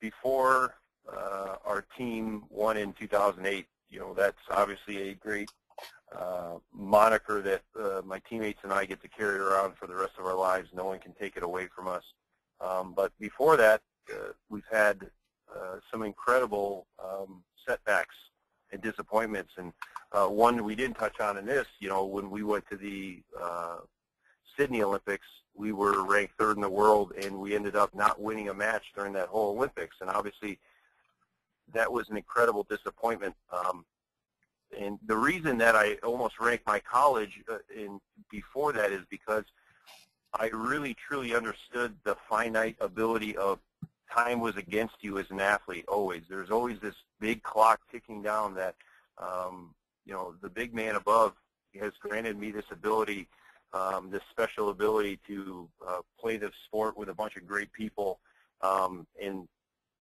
before uh, our team won in two thousand eight, you know, that's obviously a great uh, moniker that uh, my teammates and I get to carry around for the rest of our lives. No one can take it away from us. Um, but before that, uh, we've had uh, some incredible um, setbacks and disappointments, and uh, one we didn't touch on in this, you know, when we went to the uh, Sydney Olympics, we were ranked third in the world, and we ended up not winning a match during that whole Olympics, and obviously that was an incredible disappointment. Um, and the reason that I almost ranked my college uh, in before that is because I really truly understood the finite ability of time was against you as an athlete always. There's always this big clock ticking down that, um, you know, the big man above has granted me this ability, um, this special ability to uh, play the sport with a bunch of great people. Um, and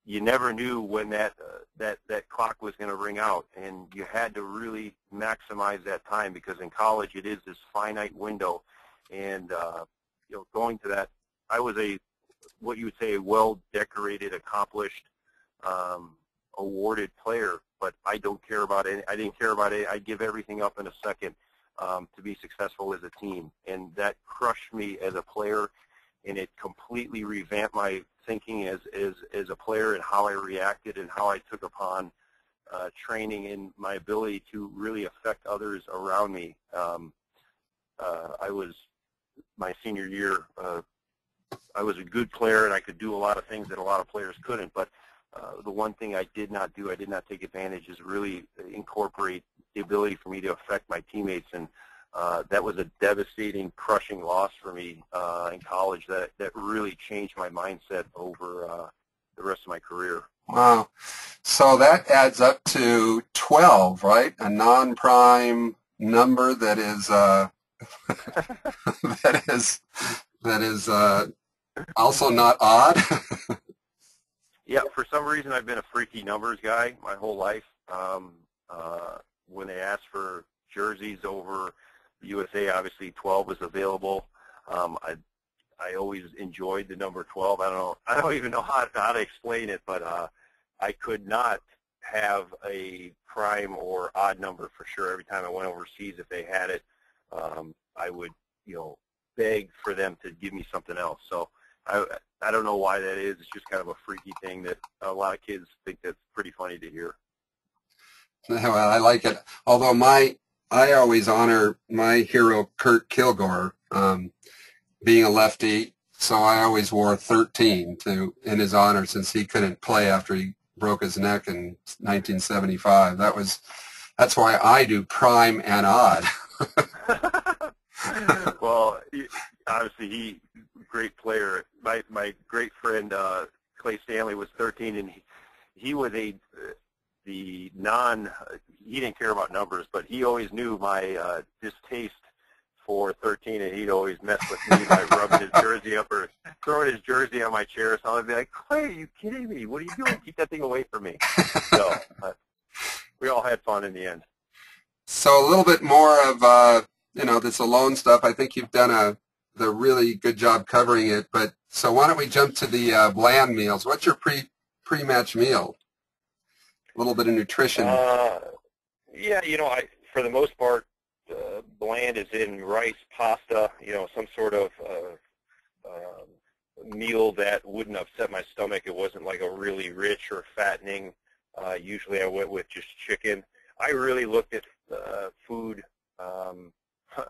you never knew when that, uh, that, that clock was going to ring out. And you had to really maximize that time because in college it is this finite window. And, uh, you know, going to that, I was a what you would say a well-decorated, accomplished, um, awarded player, but I don't care about it. I didn't care about it. I give everything up in a second um, to be successful as a team, and that crushed me as a player, and it completely revamped my thinking as as as a player and how I reacted and how I took upon uh, training and my ability to really affect others around me. Um, uh, I was my senior year. Uh, I was a good player, and I could do a lot of things that a lot of players couldn't. But uh, the one thing I did not do, I did not take advantage, is really incorporate the ability for me to affect my teammates, and uh, that was a devastating, crushing loss for me uh, in college. That that really changed my mindset over uh, the rest of my career. Wow! So that adds up to twelve, right? A non-prime number that is uh, that is. That is uh, also not odd. Yeah, for some reason I've been a freaky numbers guy my whole life. Um, uh, when they asked for jerseys over the U S A, obviously twelve was available. Um, I I always enjoyed the number twelve. I don't know. I don't even know how to, how to explain it, but uh, I could not have a prime or odd number for sure. Every time I went overseas, if they had it, um, I would, you know, beg for them to give me something else. So I I don't know why that is. It's just kind of a freaky thing that a lot of kids think that's pretty funny to hear. Well, I like it. Although my I always honor my hero Kurt Kilgore, um, being a lefty. So I always wore thirteen to in his honor, since he couldn't play after he broke his neck in nineteen seventy-five. That was that's why I do prime and odd. Well, obviously, he great player. My my great friend uh, Clay Stanley was thirteen, and he, he was a the non. He didn't care about numbers, but he always knew my uh, distaste for thirteen, and he'd always mess with me by rubbing his jersey up or throwing his jersey on my chair. So I'd be like, Clay, are you kidding me? What are you doing? Keep that thing away from me. So uh, we all had fun in the end. So a little bit more of. Uh... You know, this alone stuff, I think you've done a the really good job covering it. But so why don't we jump to the uh, bland meals? What's your pre pre-match meal? A little bit of nutrition. Uh, yeah, you know, I for the most part, uh, bland is in rice, pasta, you know, some sort of uh, uh, meal that wouldn't upset my stomach. It wasn't like a really rich or fattening. Uh, usually I went with just chicken. I really looked at uh, food. Um,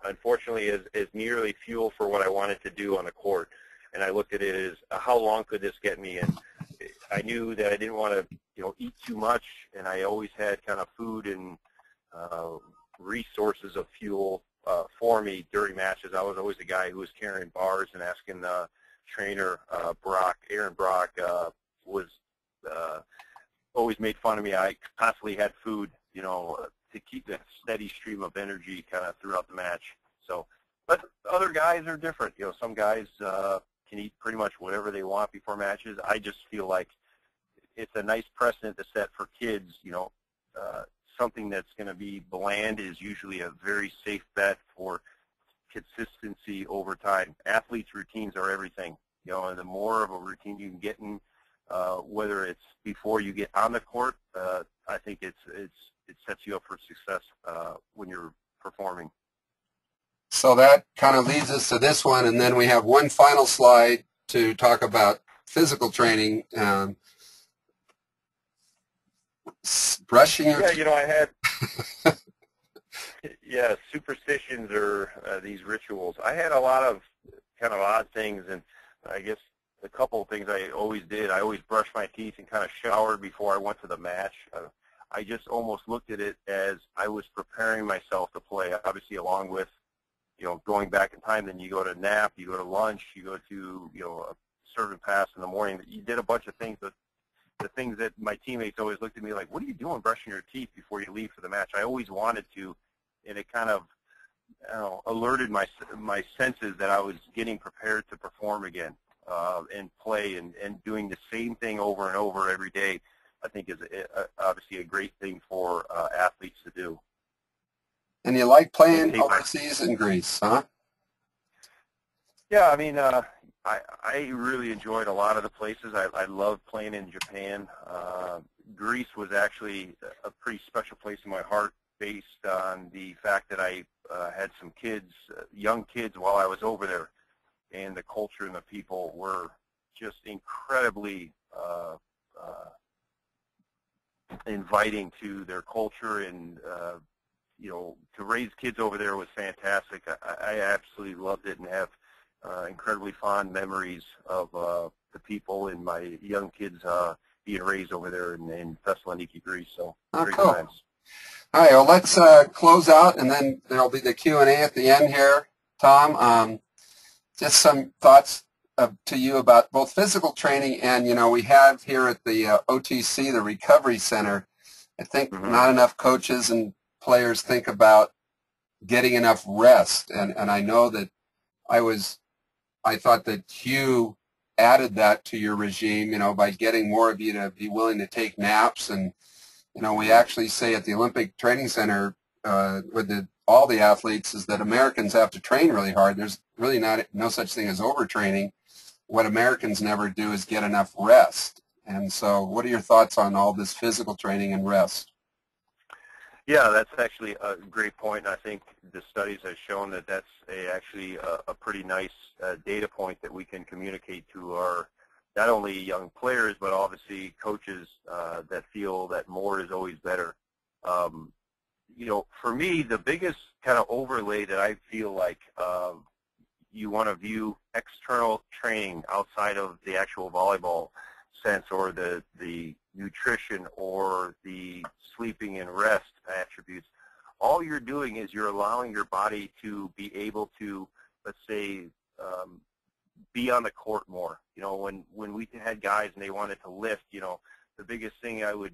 unfortunately, is, is merely fuel for what I wanted to do on the court. And I looked at it as, uh, how long could this get me? And I knew that I didn't want to, you know, eat too much, and I always had kind of food and uh, resources of fuel uh, for me during matches. I was always the guy who was carrying bars and asking the trainer, uh, Brock, Aaron Brock, uh, was uh, always made fun of me. I constantly had food, you know, to keep that steady stream of energy kind of throughout the match. So, but other guys are different. You know, some guys uh, can eat pretty much whatever they want before matches. I just feel like it's a nice precedent to set for kids. You know, uh, something that's going to be bland is usually a very safe bet for consistency over time. Athletes' routines are everything. You know, and the more of a routine you can get in, uh, whether it's before you get on the court, uh, I think it's it's. It sets you up for success uh, when you're performing. So that kind of leads us to this one, and then we have one final slide to talk about physical training. Um, brushing your yeah, you know, I had yeah superstitions or uh, these rituals. I had a lot of kind of odd things, and I guess a couple of things I always did. I always brushed my teeth and kind of showered before I went to the match. Uh, I just almost looked at it as I was preparing myself to play, obviously along with, you know, going back in time. Then you go to nap, you go to lunch, you go to, you know, a serve and pass in the morning. You did a bunch of things, but the things that my teammates always looked at me like, what are you doing brushing your teeth before you leave for the match? I always wanted to, and it kind of, you know, alerted my my senses that I was getting prepared to perform again uh, and play, and, and doing the same thing over and over every day, I think, is a, a, obviously a great thing for uh, athletes to do. And you like playing overseas in Greece, huh? Yeah, I mean, uh, I, I really enjoyed a lot of the places. I, I loved playing in Japan. Uh, Greece was actually a pretty special place in my heart, based on the fact that I uh, had some kids, uh, young kids, while I was over there, and the culture and the people were just incredibly uh, uh, inviting to their culture, and uh, you know, to raise kids over there was fantastic. I, I absolutely loved it, and have uh, incredibly fond memories of uh, the people and my young kids uh, being raised over there in, in Thessaloniki, Greece. So oh, great cool. times. All right, well, let's uh, close out, and then there'll be the Q and A at the end here, Tom. Um, just some thoughts of, to you about both physical training and, you know, we have here at the uh, O T C, the Recovery Center. I think mm-hmm. not enough coaches and players think about getting enough rest, and, and I know that I was, I thought that Hugh added that to your regime, you know, by getting more of you to be willing to take naps. And you know, we actually say at the Olympic Training Center uh, with the, all the athletes is that Americans have to train really hard. There's really not no such thing as overtraining. What Americans never do is get enough rest. And so what are your thoughts on all this physical training and rest? Yeah, that's actually a great point. I think the studies have shown that that's a, actually a, a pretty nice uh, data point that we can communicate to our not only young players, but obviously coaches uh, that feel that more is always better. Um, you know, for me, the biggest kind of overlay that I feel like uh, you want to view external training outside of the actual volleyball sense, or the, the nutrition or the sleeping and rest attributes, all you're doing is you're allowing your body to be able to, let's say, um, be on the court more. You know, when, when we had guys and they wanted to lift, you know, the biggest thing I would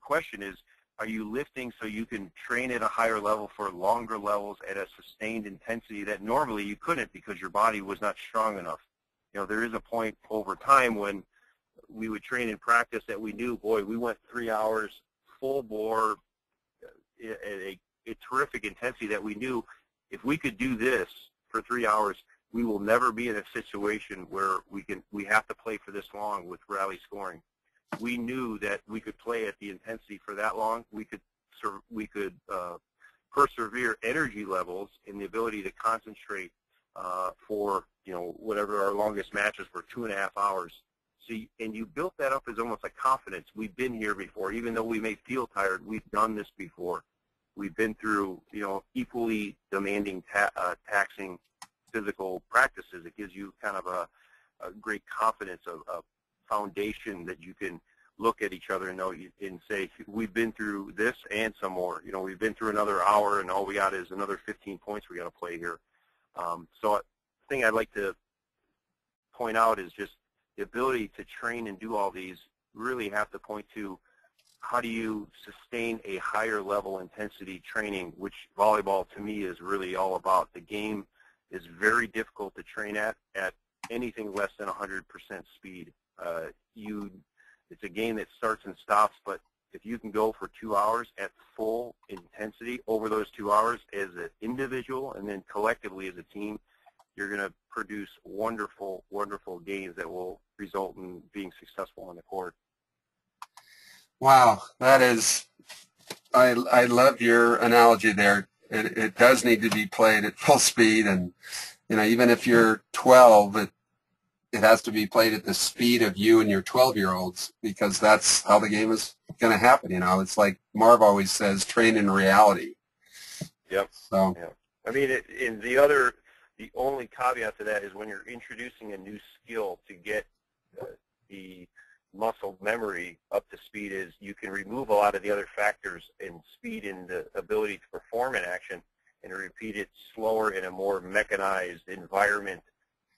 question is, are you lifting so you can train at a higher level for longer levels at a sustained intensity that normally you couldn't because your body was not strong enough? You know, there is a point over time when we would train in practice that we knew, boy, we went three hours full bore at a, a terrific intensity that we knew if we could do this for three hours, we will never be in a situation where we can we have to play for this long with rally scoring. We knew that we could play at the intensity for that long. We could we could uh, persevere energy levels and the ability to concentrate uh, for, you know, whatever our longest matches were, two and a half hours. So you, and you built that up as almost a confidence. We've been here before, even though we may feel tired. We've done this before. We've been through, you know, equally demanding, ta uh, taxing physical practices. It gives you kind of a, a great confidence, of a foundation that you can look at each other and know you, and say, we've been through this and some more. You know, we've been through another hour, and all we got is another fifteen points we got to play here. Um, so, the thing I'd like to point out is just the ability to train and do all these really have to point to how do you sustain a higher level intensity training, which volleyball to me is really all about. The game is very difficult to train at at anything less than one hundred percent speed. Uh, you, it's a game that starts and stops, but if you can go for two hours at full intensity over those two hours as an individual and then collectively as a team, you're going to produce wonderful, wonderful games that will result in being successful on the court. Wow, that is, I, I love your analogy there. It, it does need to be played at full speed, and you know, even if you're twelve, it it has to be played at the speed of you and your twelve-year-olds, because that's how the game is going to happen. You know, it's like Marv always says, train in reality. Yep. So, yeah. I mean, it, and the other, the only caveat to that is when you're introducing a new skill to get uh, the muscle memory up to speed is you can remove a lot of the other factors in speed and the ability to perform an action and repeat it slower in a more mechanized environment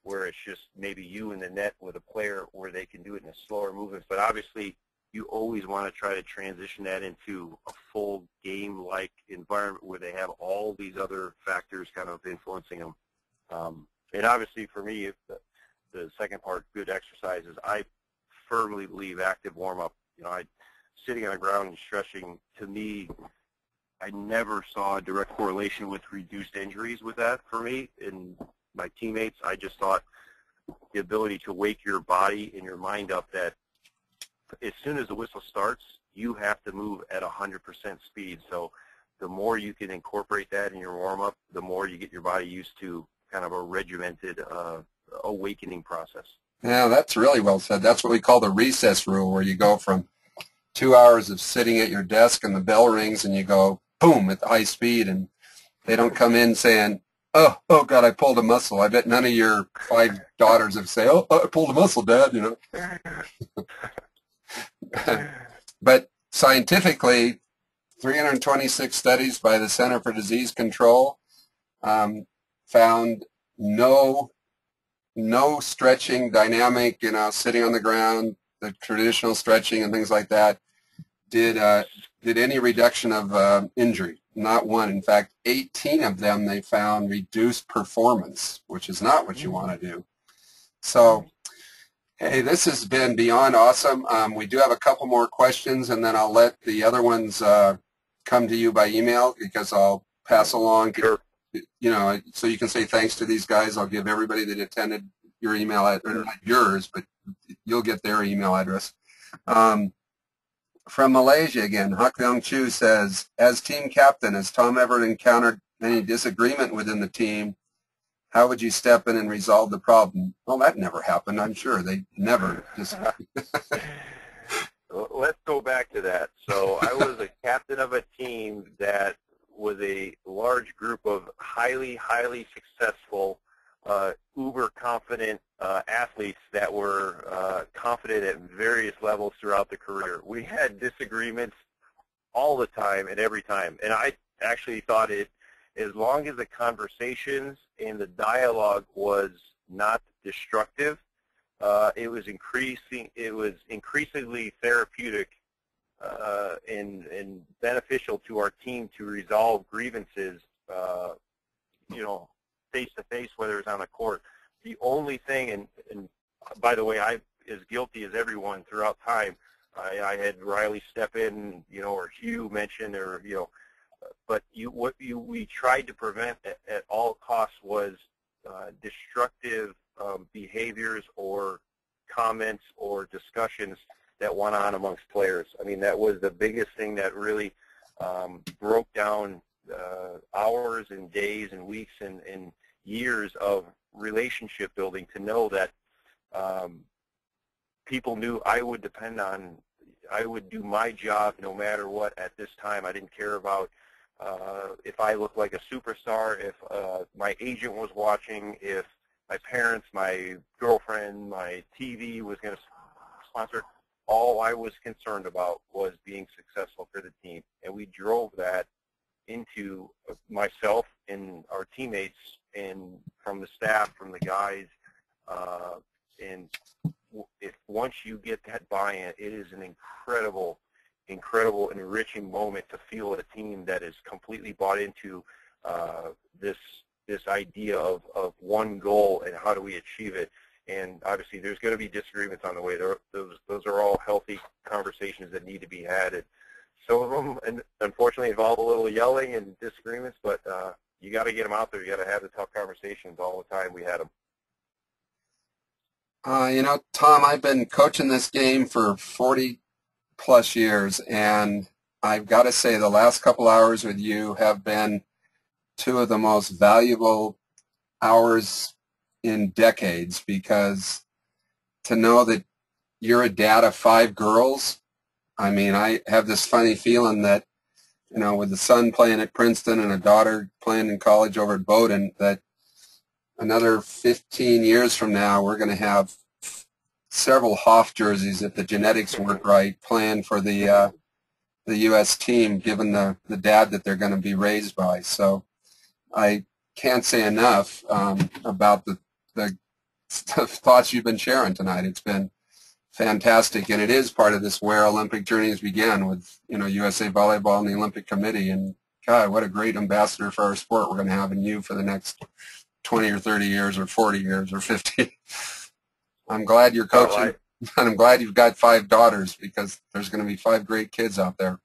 where it's just maybe you in the net with a player where they can do it in a slower movement. But obviously you always want to try to transition that into a full game-like environment where they have all these other factors kind of influencing them. Um, and obviously for me, if the, the second part, good exercises, I firmly believe active warm-up. You know, I, sitting on the ground and stretching, to me, I never saw a direct correlation with reduced injuries with that for me and my teammates. I just thought the ability to wake your body and your mind up that as soon as the whistle starts, you have to move at one hundred percent speed. So the more you can incorporate that in your warm-up, the more you get your body used to kind of a regimented uh, awakening process. Yeah, that's really well said. That's what we call the recess rule, where you go from two hours of sitting at your desk and the bell rings and you go, boom, at the high speed, and they don't come in saying, oh, oh, God, I pulled a muscle. I bet none of your five daughters have said, oh, I pulled a muscle, Dad, you know. But scientifically, three hundred twenty-six studies by the Center for Disease Control um, found no no stretching, dynamic, you know, sitting on the ground, the traditional stretching and things like that, did uh, did any reduction of uh, injury. Not one. In fact, eighteen of them they found reduced performance, which is not what you want to do. So, hey, this has been beyond awesome. Um, we do have a couple more questions, and then I'll let the other ones uh, come to you by email, because I'll pass along. Sure. You know, so you can say thanks to these guys. I'll give everybody that attended your email, at, or not yours, but you'll get their email address. Um, from Malaysia again, Hak Leong Chu says, as team captain, has Tom ever encountered any disagreement within the team? How would you step in and resolve the problem? Well, that never happened, I'm sure. They never just. Let's go back to that. So I was a captain of a team that was a large group of highly, highly successful, uh, uber-confident uh, athletes that were uh, confident at various levels throughout the career. We had disagreements all the time and every time. And I actually thought it, as long as the conversations and the dialogue was not destructive, uh, it was increasing. It was increasingly therapeutic Uh, and, and beneficial to our team to resolve grievances, uh, you know, face-to-face, whether it's on the court. The only thing, and, and by the way, I'm as guilty as everyone throughout time. I, I had Riley step in, you know, or Hugh mention, or, you know, but you, what you, we tried to prevent at, at all costs was uh, destructive um, behaviors or comments or discussions that went on amongst players. I mean, that was the biggest thing that really um, broke down uh, hours and days and weeks and, and years of relationship building, to know that um, people knew I would depend on, I would do my job no matter what at this time. I didn't care about uh, if I looked like a superstar, if uh, my agent was watching, if my parents, my girlfriend, my T V was going to sponsor. All I was concerned about was being successful for the team, and we drove that into myself and our teammates, and from the staff, from the guys. Uh, and if once you get that buy-in, it is an incredible, incredible, enriching moment to feel a team that is completely bought into uh, this this idea of of one goal and how do we achieve it. And obviously, there's going to be disagreements on the way. There, those those are all healthy conversations that need to be had. And some of them, and unfortunately, involve a little yelling and disagreements. But uh, you got to get them out there. You got to have the tough conversations all the time. We had them. Uh, you know, Tom, I've been coaching this game for forty plus years, and I've got to say, the last couple hours with you have been two of the most valuable hours in decades, because to know that you're a dad of five girls, I mean, I have this funny feeling that, you know, with the son playing at Princeton and a daughter playing in college over at Bowdoin, that another fifteen years from now, we're going to have several Hoff jerseys, if the genetics work right, playing for the uh, the U S team, given the, the dad that they're going to be raised by. So I can't say enough um, about the The thoughts you've been sharing tonight. It's been fantastic, and it is part of this where Olympic journeys began with, you know, U S A Volleyball and the Olympic Committee. And God, what a great ambassador for our sport we're going to have in you for the next twenty or thirty years or forty years or fifty. I'm glad you're coaching, and I'm glad you've got five daughters, because there's going to be five great kids out there.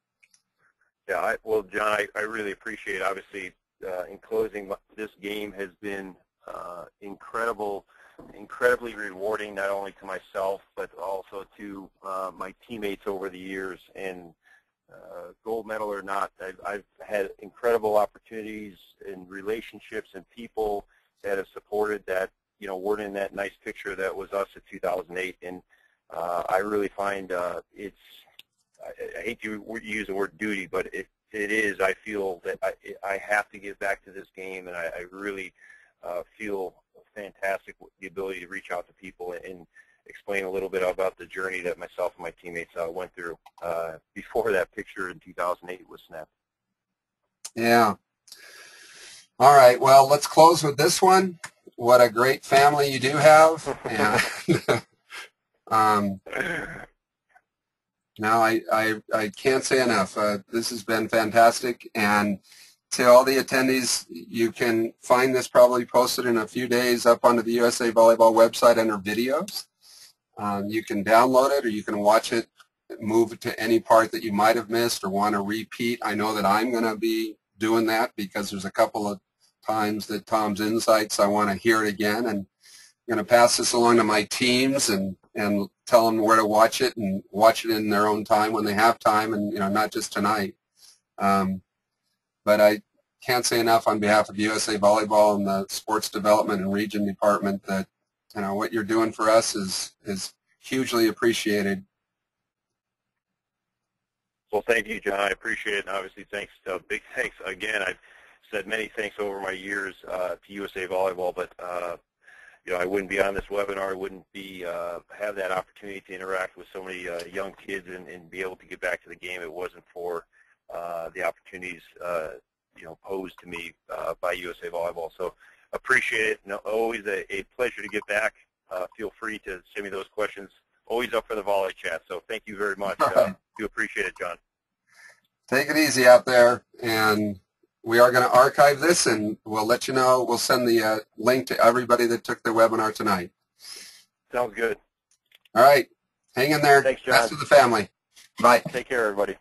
Yeah, I, well, John, I, I really appreciate, obviously, uh, in closing, this game has been Uh, incredible incredibly rewarding, not only to myself but also to uh, my teammates over the years. And uh, gold medal or not, I've, I've had incredible opportunities and relationships and people that have supported that, you know, weren't in that nice picture that was us in two thousand eight. And uh, I really find uh, it's, I, I hate to use the word duty, but it, it is, I feel that I, I have to give back to this game, and I, I really uh, feel fantastic with the ability to reach out to people and, and explain a little bit about the journey that myself and my teammates uh, went through uh, before that picture in two thousand eight was snapped. Yeah. All right, well, let's close with this one. What a great family you do have. And, um, no, I, I, I can't say enough. Uh, this has been fantastic. And to all the attendees, you can find this probably posted in a few days up onto the U S A Volleyball website under videos. Um, you can download it, or you can watch it, move to any part that you might have missed or want to repeat. I know that I'm going to be doing that because there's a couple of times that Tom's insights, I want to hear it again, and I'm going to pass this along to my teams and, and tell them where to watch it and watch it in their own time when they have time, and, you know, not just tonight. Um, but I can't say enough on behalf of U S A Volleyball and the Sports Development and Region Department that, you know, what you're doing for us is, is hugely appreciated. Well, thank you, John. I appreciate it, and obviously thanks, uh, big thanks again. I've said many thanks over my years uh, to U S A Volleyball, but uh, you know, I wouldn't be on this webinar. I wouldn't be uh, have that opportunity to interact with so many uh, young kids and, and be able to get back to the game. It wasn't for uh, the opportunities uh, you know, posed to me uh, by U S A Volleyball. So appreciate it. And always a, a pleasure to get back. Uh, feel free to send me those questions. Always up for the volley chat. So thank you very much. Uh, do appreciate it, John. Take it easy out there, and we are going to archive this, and we'll let you know. We'll send the uh, link to everybody that took the webinar tonight. Sounds good. All right. Hang in there. Thanks, John. Best of the family. Bye. Take care, everybody.